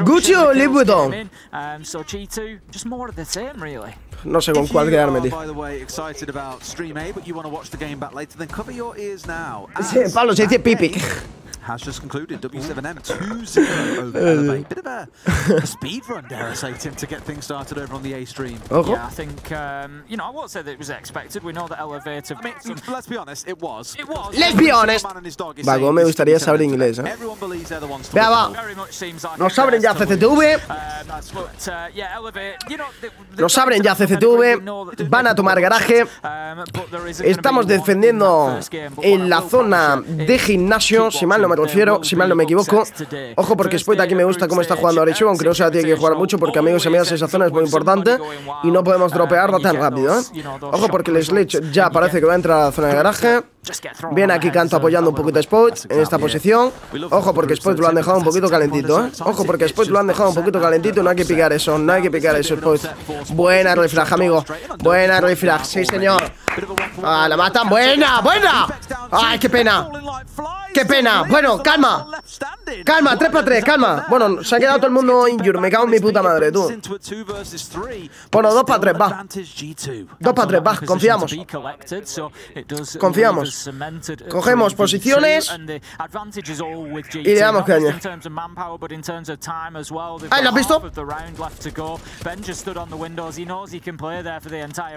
Gucci o Live With On. No sé con cuál quedarme, tío. Pablo, se dice Pipi. Has just concluded W7M 2-0 over Elevate. Bit of a speed run, dare I say, Tim, to get things started over on the A stream. Yeah, I think, you know, I won't say that it was expected. We know that Elevate. I mean, let's be honest, it was. Let's be honest. Vago, me gustaría saber inglés, ¿eh? Vea, va. Nos abren ya CCTV. Van a tomar garaje. Estamos defendiendo en la zona de gimnasio, si mal no me confiero, si mal no me equivoco. Ojo, porque Spoit aquí me gusta cómo está jugando Arechu, aunque no se la tiene que jugar mucho, porque amigos y amigas, esa zona es muy importante y no podemos dropearla tan rápido, ¿eh? Ojo, porque el Sledge ya parece que va a entrar a la zona de garaje. Viene aquí Canto apoyando un poquito a Spoit en esta posición. Ojo, porque Spoit lo han dejado un poquito calentito, ¿eh? Ojo, porque Spoit lo han dejado un poquito calentito. No hay que picar eso, no hay que picar eso, Spoit. Buena refrag, amigo. Buena refrag, sí, señor. Ah, la matan. Buena, buena. Ay, qué pena. Qué pena. Bueno, calma. Calma, 3 para 3, calma. Bueno, se ha quedado todo el mundo injured. Me cago en mi puta madre, tú. Bueno, 2 para 3, va. 2 para 3, va. Confiamos. Confiamos. Cogemos posiciones y le damos caña. Ahí, ¿lo has visto?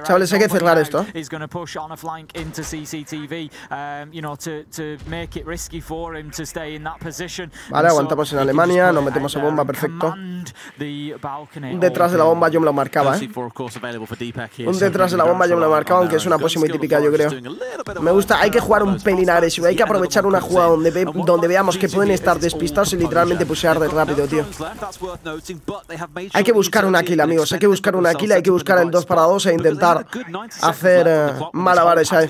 Chavales, hay que cerrar esto. Vale, aguantamos en Alemania. Nos metemos a bomba, perfecto. Un detrás de la bomba yo me lo marcaba, ¿eh? Un detrás de la bomba yo me lo marcaba, aunque es una pose muy típica, yo creo. Me gusta, hay que jugar un pelín agresivo. Hay que aprovechar una jugada donde veamos que pueden estar despistados y literalmente pusear de rápido, tío. Hay que buscar una kill, amigos. Hay que buscar una kill, hay que buscar el 2 para 2 e intentar hacer malabares ahí.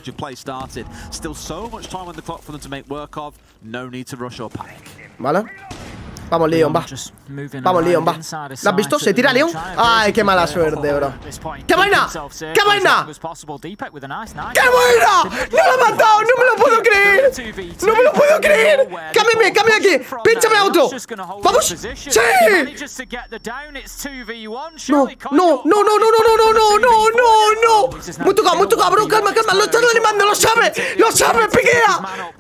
Vale. Vamos, Leon, va. Vamos, Leon, va. ¿Lo has visto? ¿Se tira Leon? ¡Ay, qué mala suerte, bro! ¡Qué buena! ¡Qué buena! ¡Qué buena! ¡No lo ha matado! ¡No me lo puedo creer! ¡No me lo puedo creer! ¡Cámbiame, cámbiame aquí! ¡Pínchame a otro! ¡Vamos! ¡Sí! ¡No, no, no, no, no, no, no, no, no, no! Muy tocado, bro. Calma, calma. Lo están animando, lo sabe. ¡Lo sabe, piquea!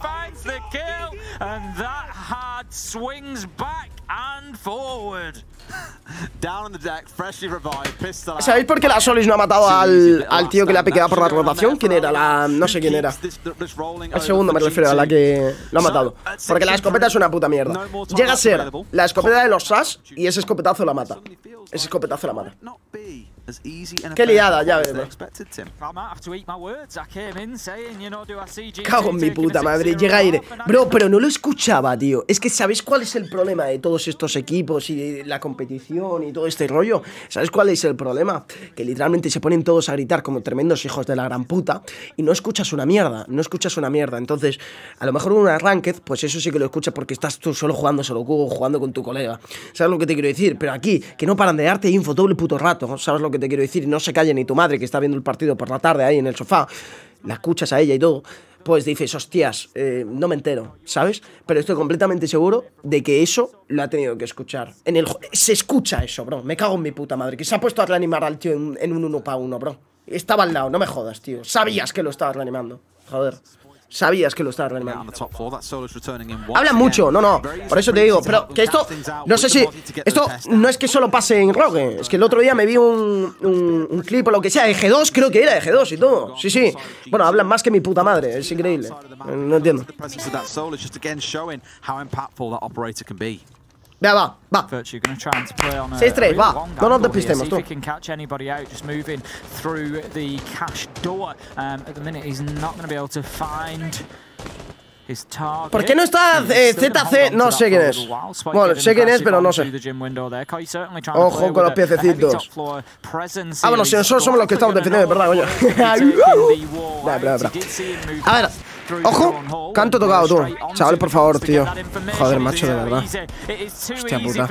Finds the kill, and that hard swings back and forward. Down on the deck, freshly revived, pistol out. ¿Sabéis por qué la Solis no ha matado al tío que le ha piqueado por la rotación? ¿Quién era? No sé quién era. El segundo me refiero, a la que lo ha matado. Porque la escopeta es una puta mierda. Llega a ser la escopeta de los SAS y ese escopetazo la mata. Ese escopetazo la mata. Qué liada, ya veo. Cago en mi puta madre, llega Aire. Bro, pero no lo escuchaba, tío. Es que ¿sabéis cuál es el problema de todos estos equipos y de la competición y todo este rollo? ¿Sabéis cuál es el problema? Que literalmente se ponen todos a gritar como tremendos hijos de la gran puta y no escuchas una mierda, no escuchas una mierda. Entonces, a lo mejor en un arranque, pues eso sí que lo escuchas porque estás tú solo jugando con tu colega. ¿Sabes lo que te quiero decir? Pero aquí, que no paran de darte info todo el puto rato, ¿sabes lo que te quiero decir? No se calle ni tu madre que está viendo el partido por la tarde ahí en el sofá, la escuchas a ella y todo, pues dices, hostias, no me entero, ¿sabes? Pero estoy completamente seguro de que eso lo ha tenido que escuchar. En el se escucha eso, bro, me cago en mi puta madre, que se ha puesto a reanimar al tío en un 1 para 1, bro. Estaba al lado, no me jodas, tío, sabías que lo estabas reanimando, joder. Sabías que lo estaba reanimando. Hablan mucho, no, no. Por eso te digo, pero que esto, no sé si, esto no es que solo pase en Rogue. Es que el otro día me vi un clip o lo que sea de G2, creo que era de G2 y todo. Sí, sí. Bueno, hablan más que mi puta madre, es increíble. No entiendo. Vea, va, va. 6-3, va. No nos despistemos, tú. ¿Por qué no está ZC? No sé quién es. Bueno, sé quién es, pero no sé. Ojo con los piececitos. Ah, bueno, si nosotros somos los que estamos defendiendo, ¿verdad, coño? A ver. Ojo, Canto tocado tú. Chaval, por favor, tío. Joder, macho, de verdad. Hostia puta.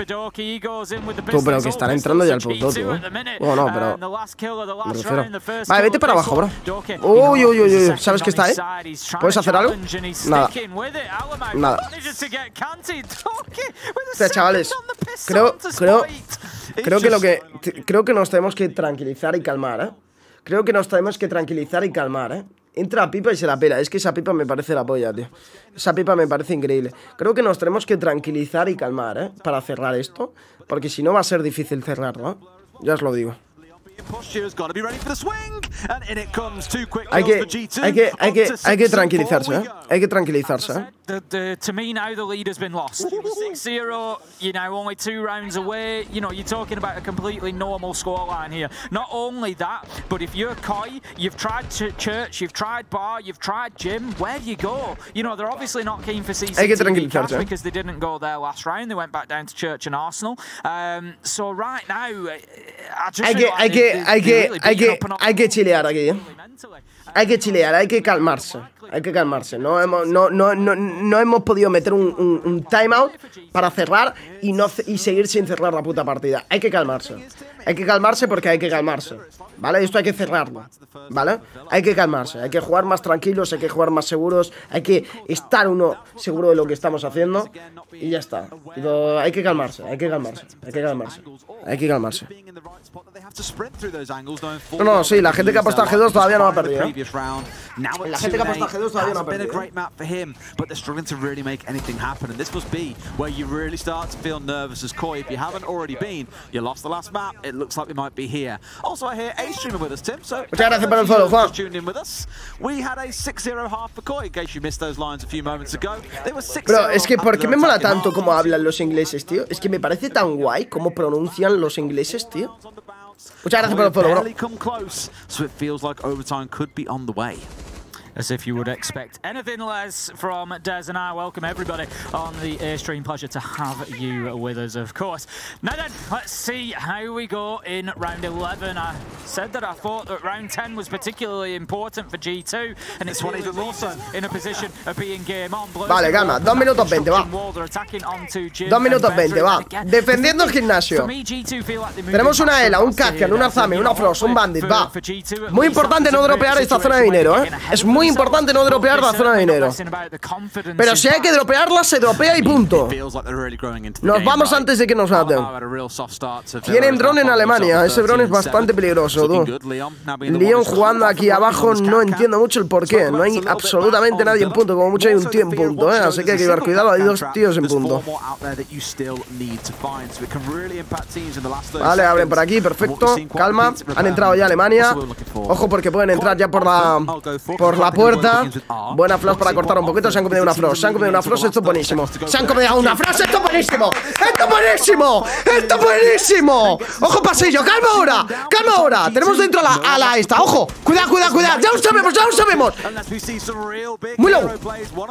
Tú, pero que estará entrando ya el puto, tío. Bueno, no, pero me refiero. Vale, vete para abajo, bro. Uy, uy, uy, uy. ¿Sabes qué está, eh? ¿Puedes hacer algo? Nada. Nada. Hostia, chavales. Creo que nos tenemos que tranquilizar y calmar, eh. Creo que nos tenemos que tranquilizar y calmar, eh. Entra a pipa y se la pela. Es que esa pipa me parece la polla, tío. Esa pipa me parece increíble. Creo que nos tenemos que tranquilizar y calmar, ¿eh? Para cerrar esto. Porque si no va a ser difícil cerrarlo, ¿no? Ya os lo digo. Posture's got to be ready for the swing, and in it comes too quick. Hay que tranquilizarse, ¿eh? Hay que tranquilizarse. To me now the lead has been lost. 6-0, you know, only 2 rounds away. You know, you're talking about a completely normal scoreline here. Not only that, but if you're Koi, you've tried church, you've tried bar, you've tried gym. Where do you go? You know, they're obviously not keen for CCTV because they didn't go there last round. They went back down to Church and Arsenal. So right now, I just hay que chilear aquí. Hay que chilear, hay que calmarse. Hay que calmarse. No hemos podido meter un timeout para cerrar y seguir sin cerrar la puta partida. Hay que calmarse. Hay que calmarse porque hay que calmarse, ¿vale? Esto hay que cerrarlo, ¿vale? Hay que calmarse, hay que jugar más tranquilos, hay que jugar más seguros, hay que estar uno seguro de lo que estamos haciendo y ya está. Pero hay que calmarse, hay que calmarse, hay que calmarse, hay que calmarse. No, sí, la gente que ha apostado G2 todavía no ha perdido, ¿eh? La gente que ha apostado G2 todavía no ha perdido. Looks like we might be here. Also, I hear Ace streaming with us, Tim. So, tuned in with us. We had a 6-0 half for Koi, in case you missed those lines a few moments ago. They were 6-0. Bro, es que ¿por qué me mola tanto cómo hablan los ingleses, tío? Es que me parece tan guay cómo pronuncian los ingleses, tío. Muchas gracias por el follow, bro. So it feels like overtime could be on the way. As if you would expect anything less from Des and I. Welcome everybody on the Airstream. Pleasure to have you with us, of course. Now then, let's see how we go in round 11. I said that I thought that round 10 was particularly important for G2, and it's one even more so in a position of being game on. Blue vale, calma. 2 minutos 20, va. 2 minutos 20, va. Defendiendo el gimnasio. Tenemos una Ela, un Kapkan, una Azami, una Flores, un Bandit, va. Muy importante no dropear esta zona de dinero, ¿eh? Es muy importante no dropear la zona de dinero. Pero si hay que dropearla, se dropea y punto. Nos vamos antes de que nos maten. Tienen dron en Alemania. Ese dron es bastante peligroso, tú. Leon jugando aquí abajo, no entiendo mucho el porqué. No hay absolutamente nadie en punto. Como mucho hay un tío en punto, ¿eh? Así que hay que llevar cuidado. Hay 2 tíos en punto. Vale, abren por aquí. Perfecto. Calma. Han entrado ya a Alemania. Ojo porque pueden entrar ya por la puerta. Buena flash para cortar un poquito. Se han comido una frost. Se han comido una frost. Esto es buenísimo. Se han comido una frost. Esto es buenísimo. Esto es buenísimo. Esto es buenísimo. Ojo pasillo. Calma ahora. Calma ahora. Tenemos dentro a la esta. Ojo. Cuidado, cuidado, cuidado. Ya os sabemos. Ya os sabemos. Muy low.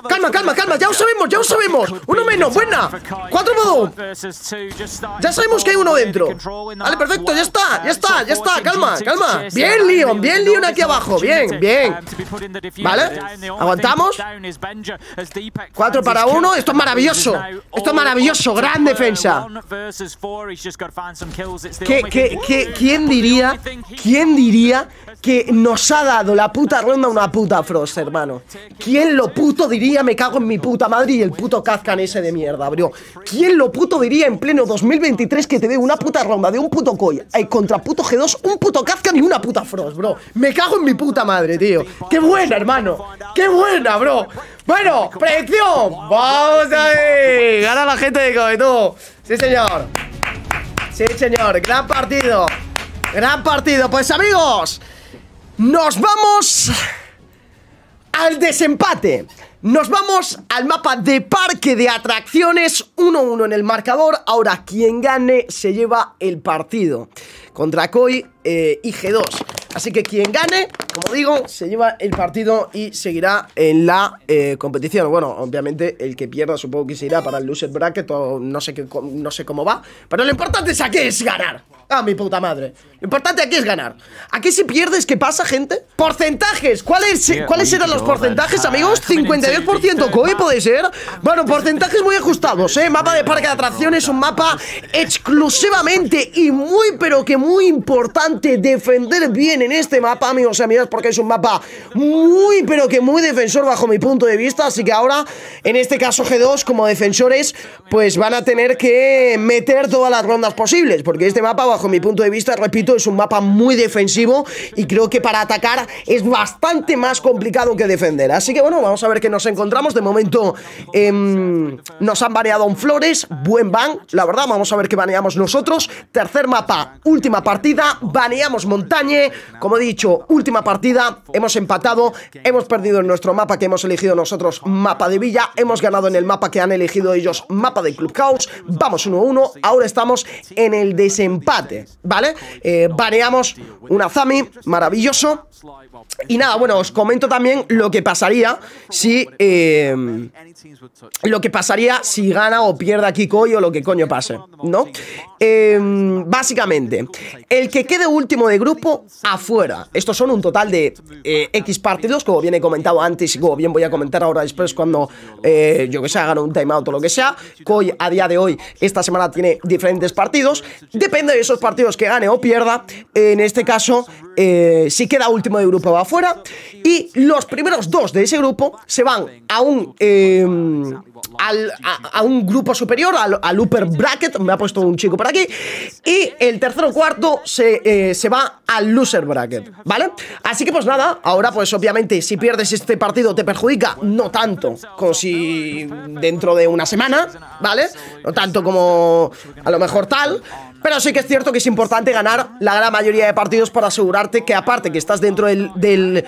Calma, calma, calma. Ya os sabemos. Ya os sabemos. 1 menos. Buena. 4 modo. Ya sabemos que hay uno dentro. Vale, perfecto. Ya está. Ya está. Ya está. Calma, calma. Bien, Leon. Bien, Leon aquí abajo. Bien, bien. Vale, aguantamos. 4 para 1. Esto es maravilloso. Esto es maravilloso. Gran defensa. ¿Quién diría que nos ha dado la puta ronda una puta Frost, hermano? ¿Quién lo puto diría? Me cago en mi puta madre y el puto Kapkan ese de mierda, bro. ¿Quién lo puto diría en pleno 2023 que te dé una puta ronda de un puto Koi contra puto G2, un puto Kapkan y una puta Frost, bro? Me cago en mi puta madre, tío. ¡Qué buena, hermano! ¡Qué buena, bro! Bueno, predicción. ¡Vamos ahí! ¡Gana la gente de Koi, tú! ¡Sí, señor! ¡Sí, señor! ¡Gran partido! ¡Gran partido! Pues, amigos, nos vamos al desempate. Nos vamos al mapa de Parque de Atracciones. 1-1 en el marcador. Ahora, quien gane se lleva el partido contra Koi y G2. Así que quien gane, como digo, se lleva el partido y seguirá en la competición. Bueno, obviamente el que pierda supongo que se irá para el loser bracket o no sé cómo va. Pero lo importante es aquí es ganar. ¡Ah, mi puta madre! Lo importante aquí es ganar. Aquí si pierdes, ¿qué pasa, gente? Porcentajes. ¿Cuáles eran los porcentajes, amigos? 52% Koi, ¿puede ser? Bueno, porcentajes muy ajustados, ¿eh? Mapa de Parque de Atracciones, un mapa exclusivamente y muy, pero que muy importante defender bien en este mapa, amigos y amigas, porque es un mapa muy, pero que muy defensor bajo mi punto de vista. Así que ahora, en este caso G2, como defensores, pues van a tener que meter todas las rondas posibles, porque este mapa va bajo mi punto de vista, repito, es un mapa muy defensivo y creo que para atacar es bastante más complicado que defender. Así que bueno, vamos a ver qué nos encontramos. De momento nos han baneado un Flores, buen ban, la verdad. Vamos a ver qué baneamos nosotros. Tercer mapa, última partida, baneamos Montañe. Como he dicho, última partida, hemos empatado, hemos perdido en nuestro mapa que hemos elegido nosotros, mapa de Villa, hemos ganado en el mapa que han elegido ellos, mapa de Clubhouse. Vamos 1-1, ahora estamos en el desempate, ¿vale? Baneamos un Azami, maravilloso. Y nada, bueno, os comento también lo que pasaría si gana o pierde aquí Koi o lo que coño pase, ¿no? Básicamente, el que quede último de grupo, afuera. Estos son un total de X partidos, como bien he comentado antes y como bien voy a comentar ahora después cuando, yo que sé, hagan un timeout o lo que sea. Koi a día de hoy, esta semana tiene diferentes partidos. Depende de esos partidos que gane o pierda. En este caso, si queda último de grupo va afuera. Y los primeros dos de ese grupo se van a un grupo superior, al upper bracket. Me ha puesto un chico por aquí. Y el tercero o cuarto se va al loser bracket, ¿vale? Así que pues nada, ahora pues obviamente si pierdes este partido te perjudica, no tanto como si dentro de una semana, ¿vale? No tanto como a lo mejor tal, pero sí que es cierto que es importante ganar la gran mayoría de partidos para asegurarte que, aparte que estás dentro del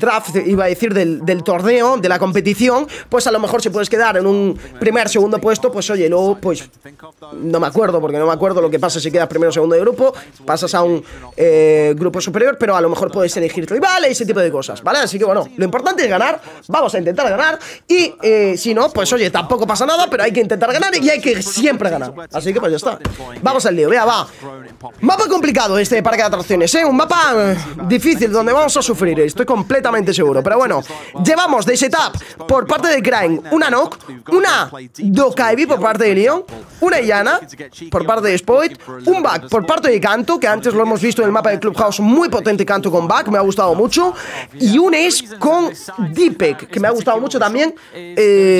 draft, iba a decir del torneo, de la competición, pues a lo mejor si puedes quedar en un primer, segundo puesto, pues oye, luego pues no me acuerdo, porque no me acuerdo lo que pasa si quedas primero o segundo de grupo, pasas a un grupo superior, pero a lo mejor puedes elegir tu rival y ese tipo de cosas, ¿vale? Así que bueno, lo importante es ganar, vamos a intentar ganar y si no, pues oye, tampoco pasa nada, pero hay que intentar ganar y hay que siempre ganar, así que pues ya está. Vamos al lío, vea, va. Mapa complicado este parque de atracciones, ¿eh? Un mapa difícil donde vamos a sufrir, estoy completamente seguro. Pero bueno, llevamos de setup por parte de Kraen una Nøkk, una Doki por parte de Leon, una Iana por parte de IcePoit, un Back por parte de Canto, que antes lo hemos visto en el mapa de Clubhouse, muy potente Canto con Back, me ha gustado mucho, y un Ace con Deepik, que me ha gustado mucho también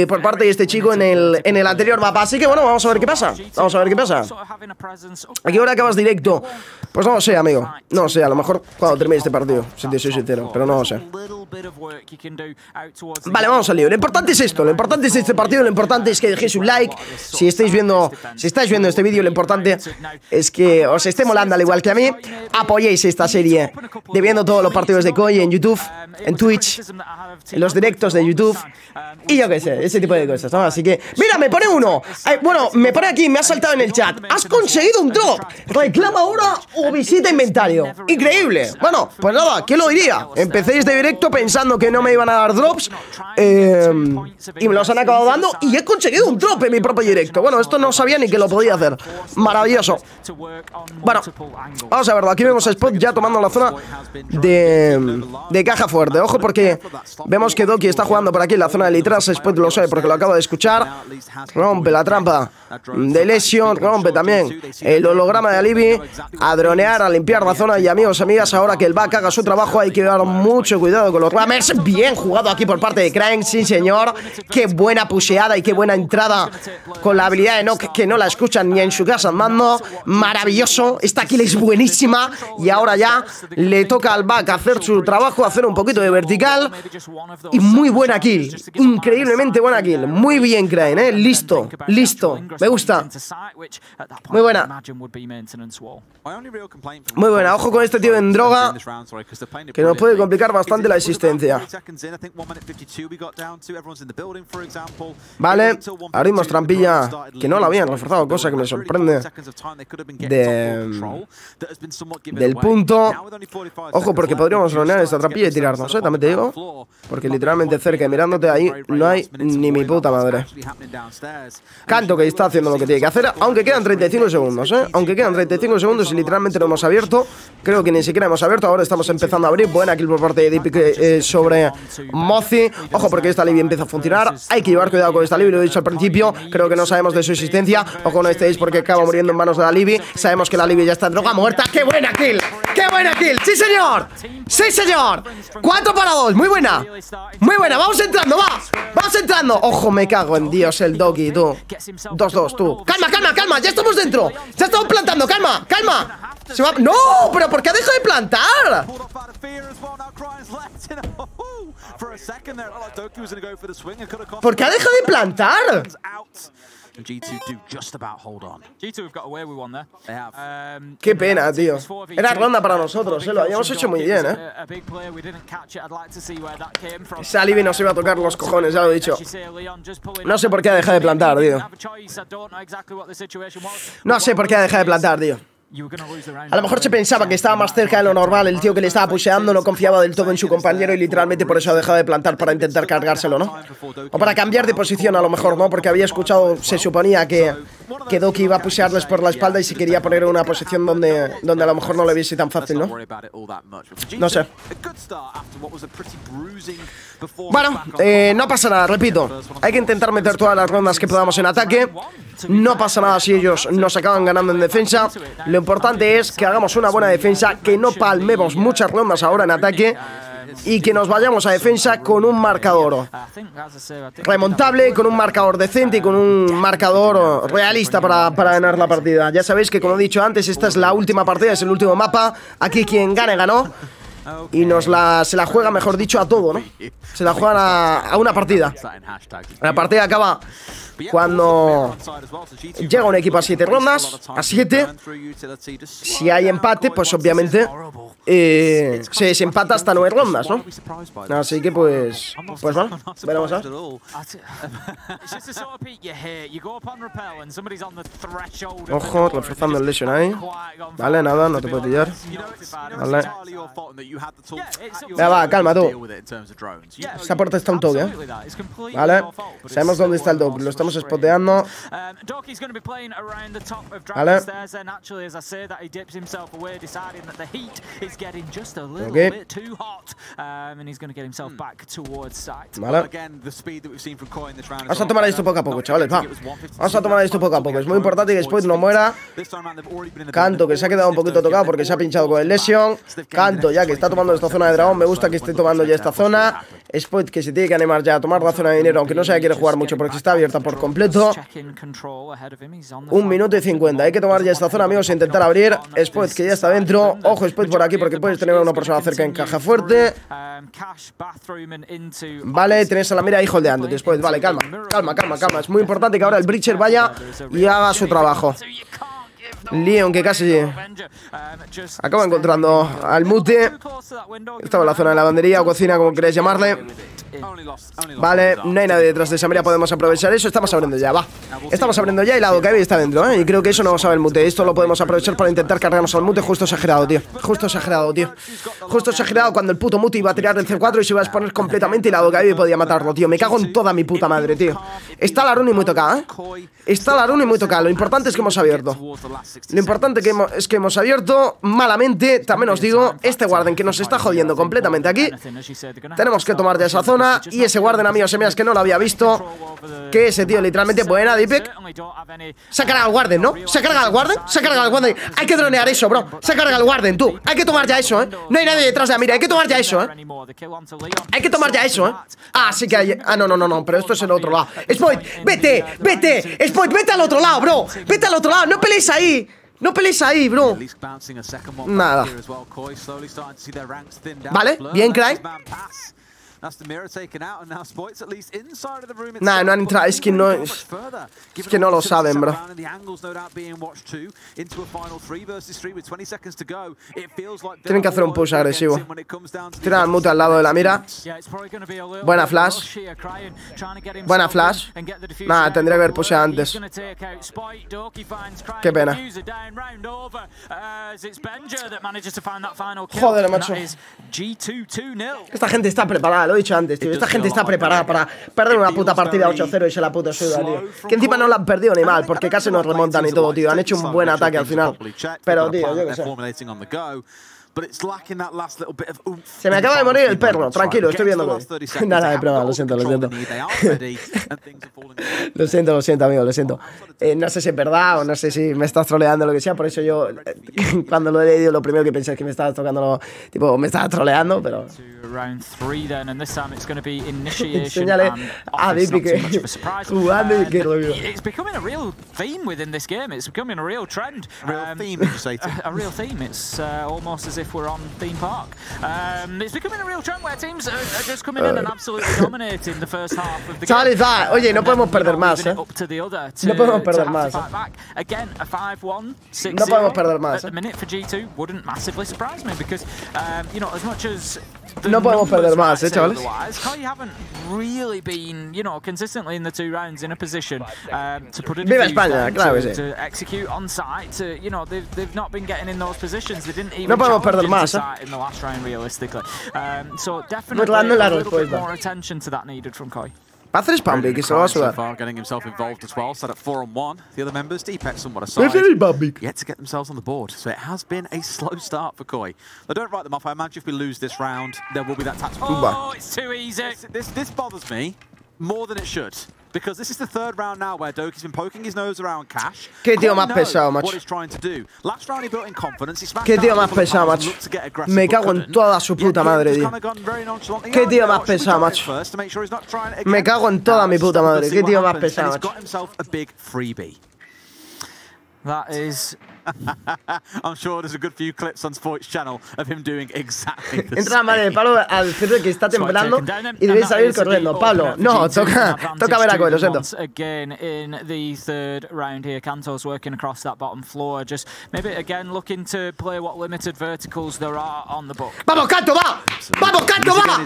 por parte de este chico en el anterior mapa. Así que bueno, vamos a ver qué pasa, vamos a ver qué pasa. ¿A qué hora acabas directo? Pues no lo sé, amigo. No lo sé, a lo mejor cuando termine este partido, si te soy sincero, pero no lo sé. Vale, vamos al lío. Lo importante es esto, lo importante es este partido, lo importante es que dejéis un like. Si estáis viendo este vídeo, lo importante es que os esté molando al igual que a mí. Apoyéis esta serie de viendo todos los partidos de Koi en YouTube, en Twitch, en los directos de YouTube y yo qué sé, ese tipo de cosas, ¿no? Así que... ¡Mira, me pone uno! Bueno, me pone aquí, me ha saltado en el chat. ¡Has conseguido un drop! Reclama ahora o visita inventario. Increíble. Bueno, pues nada, ¿quién lo diría? Empecéis de directo pensando que no me iban a dar drops y me los han acabado dando y he conseguido un drop en mi propio directo. Bueno, esto no sabía ni que lo podía hacer. Maravilloso. Bueno, vamos a verlo. Aquí vemos a Spot ya tomando la zona de caja fuerte. Ojo, porque vemos que Doki está jugando por aquí en la zona de litras. Spot lo sabe porque lo acabo de escuchar. Rompe la trampa de lesión, rompe también el holograma de Alibi, a dronear, a limpiar la zona. Y amigos, amigas, ahora que el back haga su trabajo hay que dar mucho cuidado con los rammers. Bien jugado aquí por parte de Kraen, sí señor. Qué buena pusheada y qué buena entrada con la habilidad de Nøkk, que no la escuchan ni en su casa andando. Maravilloso, esta kill es buenísima. Y ahora ya le toca al back hacer su trabajo, hacer un poquito de vertical. Y muy buena kill, increíblemente buena kill. Muy bien Kraen, listo, listo, me gusta. Muy buena. Muy buena, ojo con este tío en droga, que nos puede complicar bastante la existencia. Vale, abrimos trampilla, que no la habían reforzado, cosa que me sorprende del punto. Ojo, porque podríamos ronear esta trampilla y tirarnos, también te digo, porque literalmente cerca y mirándote ahí no hay ni mi puta madre. Canto que está haciendo lo que tiene que hacer, aunque quedan 35 segundos, aunque quedan 35 segundos y literalmente no hemos abierto. Creo que ni siquiera hemos abierto, ahora estamos empezando a abrir. Buena kill por parte de Deepik sobre Mozi. Ojo porque esta Libby empieza a funcionar, hay que llevar cuidado con esta Libby, lo he dicho al principio, creo que no sabemos de su existencia. Ojo no estéis porque acaba muriendo en manos de la Libby. Sabemos que la Libby ya está en droga muerta. ¡Qué buena kill! ¡Qué buena kill! ¡Sí señor! ¡Sí señor! 4 para 2, muy buena. Muy buena, vamos entrando, va. Vamos entrando. Ojo, me cago en Dios el Doki, tú. 2-2, tú. Calma, calma, calma, ya estamos dentro. Ya estamos plantando, calma. calma, calma. Se va... ¡No! ¿Pero por qué ha dejado de plantar? ¿Por qué ha dejado de plantar? Qué pena, tío. Era ronda para nosotros, lo habíamos hecho muy bien, ¿eh? Esa Libby nos iba a tocar los cojones, ya lo he dicho. No sé por qué ha dejado de plantar, tío. No sé por qué ha dejado de plantar, tío. A lo mejor se pensaba que estaba más cerca de lo normal. El tío que le estaba pusheando no confiaba del todo en su compañero y literalmente por eso ha dejado de plantar para intentar cargárselo, ¿no? O para cambiar de posición a lo mejor, ¿no? Porque había escuchado, se suponía que Doki iba a pushearles por la espalda y se quería poner en una posición donde a lo mejor no le viese tan fácil, ¿no? No sé. Bueno, no pasa nada, repito. Hay que intentar meter todas las rondas que podamos en ataque. No pasa nada si ellos nos acaban ganando en defensa. Lo importante es que hagamos una buena defensa, que no palmemos muchas rondas ahora en ataque y que nos vayamos a defensa con un marcador remontable, con un marcador decente y con un marcador realista para ganar la partida. Ya sabéis que, como he dicho antes, esta es la última partida, es el último mapa. Aquí quien gane, ganó. Y se la juega, mejor dicho, a todo, ¿no? Se la juegan a una partida. La partida acaba cuando llega un equipo a 7 rondas, a 7. Si hay empate, pues obviamente se desempata hasta 9 rondas, ¿no? Así que pues bueno, veremos a ver. Ojo, reforzando el lesion ahí. Vale, nada, no te puedo pillar. Vale. Ya va, calma tú. Esta puerta está un toque, ¿eh? Vale, sabemos dónde está el Doki. Lo estamos spoteando. Vale. Okay. Vale. Vamos a tomar esto poco a poco, chavales, va. Vamos a tomar esto poco a poco. Es muy importante que después no muera Canto, que se ha quedado un poquito tocado porque se ha pinchado con el lesión. Canto ya que está tomando esta zona de dragón. Me gusta que esté tomando ya esta zona. Spoit que se tiene que animar ya a tomar la zona de dinero, aunque no se quiere jugar mucho porque está abierta por completo. 1 minuto y 50. Hay que tomar ya esta zona, amigos, e intentar abrir. Spoit que ya está dentro. Ojo, Spoit por aquí porque puedes tener a una persona cerca en caja fuerte. Vale, tenés a la Mira ahí holdeando después. Vale, calma, calma, calma, calma. Es muy importante que ahora el Breacher vaya y haga su trabajo. Leon, que casi acaba encontrando al Mute. Estaba en la zona de lavandería o cocina, como queréis llamarle. Vale, no hay nadie detrás de esa Mira, podemos aprovechar eso. Estamos abriendo ya, va. Estamos abriendo ya y la Doki está dentro, ¿eh? Y creo que eso no lo sabe el Mute. Esto lo podemos aprovechar para intentar cargarnos al Mute. Justo exagerado, tío. Justo exagerado, tío. Justo exagerado cuando el puto Mute iba a tirar el C4 y se iba a exponer completamente y la Doki podía matarlo, tío. Me cago en toda mi puta madre, tío. Está la Runi muy tocada, ¿eh? Está la Runi muy tocada. Lo importante es que hemos abierto. Lo importante es que hemos abierto malamente. También os digo, este Warden que nos está jodiendo completamente aquí. Tenemos que tomar ya esa zona. Y ese Warden, amigos y amigas, que no lo había visto, que ese tío literalmente... Buena, Deepik. Se ha cargado al Warden, ¿no? Se ha cargado al Warden. Se ha cargado al Warden. Hay que dronear eso, bro. Se ha cargado al Warden, tú. Hay que tomar ya eso, ¿eh? No hay nadie detrás de la Mira. Hay que tomar ya eso, ¿eh? Hay que tomar ya eso, ¿eh? Ah, sí que hay... Ah, no, no, no, no. Pero esto es el otro lado. Spoit, vete, vete. Spoit, vete al otro lado, bro. Vete al otro lado. No pelees ahí. No pelees ahí, bro. Nada. Vale, bien, Kraen. Nah, no han entrado. Es que no lo saben, bro. Tienen que hacer un push agresivo. Tiran al Mute al lado de la Mira. Buena flash. Buena flash. Nah, tendría que haber push antes. Qué pena. Joder, macho. Esta gente está preparada, lo he dicho antes, tío. Esta gente está preparada para perder una puta partida 8-0 y se la puta suda, tío. Que encima no la han perdido ni mal, porque casi nos remontan y todo, tío. Han hecho un buen ataque al final. Pero, tío, yo qué sé. Se me acaba de morir el perro, tranquilo, estoy viendo. Nada, he probado, lo siento. lo siento, amigo, lo siento. No sé si es verdad o no sé si me estás troleando o lo que sea, por eso yo cuando lo he leído lo primero que pensé es que me estabas tocando, tipo, me estabas troleando, pero... Enséñale a Deepik jugando y que lo vio. Almost as if we're on theme park. It's becoming a real trend where teams are just coming in and absolutely dominating the first half of the game. Oye, no podemos perder más, No podemos perder más. Again, a 5-1, 6-0. No podemos perder más. At the minute for G2 wouldn't massively surprise me because you know, as much as no podemos perder más, chavales. Koi haven't really been, you know, consistently in the two rounds in a position to put in to execute on site. To, you know, they've not been getting in those positions. They didn't even perder más, in the last round realistically. So definitely a little bit more attention to that needed from Koi. Va a hacer spam, Big, eso lo va a sudar. Voy a hacer el spam, Big. Qué tío más pesado, macho. Qué tío más pesado, macho. Me cago en toda su puta madre, tío. Qué tío más pesado, macho. Me cago en toda mi puta madre. Qué tío más pesado, macho. That is... I'm sure there's a good few clips on Sports Channel of him doing exactly the same. Entra la madre de Pablo a decirle que está temblando y debe salir corriendo. Pablo, no, toca ver a Goyo, lo siento. Again in the third round here, Canto's working across that bottom floor, just maybe again looking to play what limited verticals there are on the book. Vamos, Canto, va. Vamos, Canto, va.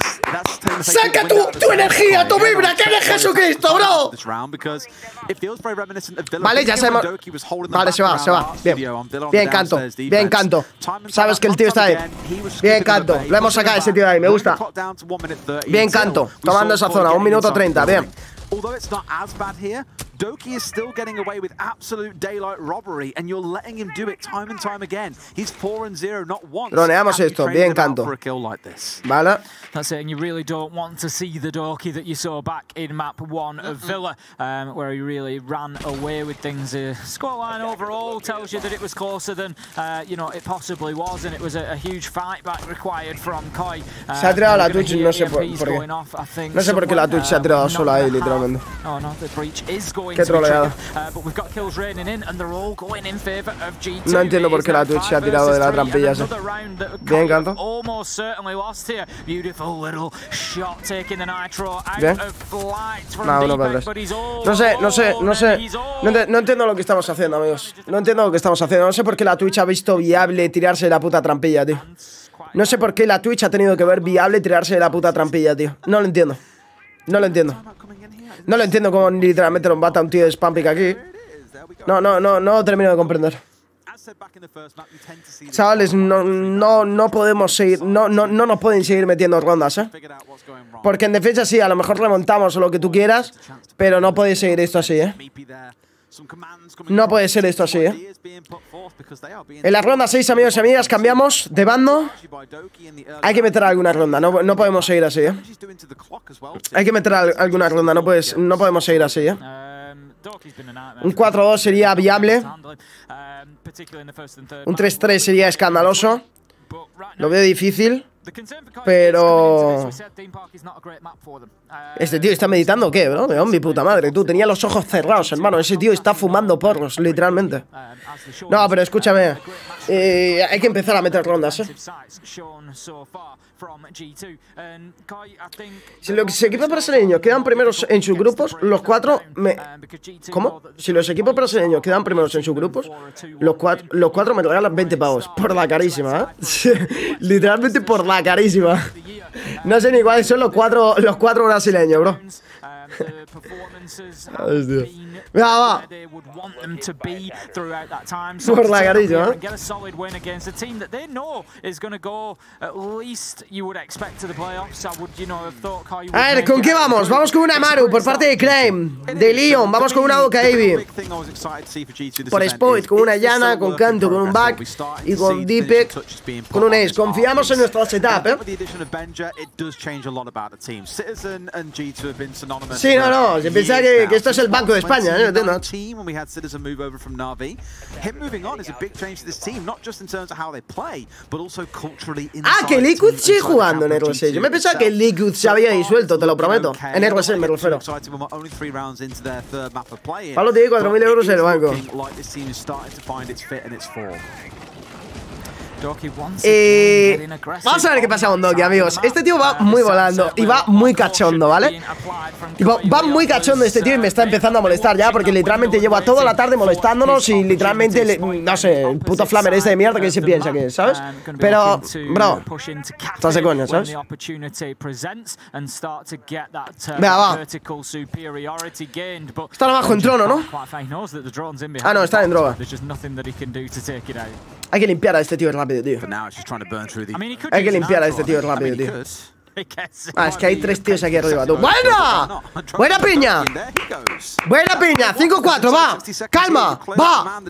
Saca tu energía, tu vibra, que eres Jesucristo, bro. Vale, ya se va. Vale, se va. Bien. Bien, Canto. Bien, Canto. Sabes que el tío está ahí. Bien, Canto. Lo hemos sacado ese tío de ahí. Me gusta. Bien, Canto. Tomando esa zona. 1 minuto 30. Bien. Although it's not as bad here, Doki is still getting away with absolute daylight robbery, and you're letting him do it time and time again. He's 4-0, not once. Roneamos esto, bien Canto. Vale. That's it, and you really don't want to see the Doki that you saw back in map 1 of Villa, where he really ran away with things. Scoreline overall tells you that it was closer than you know it possibly was, and it was a huge fight back required from Koi. Se ha tirado la Twitch, no sé por qué la Twitch se ha tirado sola ahí, literalmente. Qué troleada. No entiendo por qué la Twitch se ha tirado de la trampilla esa. Bien, Canto. Bien. No, 1 para 3. No sé. No entiendo lo que estamos haciendo, amigos. No sé por qué la Twitch ha visto viable tirarse de la puta trampilla, tío. No sé por qué la Twitch ha tenido que ver viable tirarse de la puta trampilla, tío. No lo entiendo. No lo entiendo como literalmente lo embata un tío de Spampic aquí. No lo termino de comprender. Chavales, no podemos seguir. No nos pueden seguir metiendo rondas, ¿eh? Porque en defensa sí, a lo mejor remontamos o lo que tú quieras, pero no podéis seguir esto así, ¿eh? No puede ser esto así, ¿eh? En la ronda 6, amigos y amigas, cambiamos de bando. Hay que meter alguna ronda, no podemos seguir así, ¿eh? Hay que meter alguna ronda, no podemos seguir así, ¿eh? Un 4-2 sería viable. Un 3-3 sería escandaloso. Lo veo difícil. Pero... ¿Este tío está meditando o qué, bro? De mi puta madre, tú. Tenía los ojos cerrados, hermano. Ese tío está fumando porros, literalmente. No, pero escúchame. Hay que empezar a meter rondas, ¿eh? Si los equipos brasileños quedan primeros en sus grupos, los cuatro... ¿Cómo? Si los equipos brasileños quedan primeros en sus grupos, los cuatro me regalan 20 pavos. Por la carísima, ¿eh? Literalmente por la carísima. No sé ni cuáles son los cuatro brasileños, bro. the performances have been where they would want them to be throughout that time. So get a solid win against a team that they know is going to go at least you would expect to the playoffs. I would, you know, have thought how you would. A ver, ¿con qué vamos? Vamos con una Maru por parte de Kraen, de Leon, vamos con una Oka Ivy. Por IcePoit, con una Iana, con Canto, con un Back y con Deepik, con un Ace. Confiamos en nuestro setup, ¿eh? Sí, no, no, si pensáis que esto es el Banco de España, ¿eh? Ah, que Liquid sigue jugando en R6. Yo me pensaba que Liquid se había disuelto, te lo prometo. En R6 me refiero. Pablo tiene 4.000 euros en el banco. Vamos a ver qué pasa con Doki, amigos. Este tío va muy volando y va muy cachondo, ¿vale? Va muy cachondo este tío y me está empezando a molestar ya, porque literalmente lleva toda la tarde molestándonos y literalmente, no sé, el puto flamer este de mierda que se piensa que es, ¿sabes? Pero, bro, estás de coño, ¿sabes? Venga, va. Están abajo en trono, ¿no? Ah, no, están en droga. Hay que limpiar a este tío rápido, tío. Hay que limpiar a este tío rápido, tío. Ah, es que hay tres tíos aquí arriba. ¡Buena! ¡Buena piña! ¡Buena piña! 5-4, va. ¡Calma! ¡Va!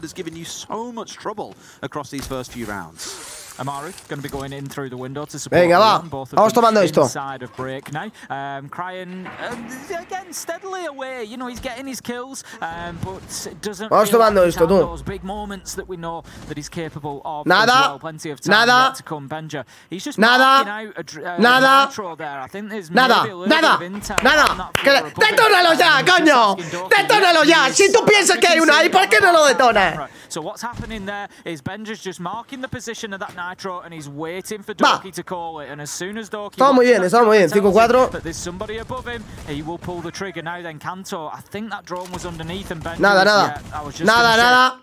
Venga, va. Vamos tomando esto. Vamos tomando esto, tú. Nada. Nada. Nada. Nada. Nada. Nada. Nada. ¡Detónalo ya, coño! ¡Detónalo ya! Si tú piensas que hay una ahí, ¿por qué no lo detonas? Estamos muy bien, estamos muy bien. 5-4. Nada, nada. Nada, nada.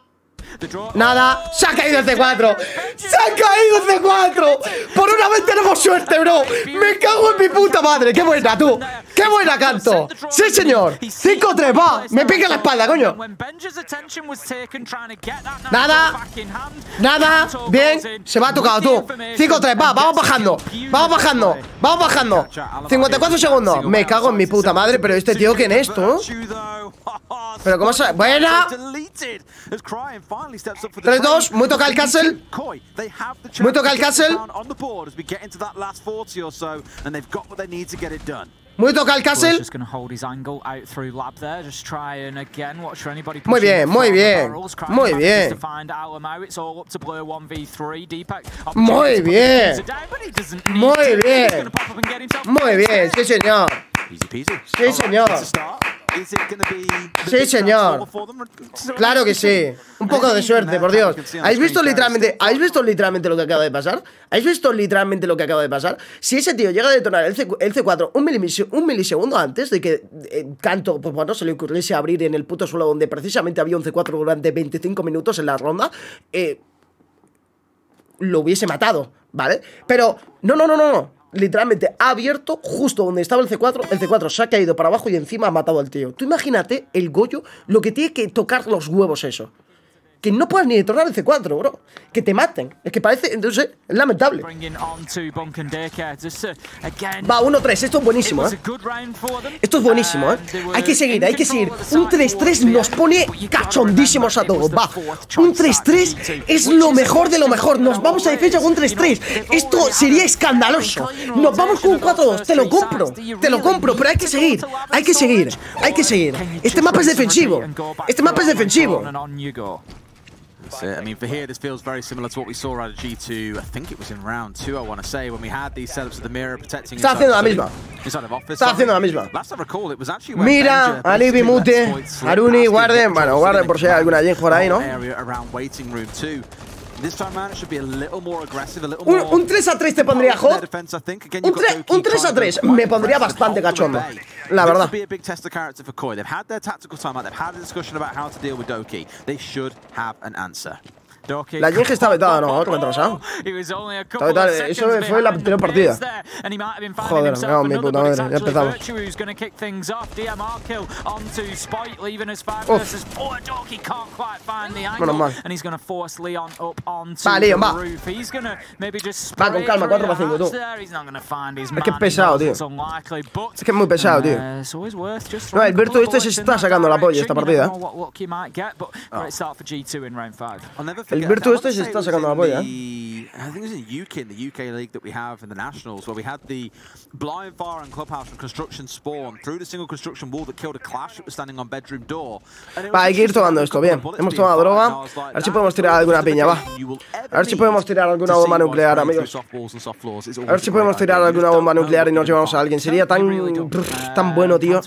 Nada. Se ha caído el C4. Se ha caído el C4. Por una vez tenemos suerte, bro. Me cago en mi puta madre. Qué buena, tú. Qué buena, Canto. Sí, señor. 5-3, va. Me pica la espalda, coño. Nada. Nada. Bien. Se me ha tocado, tú. 5-3, va. Vamos bajando. Vamos bajando. Vamos bajando. 54 segundos. Me cago en mi puta madre. Pero este tío, ¿quién es, tú? Pero cómo se... Buena. 3-2, muy toca el castle. Muy toca el castle. Muy toca el castle. Muy bien, muy bien. Muy bien. Muy bien. Muy bien. Muy bien, sí señor. Sí señor. Sí, señor. Claro que sí. Un poco de suerte, por Dios. ¿Habéis visto literalmente lo que acaba de pasar? ¿Habéis visto literalmente lo que acaba de pasar? Si ese tío llega a detonar el C4 un milisegundo antes de que Canto, pues bueno, se le ocurriese abrir en el puto suelo donde precisamente había un C4 durante 25 minutos en la ronda, lo hubiese matado, ¿vale? Pero, no. Literalmente ha abierto justo donde estaba el C4 se ha caído para abajo y encima ha matado al tío. Tú imagínate el Goyo lo que tiene que tocar los huevos eso. Que no puedas ni detonar el C4, bro. Que te maten. Es que parece, entonces, es lamentable. Va, 1-3. Esto es buenísimo, ¿eh? Esto es buenísimo, ¿eh? Hay que seguir, hay que seguir. Un 3-3 nos pone cachondísimos a todos. Va, un 3-3 es lo mejor de lo mejor. Nos vamos a defensa con un 3-3. Esto sería escandaloso. Nos vamos con un 4-2. Te lo compro, pero hay que seguir. Hay que seguir, hay que seguir. Este mapa es defensivo. Este mapa es defensivo. I mean, for here, this feels very similar to what we saw out of G2. I think it was in round 2, I want to say, when we had these setups of the Mira protecting inside of office. Está haciendo la misma. Last I recall, it was actually Mira, Alibi, Mute, Aruni, Warden. Bueno, Warden por si hay alguna gente por ahí, ¿no? Un 3-3 te pondría, Hot. Un 3-3 me pondría bastante cachondo, la verdad. La Jinx está vetada, ¿no? ¿Qué me ha pasado? Está vetada. Eso fue la anterior partida. Joder, me cago en mi puta madre. Ya empezamos. Uf. Menos mal. Va, Leon, va. Va, con calma. 4 para 5, tú. Es que es pesado, tío. Es que es muy pesado, tío. No, el Virtu este se está sacando la polla esta partida. El Virtu este se está sacando la polla. I think it was in the UK, in the UK league that we have in the Nationals, where we had the blind fire and Clubhouse from construction spawn through the single construction wall that killed a clash that was standing on bedroom door. Va, hay que ir tomando esto, bien. Hemos tomado droga. A ver si podemos tirar alguna piña, va. A ver si podemos tirar alguna bomba nuclear, amigos. A ver si podemos tirar alguna bomba nuclear y nos llevamos a alguien. Sería tan bueno, tío.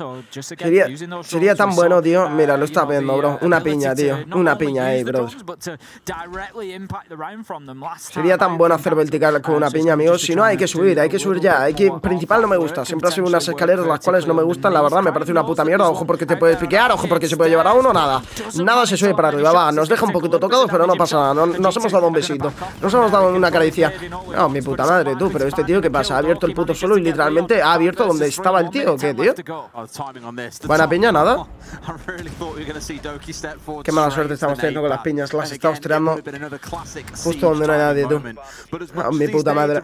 Sería tan bueno, tío. Mira, lo está viendo, bro. Una piña, tío. Una piña ahí, bro. Sería tan bueno hacer vertical con una piña, amigos. Si no, hay que subir ya. Principal no me gusta. Siempre ha sido unas escaleras las cuales no me gustan. La verdad, me parece una puta mierda. Ojo porque te puedes piquear, ojo porque se puede llevar a uno, nada. Nada se sube para arriba, va. Nos deja un poquito tocados, pero no pasa nada. Nos hemos dado un besito. Nos hemos dado una caricia. No, mi puta madre, tú. Pero este tío, ¿qué pasa? Ha abierto el puto solo y literalmente ha abierto donde estaba el tío. ¿Qué, tío? Buena piña, nada. Qué mala suerte estamos teniendo con las piñas. Las estamos tirando justo donde no hay nadie, tú. Oh, mi puta madre.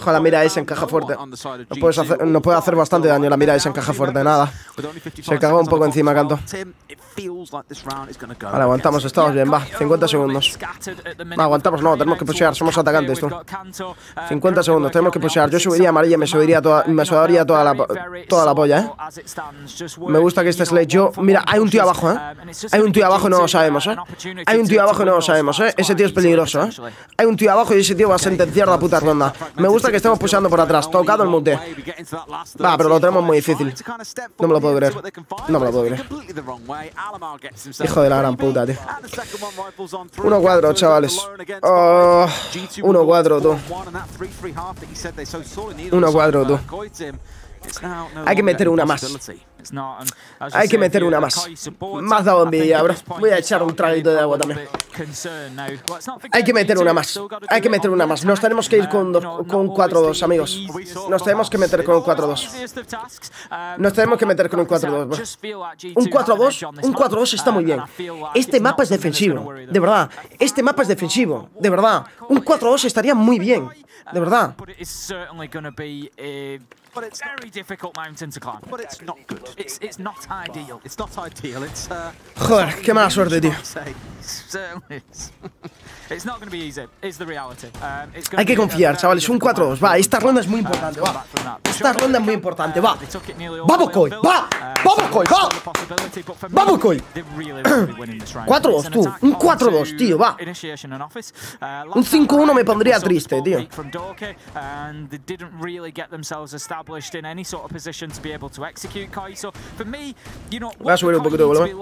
Ojalá Mira ese encaja fuerte. No puede hacer bastante daño la Mira ese encaja fuerte, nada. Se cagó un poco encima, Canto. Vale, aguantamos, estamos bien, va. 50 segundos. No, aguantamos, no, tenemos que pushear, somos atacantes, tú. 50 segundos, tenemos que pushear. Yo subiría amarilla, me sudaría toda la polla, ¿eh? Me gusta que este slate yo... Mira, hay un tío abajo, ¿eh? Hay un tío abajo, no lo sabemos, ¿eh? Hay un tío abajo, no lo sabemos, ¿eh? Ese tío es peligroso, ¿eh? Hay un tío abajo y ese tío va a sentenciar la puta ronda. Me gusta que estemos pushando por atrás. Tocado el mute. Va, pero lo tenemos muy difícil. No me lo puedo creer. No me lo puedo creer. Hijo de la gran puta, tío. 1-4, chavales. 1-4, tú. 1-4, tú. Hay que meter una más. Hay que meter una más. Me has dado envidia, bro. Voy a echar un traguito de agua también. Hay que meter una más. Hay que meter una más. Nos tenemos que ir con 4-2, amigos. Nos tenemos que meter con un 4-2. Nos tenemos que meter con un 4-2, bro. Un 4-2. Un 4-2 está muy bien. Este mapa es defensivo. De verdad. Este mapa es defensivo. De verdad. Un 4-2 estaría muy bien. De verdad. Joder, qué mala suerte, tío. Hay que confiar, chavales. Un 4-2, va. Esta ronda es muy importante, va. Esta ronda es muy importante, va. ¡Vamos, Koi! ¡Va! ¡Vamos, Koi! ¡Va! ¡Vamos, Koi! 4-2, tú. Un 4-2, tío, va. Un 5-1 me pondría triste, tío. Voy a subir un poquito de volumen.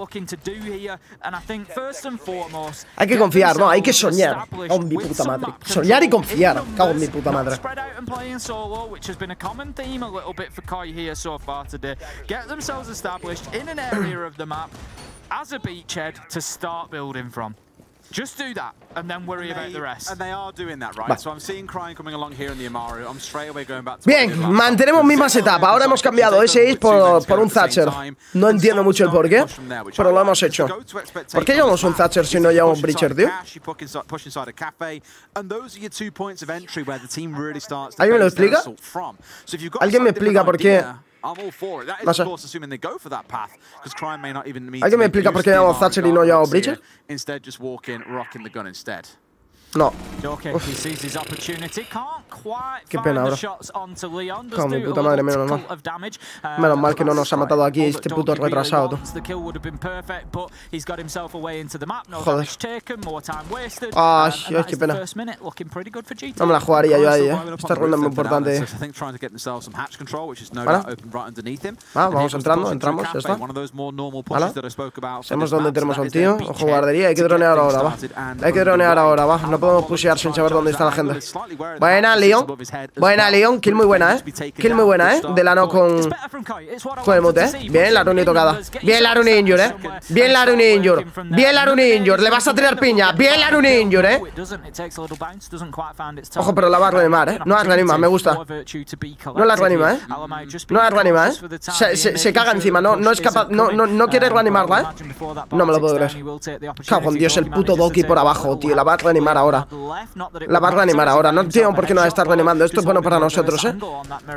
Hay que confiar, no, hay que soñar. Oh, mi puta madre. Soñar y confiar. Cago en mi puta madre. Just do that and then worry about the rest. And they are doing that, right? So I'm seeing Kraen coming along here in the Amaru. I'm straight away going back to... Bien, mantenemos mismas etapas. Ahora hemos cambiado ese Ace por un Thatcher. No entiendo mucho el porqué, pero lo hemos hecho. ¿Por qué llevamos un Thatcher si no llevamos un Breacher, tío? ¿Alguien me lo explica? ¿Alguien me explica por qué? No sé. ¿Alguien me explica por qué llevamos Thatcher y no llevamos Breacher? No. Qué pena, bro. Como mi puta madre, menos mal. Menos mal que no nos ha matado aquí este puto retrasado, tú. Joder. Ay, ay, qué pena. No me la jugaría yo ahí, eh. Esta ronda es muy importante. ¿Vale? Ah, vamos entrando, entramos, ya está. ¿Vale? Sabemos dónde tenemos al tío. Ojo, guardería. Hay que dronear ahora, va. Hay que dronear ahora, va. No podemos pushear sin saber dónde está la gente. Buena, Leon. Buena, Leon. Kill muy buena, ¿eh? Kill muy buena, ¿eh? De Lano con el Mute, ¿eh? Bien, la Runi tocada. Bien, la Runi Injure, ¿eh? Bien, la Runi Injure. Bien, la Runi Injure. Le vas a tirar piña. Bien, la Runi Injure, ¿eh? Ojo, pero la va a reanimar, ¿eh? No la reanima, me gusta. No la reanima, ¿eh? No la reanima, ¿eh? Se caga encima. No es capaz. No quiere reanimarla, ¿eh? No me lo puedo creer. Cago en Dios, el puto Doki por abajo, tío. La va a reanimar ahora. La va a reanimar ahora. No entiendo por qué no la está reanimando. Esto es bueno para nosotros, ¿eh?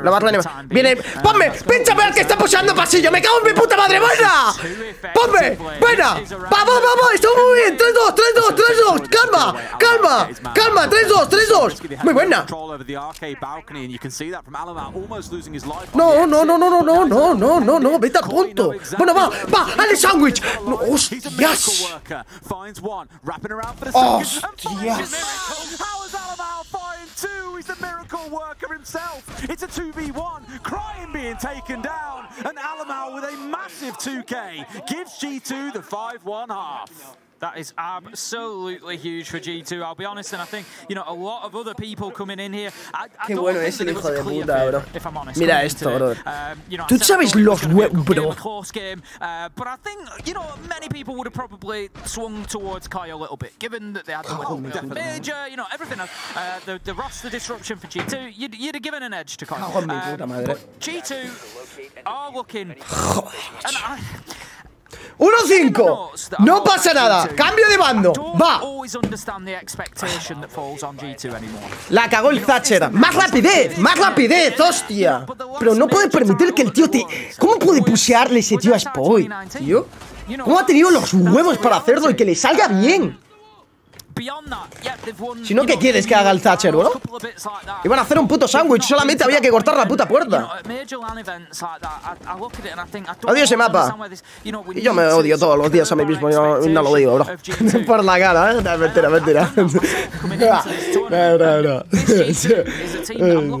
La va a reanimar. Viene. ¡Ponme! ¡Pínchame al que está pushando pasillo! ¡Me cago en mi puta madre! ¡Buena! ¡Ponme! ¡Buena! ¡Vamos, vamos! ¡Estamos muy bien! ¡3-2, 3-2, 3-2! ¡Calma! ¡Calma! ¡Calma! ¡3-2, 3-2! ¡Muy buena! No, no, no, no, no, no, no, no, no, no. Vete al punto. Bueno, va, va, al sándwich. No, hostias. ¡Hostias! He's a miracle worker himself. It's a 2v1. Kraen being taken down, and Alem4o with a massive 2k gives G2 the 5-1 half. That is absolutely huge for G2, I'll be honest, and I think, you know, a lot of other people coming in here. Qué bueno es el hijo de puta, bro. Mira esto, bro. Tú sabes los huevos, bro. But I think, you know, many people would have probably swung towards Koi a little bit, given that they had the major, you know, everything else. The roster disruption for G2, you'd have given an edge to Koi. But G2 are looking... 1-5. No pasa nada. Cambio de bando. Va. La cagó el Thatcher. Más rapidez. Más rapidez. Hostia. Pero no puede permitir que el tío te... ¿Cómo puede pushearle ese tío a IcePoit, tío? ¿Cómo ha tenido los huevos para hacerlo y que le salga bien? Si no, ¿qué quieres que haga el Thatcher, bro? Iban a hacer un puto sándwich, solamente había que cortar la puta puerta. Odio ese mapa. Y yo me odio todos los días a mí mismo, yo no lo digo, bro. Por la cara, ¿eh? No, mentira, mentira. No.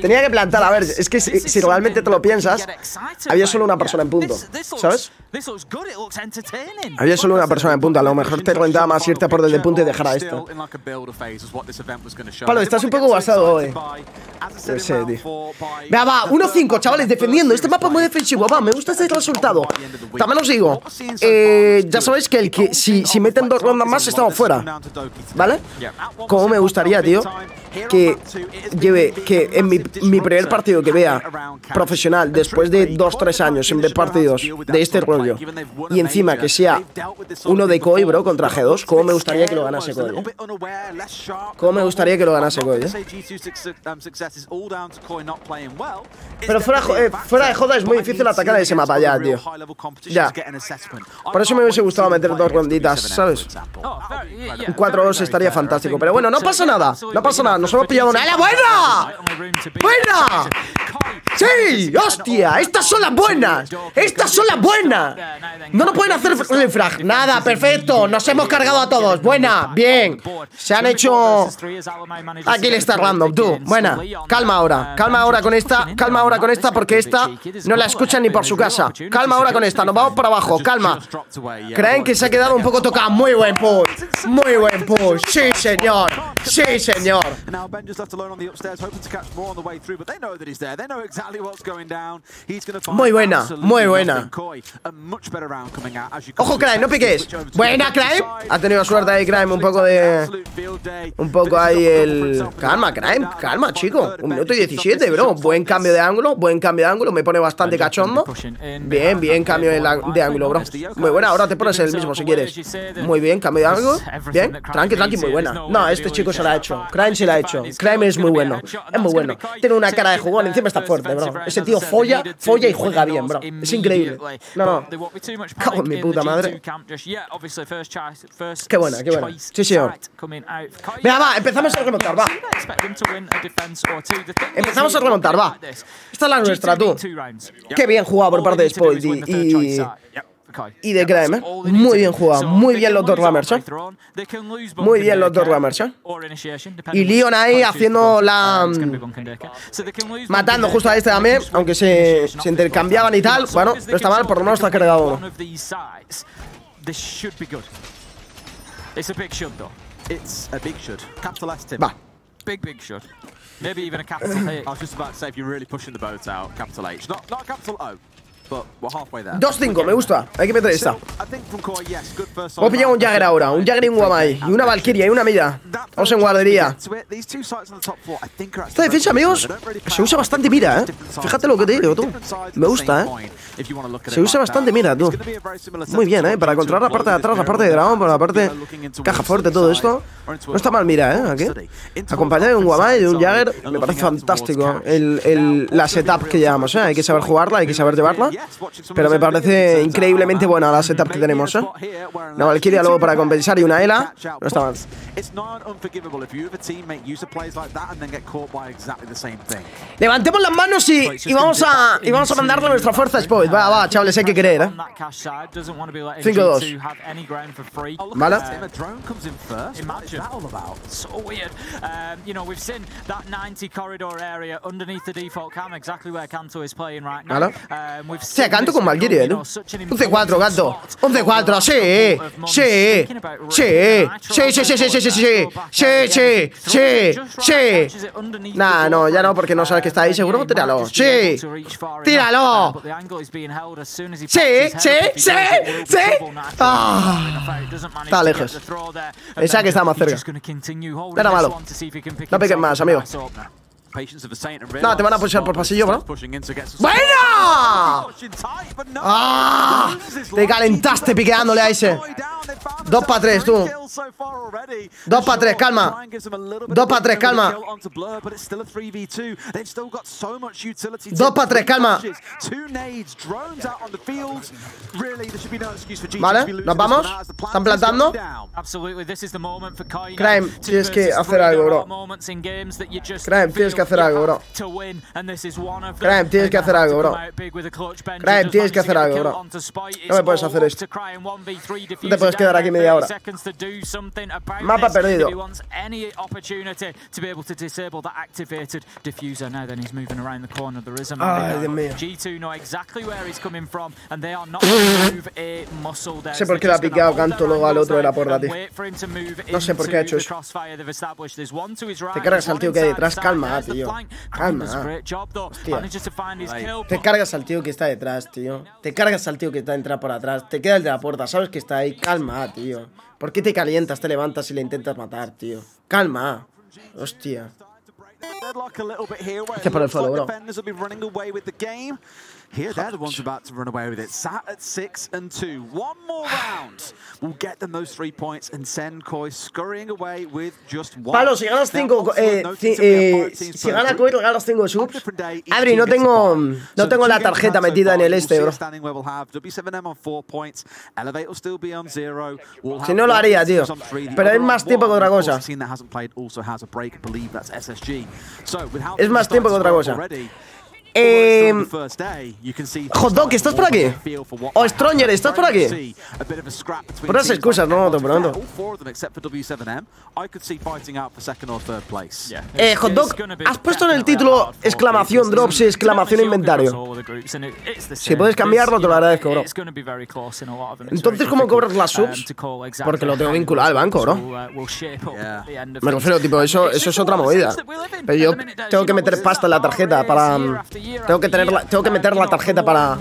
Tenía que plantar, a ver, es que si realmente te lo piensas, había solo una persona en punto, ¿sabes? Había solo una persona en punto, a lo mejor te rentaba más irte a por desde el punto y dejar a esto. Palo, estás un poco basado hoy. No sé, tío. Vea, va, 1-5, chavales, defendiendo. Este mapa es muy defensivo, va, me gusta este resultado. También os digo, ya sabéis que si meten 2 rondas más, estamos fuera, ¿vale? Como me gustaría, tío, que lleve, que en mi primer partido que vea profesional, después de 2-3 años sin ver partidos de este rollo, y encima que sea uno de Koi, bro, contra G2, como me gustaría que lo ganase Koi, ¿eh? Como me gustaría que lo ganase Koi, ¿eh? Pero fuera de joda es muy difícil atacar a ese mapa ya, tío. Ya. Por eso me hubiese gustado meter 2 ronditas, ¿sabes? Un 4-2 estaría fantástico. Pero bueno, no pasa nada. No pasa nada. Nos hemos pillado una. ¡Es la buena! ¡Buena! ¡Sí! ¡Hostia! ¡Estas son las buenas! ¡Estas son las buenas! No nos pueden hacer el frag. Nada, perfecto. Nos hemos cargado a todos. Buena. Bien. Se han hecho... Aquí le está random, tú. Buena. Calma ahora. Calma ahora con esta. Calma ahora con esta porque esta no la escuchan ni por su casa. Calma ahora con esta. Nos vamos para abajo. Calma. Kraen que se ha quedado un poco tocado. Muy buen push. Muy buen push. Sí, señor. Sí, señor. Muy buena. Muy buena. Ojo, Kraen, no piques. Buena, Kraen. Ha tenido suerte ahí, Kraen. Un poco ahí el... Calma, Kraen. Calma, chico. 1:17, bro. Buen cambio de ángulo. Buen cambio de ángulo. Me pone bastante cachondo. Bien, bien cambio de ángulo, bro. Muy buena. Ahora te pones el mismo si quieres. Muy bien, cambio de ángulo. Bien. Tranqui, tranqui. Muy buena. No, este chico se la ha hecho. Kraen se la ha hecho. Kraen es muy bueno. Es muy bueno. Tiene una cara de jugón. Encima está fuerte, bro. Ese tío folla, folla y juega bien, bro. Es increíble. No, no. Cago en mi puta madre. Qué buena, qué buena. Sí, señor. Venga, va. Empezamos a remontar, va. Empezamos a remontar, va. Esta es la nuestra, tú. Qué bien jugado por parte de IcePoit y de Kraen, ¿eh? Muy bien jugado. Muy bien los dos rammers, ¿eh? Muy bien los dos rammers, ¿eh? Y Leon ahí haciendo la... Matando justo a este también. Aunque se intercambiaban y tal. Bueno, no está mal, por lo menos está cargado uno. It's a big should. Capital S, Tim. Bah. Big, big should. Maybe even a capital H. I was just about to say, if you're really pushing the boat out, capital H. Not a capital O, but we're halfway there. 2-5, me gusta. Hay que meter esta. Voy a pillar un Jagger ahora. Un Jagger y un Guamai. Y una Valkyria y una Mira. Vamos en guardería. Esta defensa, amigos, se usa bastante Mira, ¿eh? Fíjate lo que te digo, tú. Me gusta, ¿eh? Se usa bastante Mira, tú. Muy bien, ¿eh? Para controlar la parte de atrás, la parte de dragón, la parte caja fuerte, todo esto. No está mal Mira, ¿eh? Aquí. Acompañado de un Guamai y de un Jagger, me parece fantástico la setup que llevamos, ¿eh? Hay que saber jugarla, hay que saber llevarla. Pero me parece increíblemente buena la setup que tenemos, ¿eh? Una Valkyria luego para compensar y una Ela. No está mal. Levantemos las manos y vamos a mandarle nuestra fuerza a IcePoit. Va, chavales, hay que querer, ¿eh? 5-2. ¿Vale? ¿Vale? O sea, Canto con Valkyrie, ¿no? 11-4, Canto. 11-4, sí. Nah, no, ya no, porque no sabes que está ahí, seguro. Tíralo, sí. Tíralo. Sí. Ah, está lejos. Pensaba que estaba más cerca. Era malo. No piques más, amigo. No, te van a pushar por pasillo, ¿no? ¡Buena! ¡Ah! Te calentaste piqueándole a ese. 2-3, tú. 2-3, calma. 2-3, calma. 2-3, calma. Vale, nos vamos. Están plantando. Kraen, tienes que hacer algo, bro. Kraen, tienes que hacer algo, bro. Kraen, tienes que hacer algo, bro. Kraen, tienes que hacer algo, bro. No me puedes hacer esto. No te puedes quedar aquí media hora. Mapa perdido. Ay, Dios mío. No sé por qué la ha picado Canto, luego al otro de la porra, tío. No sé por qué ha hecho eso. Te cargas al tío que hay detrás. Calma, tío. Calma. Hostia. Te cargas al tío que está detrás, tío. Te cargas al tío que está entrando por atrás. Te queda el de la puerta. Sabes que está ahí. Calma, tío. ¿Por qué te calientas, te levantas y le intentas matar, tío? Calma. Hostia. Gracias por el follow, bro. Here they're the ones about to run away with it. Sat at 6-2. One more round will get them those 3 points and send Koi scurrying away with just one. Palo, si ganas 5, si gana Koi, ganas 5 subs. Adri, no tengo la tarjeta metida en el este, bro. Si no lo haría, tío. Pero es más tiempo que otra cosa. Es más tiempo que otra cosa. Hotdog, ¿estás por aquí? O Stranger, ¿estás por aquí? Puras excusas, no, te pregunto. Hotdog, ¿has puesto en el título exclamación drops y exclamación inventario? Si puedes cambiarlo, te lo agradezco, bro. Entonces, ¿cómo cobras las subs? Porque lo tengo vinculado al banco, bro. Me refiero, tipo, eso es otra movida. Pero yo tengo que meter pasta en la tarjeta para... Tengo que meter la tarjeta para...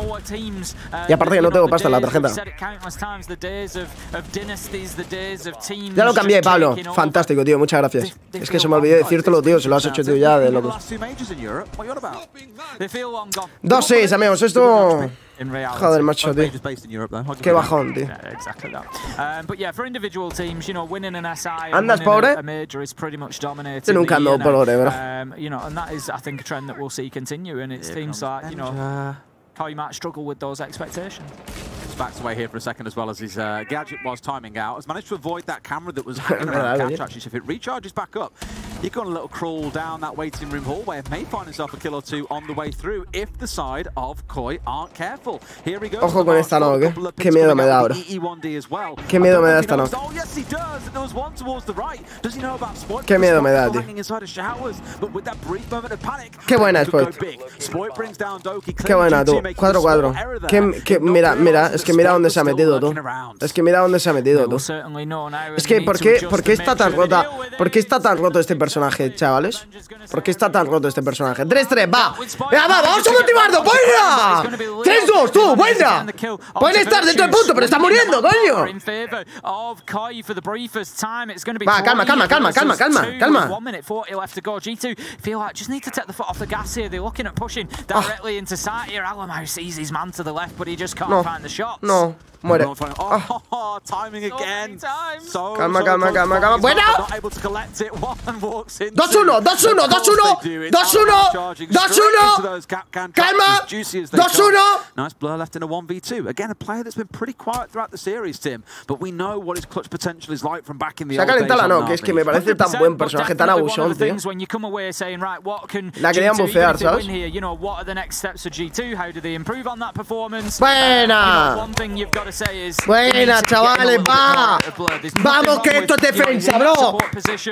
Y aparte que no tengo pasta en la tarjeta. Ya lo cambié, Pablo. Fantástico, tío. Muchas gracias. Es que se me olvidó decírtelo, tío. Se lo has hecho tú ya de loco. 2-6, amigos. Esto... Joder, macho, tío. Qué bajón, tío. ¿Andas pobre? Yo nunca ando pobre, bro. Backs away here for a second as well as his gadget was timing out. Has managed to avoid that camera that was hanging around the catch actually. So if it recharges back up, He got a little crawl down that waiting room hallway and may find himself a kill or two on the way through if the side of Koi aren't careful. Here he goes. Ojo con esta Nøkk. Qué miedo me da ahora. Qué miedo me da esta Nøkk. Oh yes he does. There was one towards the right. Does he know about Spoit? Qué miedo me da, tío. Qué buena Spoit. Qué buena tú. 4-4. Mira, es que mira dónde se ha metido tú. Es que mira dónde se ha metido tú. Es que ¿por qué está tan rota? ¿Por qué está tan roto este personaje, chavales? ¿Por qué está tan roto este personaje? 3-3, va. Venga, va, vamos a motivarlo, buena. 3-2, tú, buena. Pueden estar dentro del punto, pero está muriendo, coño. Va, calma. No, muere. Oh, calma. Bueno. 2-1. Calma. 2-1. Nice blur left in a 1v2. Again, a player that's been pretty quiet throughout the series, Tim. But we know what his clutch potential is like from back in the old days. No, que es que me parece tan buen personaje, tan abusón, tío. La querían bufear, ¿sabes? Buena. Buena, chavales, va. Vamos, que esto es defensa, bro.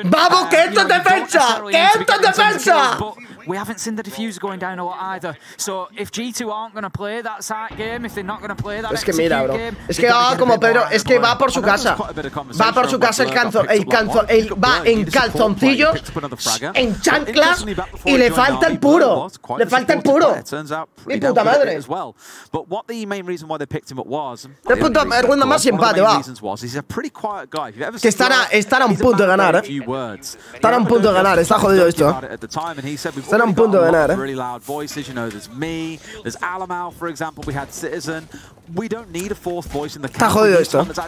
Vamos, que esto es defensa. Que esto es defensa. We haven't seen the diffuser going down a lot either. So if G2 aren't going to play that side game, if they're not going to play that mira, bro. Es que va como Pedro, es que va por su casa. Va por su casa el va en calzoncillos, en chanclas y le falta el puro. Le falta el puro. Mi puta madre. But what the main reason why they picked him up was ronda más empate, va. Que estará a un punto de ganar, eh. Estará a un punto de ganar, está jodido esto. Están a un punto de ganar, eh. Está jodido esto. Está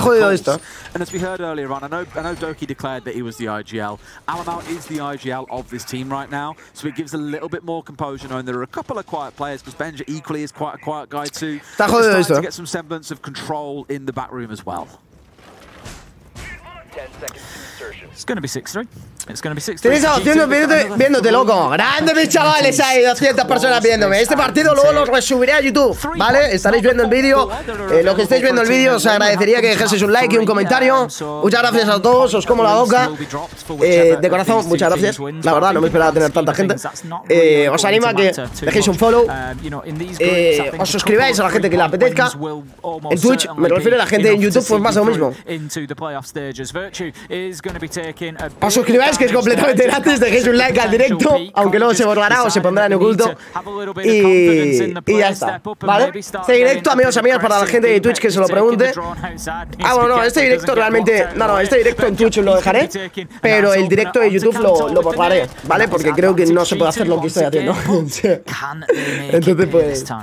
jodido esto. And as we heard earlier on, I know Doki declared that he was the IGL. Alem4o is the IGL of this team right now, so it gives a little bit more composure knowing there are a couple of quiet players because Benja equally is quite a quiet guy too. Está jodido esto. To get some semblance of control in the back room as well. It's going to be 6-3. It's going to be 6-3. Tienes a 200 viéndote, loco. Grande, mis chavales. Hay 200 personas viéndome. Este partido luego lo resubiré a YouTube, ¿vale? Estaréis viendo el vídeo. Los que estáis viendo el vídeo, os agradecería que dejaseis un like y un comentario. Muchas gracias a todos. Os como la boca. De corazón, muchas gracias. La verdad, no me esperaba tener tanta gente. Os animo a que dejéis un follow. Os suscribáis a la gente que le apetezca. En Twitch, me refiero a la gente en YouTube, pues más o mismo. Os suscribáis, que es completamente gratis, dejéis un like al directo, aunque luego se borrará o se pondrá en oculto, y ya está, ¿vale? Este directo, amigos, amigas, para la gente de Twitch que se lo pregunte. Ah, bueno, no, este directo realmente, no, este directo en Twitch lo dejaré, pero el directo de YouTube lo borraré, ¿vale? Porque creo que no se puede hacer lo que estoy haciendo. Entonces, pues eso.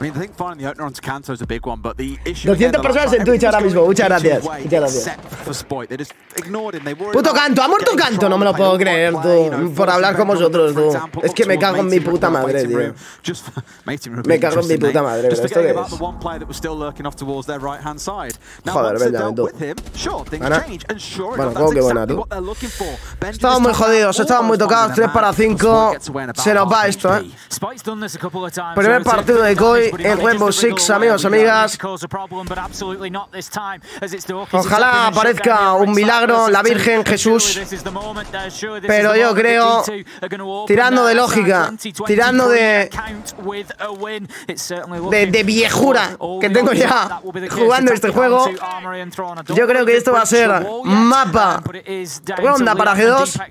200 personas en Twitch ahora mismo, muchas gracias. Puto Canto, ha muerto Canto, no me lo puedo creer, tú. Por hablar con vosotros, tú. Es que me cago en mi puta madre, tío. Me cago en mi puta madre, pero esto qué es. Joder, venga, tú. Bueno, como que buena, tú. Estamos muy jodidos, estamos muy tocados. 3-5. Se nos va esto, eh. Primer partido de Koi en Rainbow Six, amigos, amigas. Ojalá aparezca un milagro, la Virgen, Jesús. Pero yo creo, tirando de lógica, tirando de viejura que tengo ya jugando este juego, yo creo que esto va a ser mapa ronda para G2,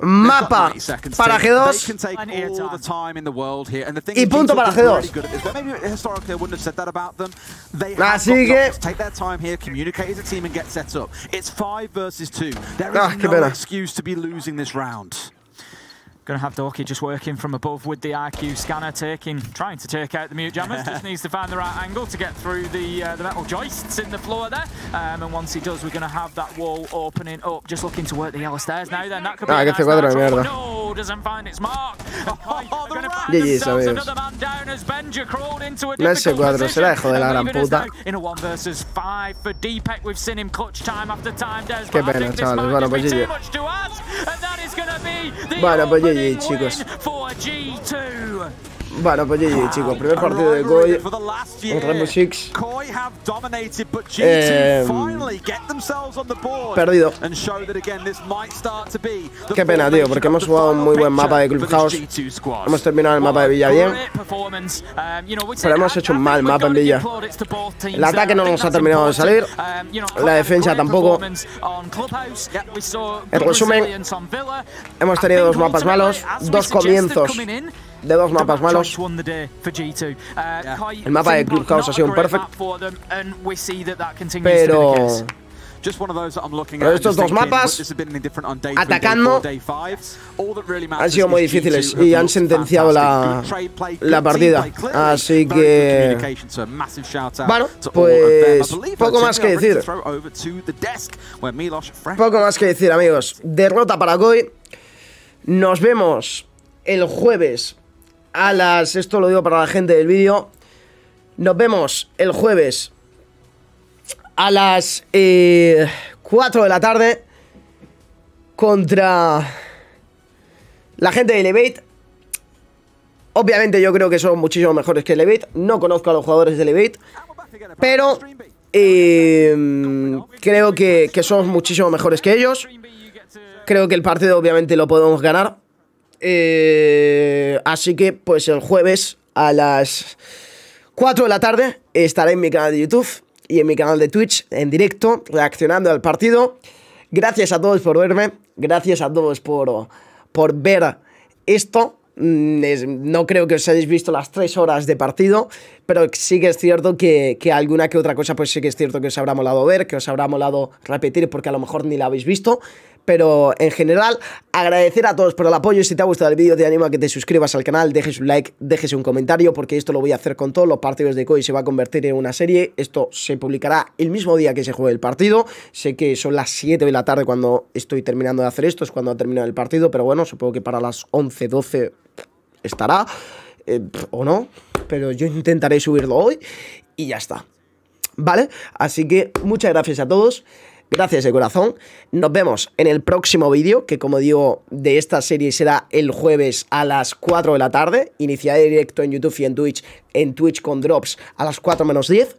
mapa para G2 y punto para G2. Así que qué pena. Going to have Doki just working from above with the IQ scanner, trying to take out the Mute Jammers. Just needs to find the right angle to get through the metal joists in the floor there. And once he does, we're going to have that wall opening up. Just looking to work the yellow stairs now then. That could be a nice natural. No, doesn't find its mark. Ese cuadro se la dejó de la gran puta. Qué pena, chavales. Bueno, pues GG. Bueno, pues GG, chicos. Bueno, pues GG, chicos. Primer partido de Koi en Rainbow Six. Perdido. Qué pena, tío, porque hemos jugado un muy buen mapa de Clubhouse. Hemos terminado el mapa de Villa bien, pero hemos hecho un mal mapa en Villa. El ataque no nos ha terminado de salir, la defensa tampoco. En resumen, hemos tenido dos mapas malos, dos comienzos de dos mapas malos. El mapa de Clubhouse ha sido un perfecto, pero estos dos mapas atacando han sido muy difíciles y han sentenciado la partida. Así que bueno, pues poco más que decir, amigos. Derrota para Koi. Nos vemos el jueves a las... Esto lo digo para la gente del vídeo. Nos vemos el jueves a las 4 de la tarde contra la gente de Elevate. Obviamente yo creo que son muchísimo mejores que Elevate. No conozco a los jugadores de Elevate, pero creo que somos muchísimo mejores que ellos. Creo que el partido obviamente lo podemos ganar. Así que pues el jueves a las 4 de la tarde estaré en mi canal de YouTube y en mi canal de Twitch en directo reaccionando al partido. Gracias a todos por verme. Gracias a todos por ver esto. No creo que os hayáis visto las 3 horas de partido, pero sí que es cierto que alguna que otra cosa pues sí que es cierto que os habrá molado ver, que os habrá molado repetir porque a lo mejor ni la habéis visto. Pero en general, agradecer a todos por el apoyo. Si te ha gustado el vídeo, te animo a que te suscribas al canal, dejes un like, dejes un comentario, porque esto lo voy a hacer con todos los partidos de Koi. Se va a convertir en una serie. Esto se publicará el mismo día que se juegue el partido. Sé que son las 7 de la tarde cuando estoy terminando de hacer esto, es cuando ha terminado el partido, pero bueno, supongo que para las 11, 12 estará, o no, pero yo intentaré subirlo hoy y ya está, ¿vale? Así que muchas gracias a todos. Gracias de corazón. Nos vemos en el próximo vídeo, que como digo, de esta serie será el jueves a las 4 de la tarde. Iniciaré directo en YouTube y en Twitch con drops a las 4 menos 10.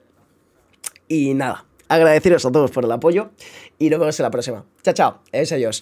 Y nada, agradeceros a todos por el apoyo y nos vemos en la próxima. Chao, chao. Adiós.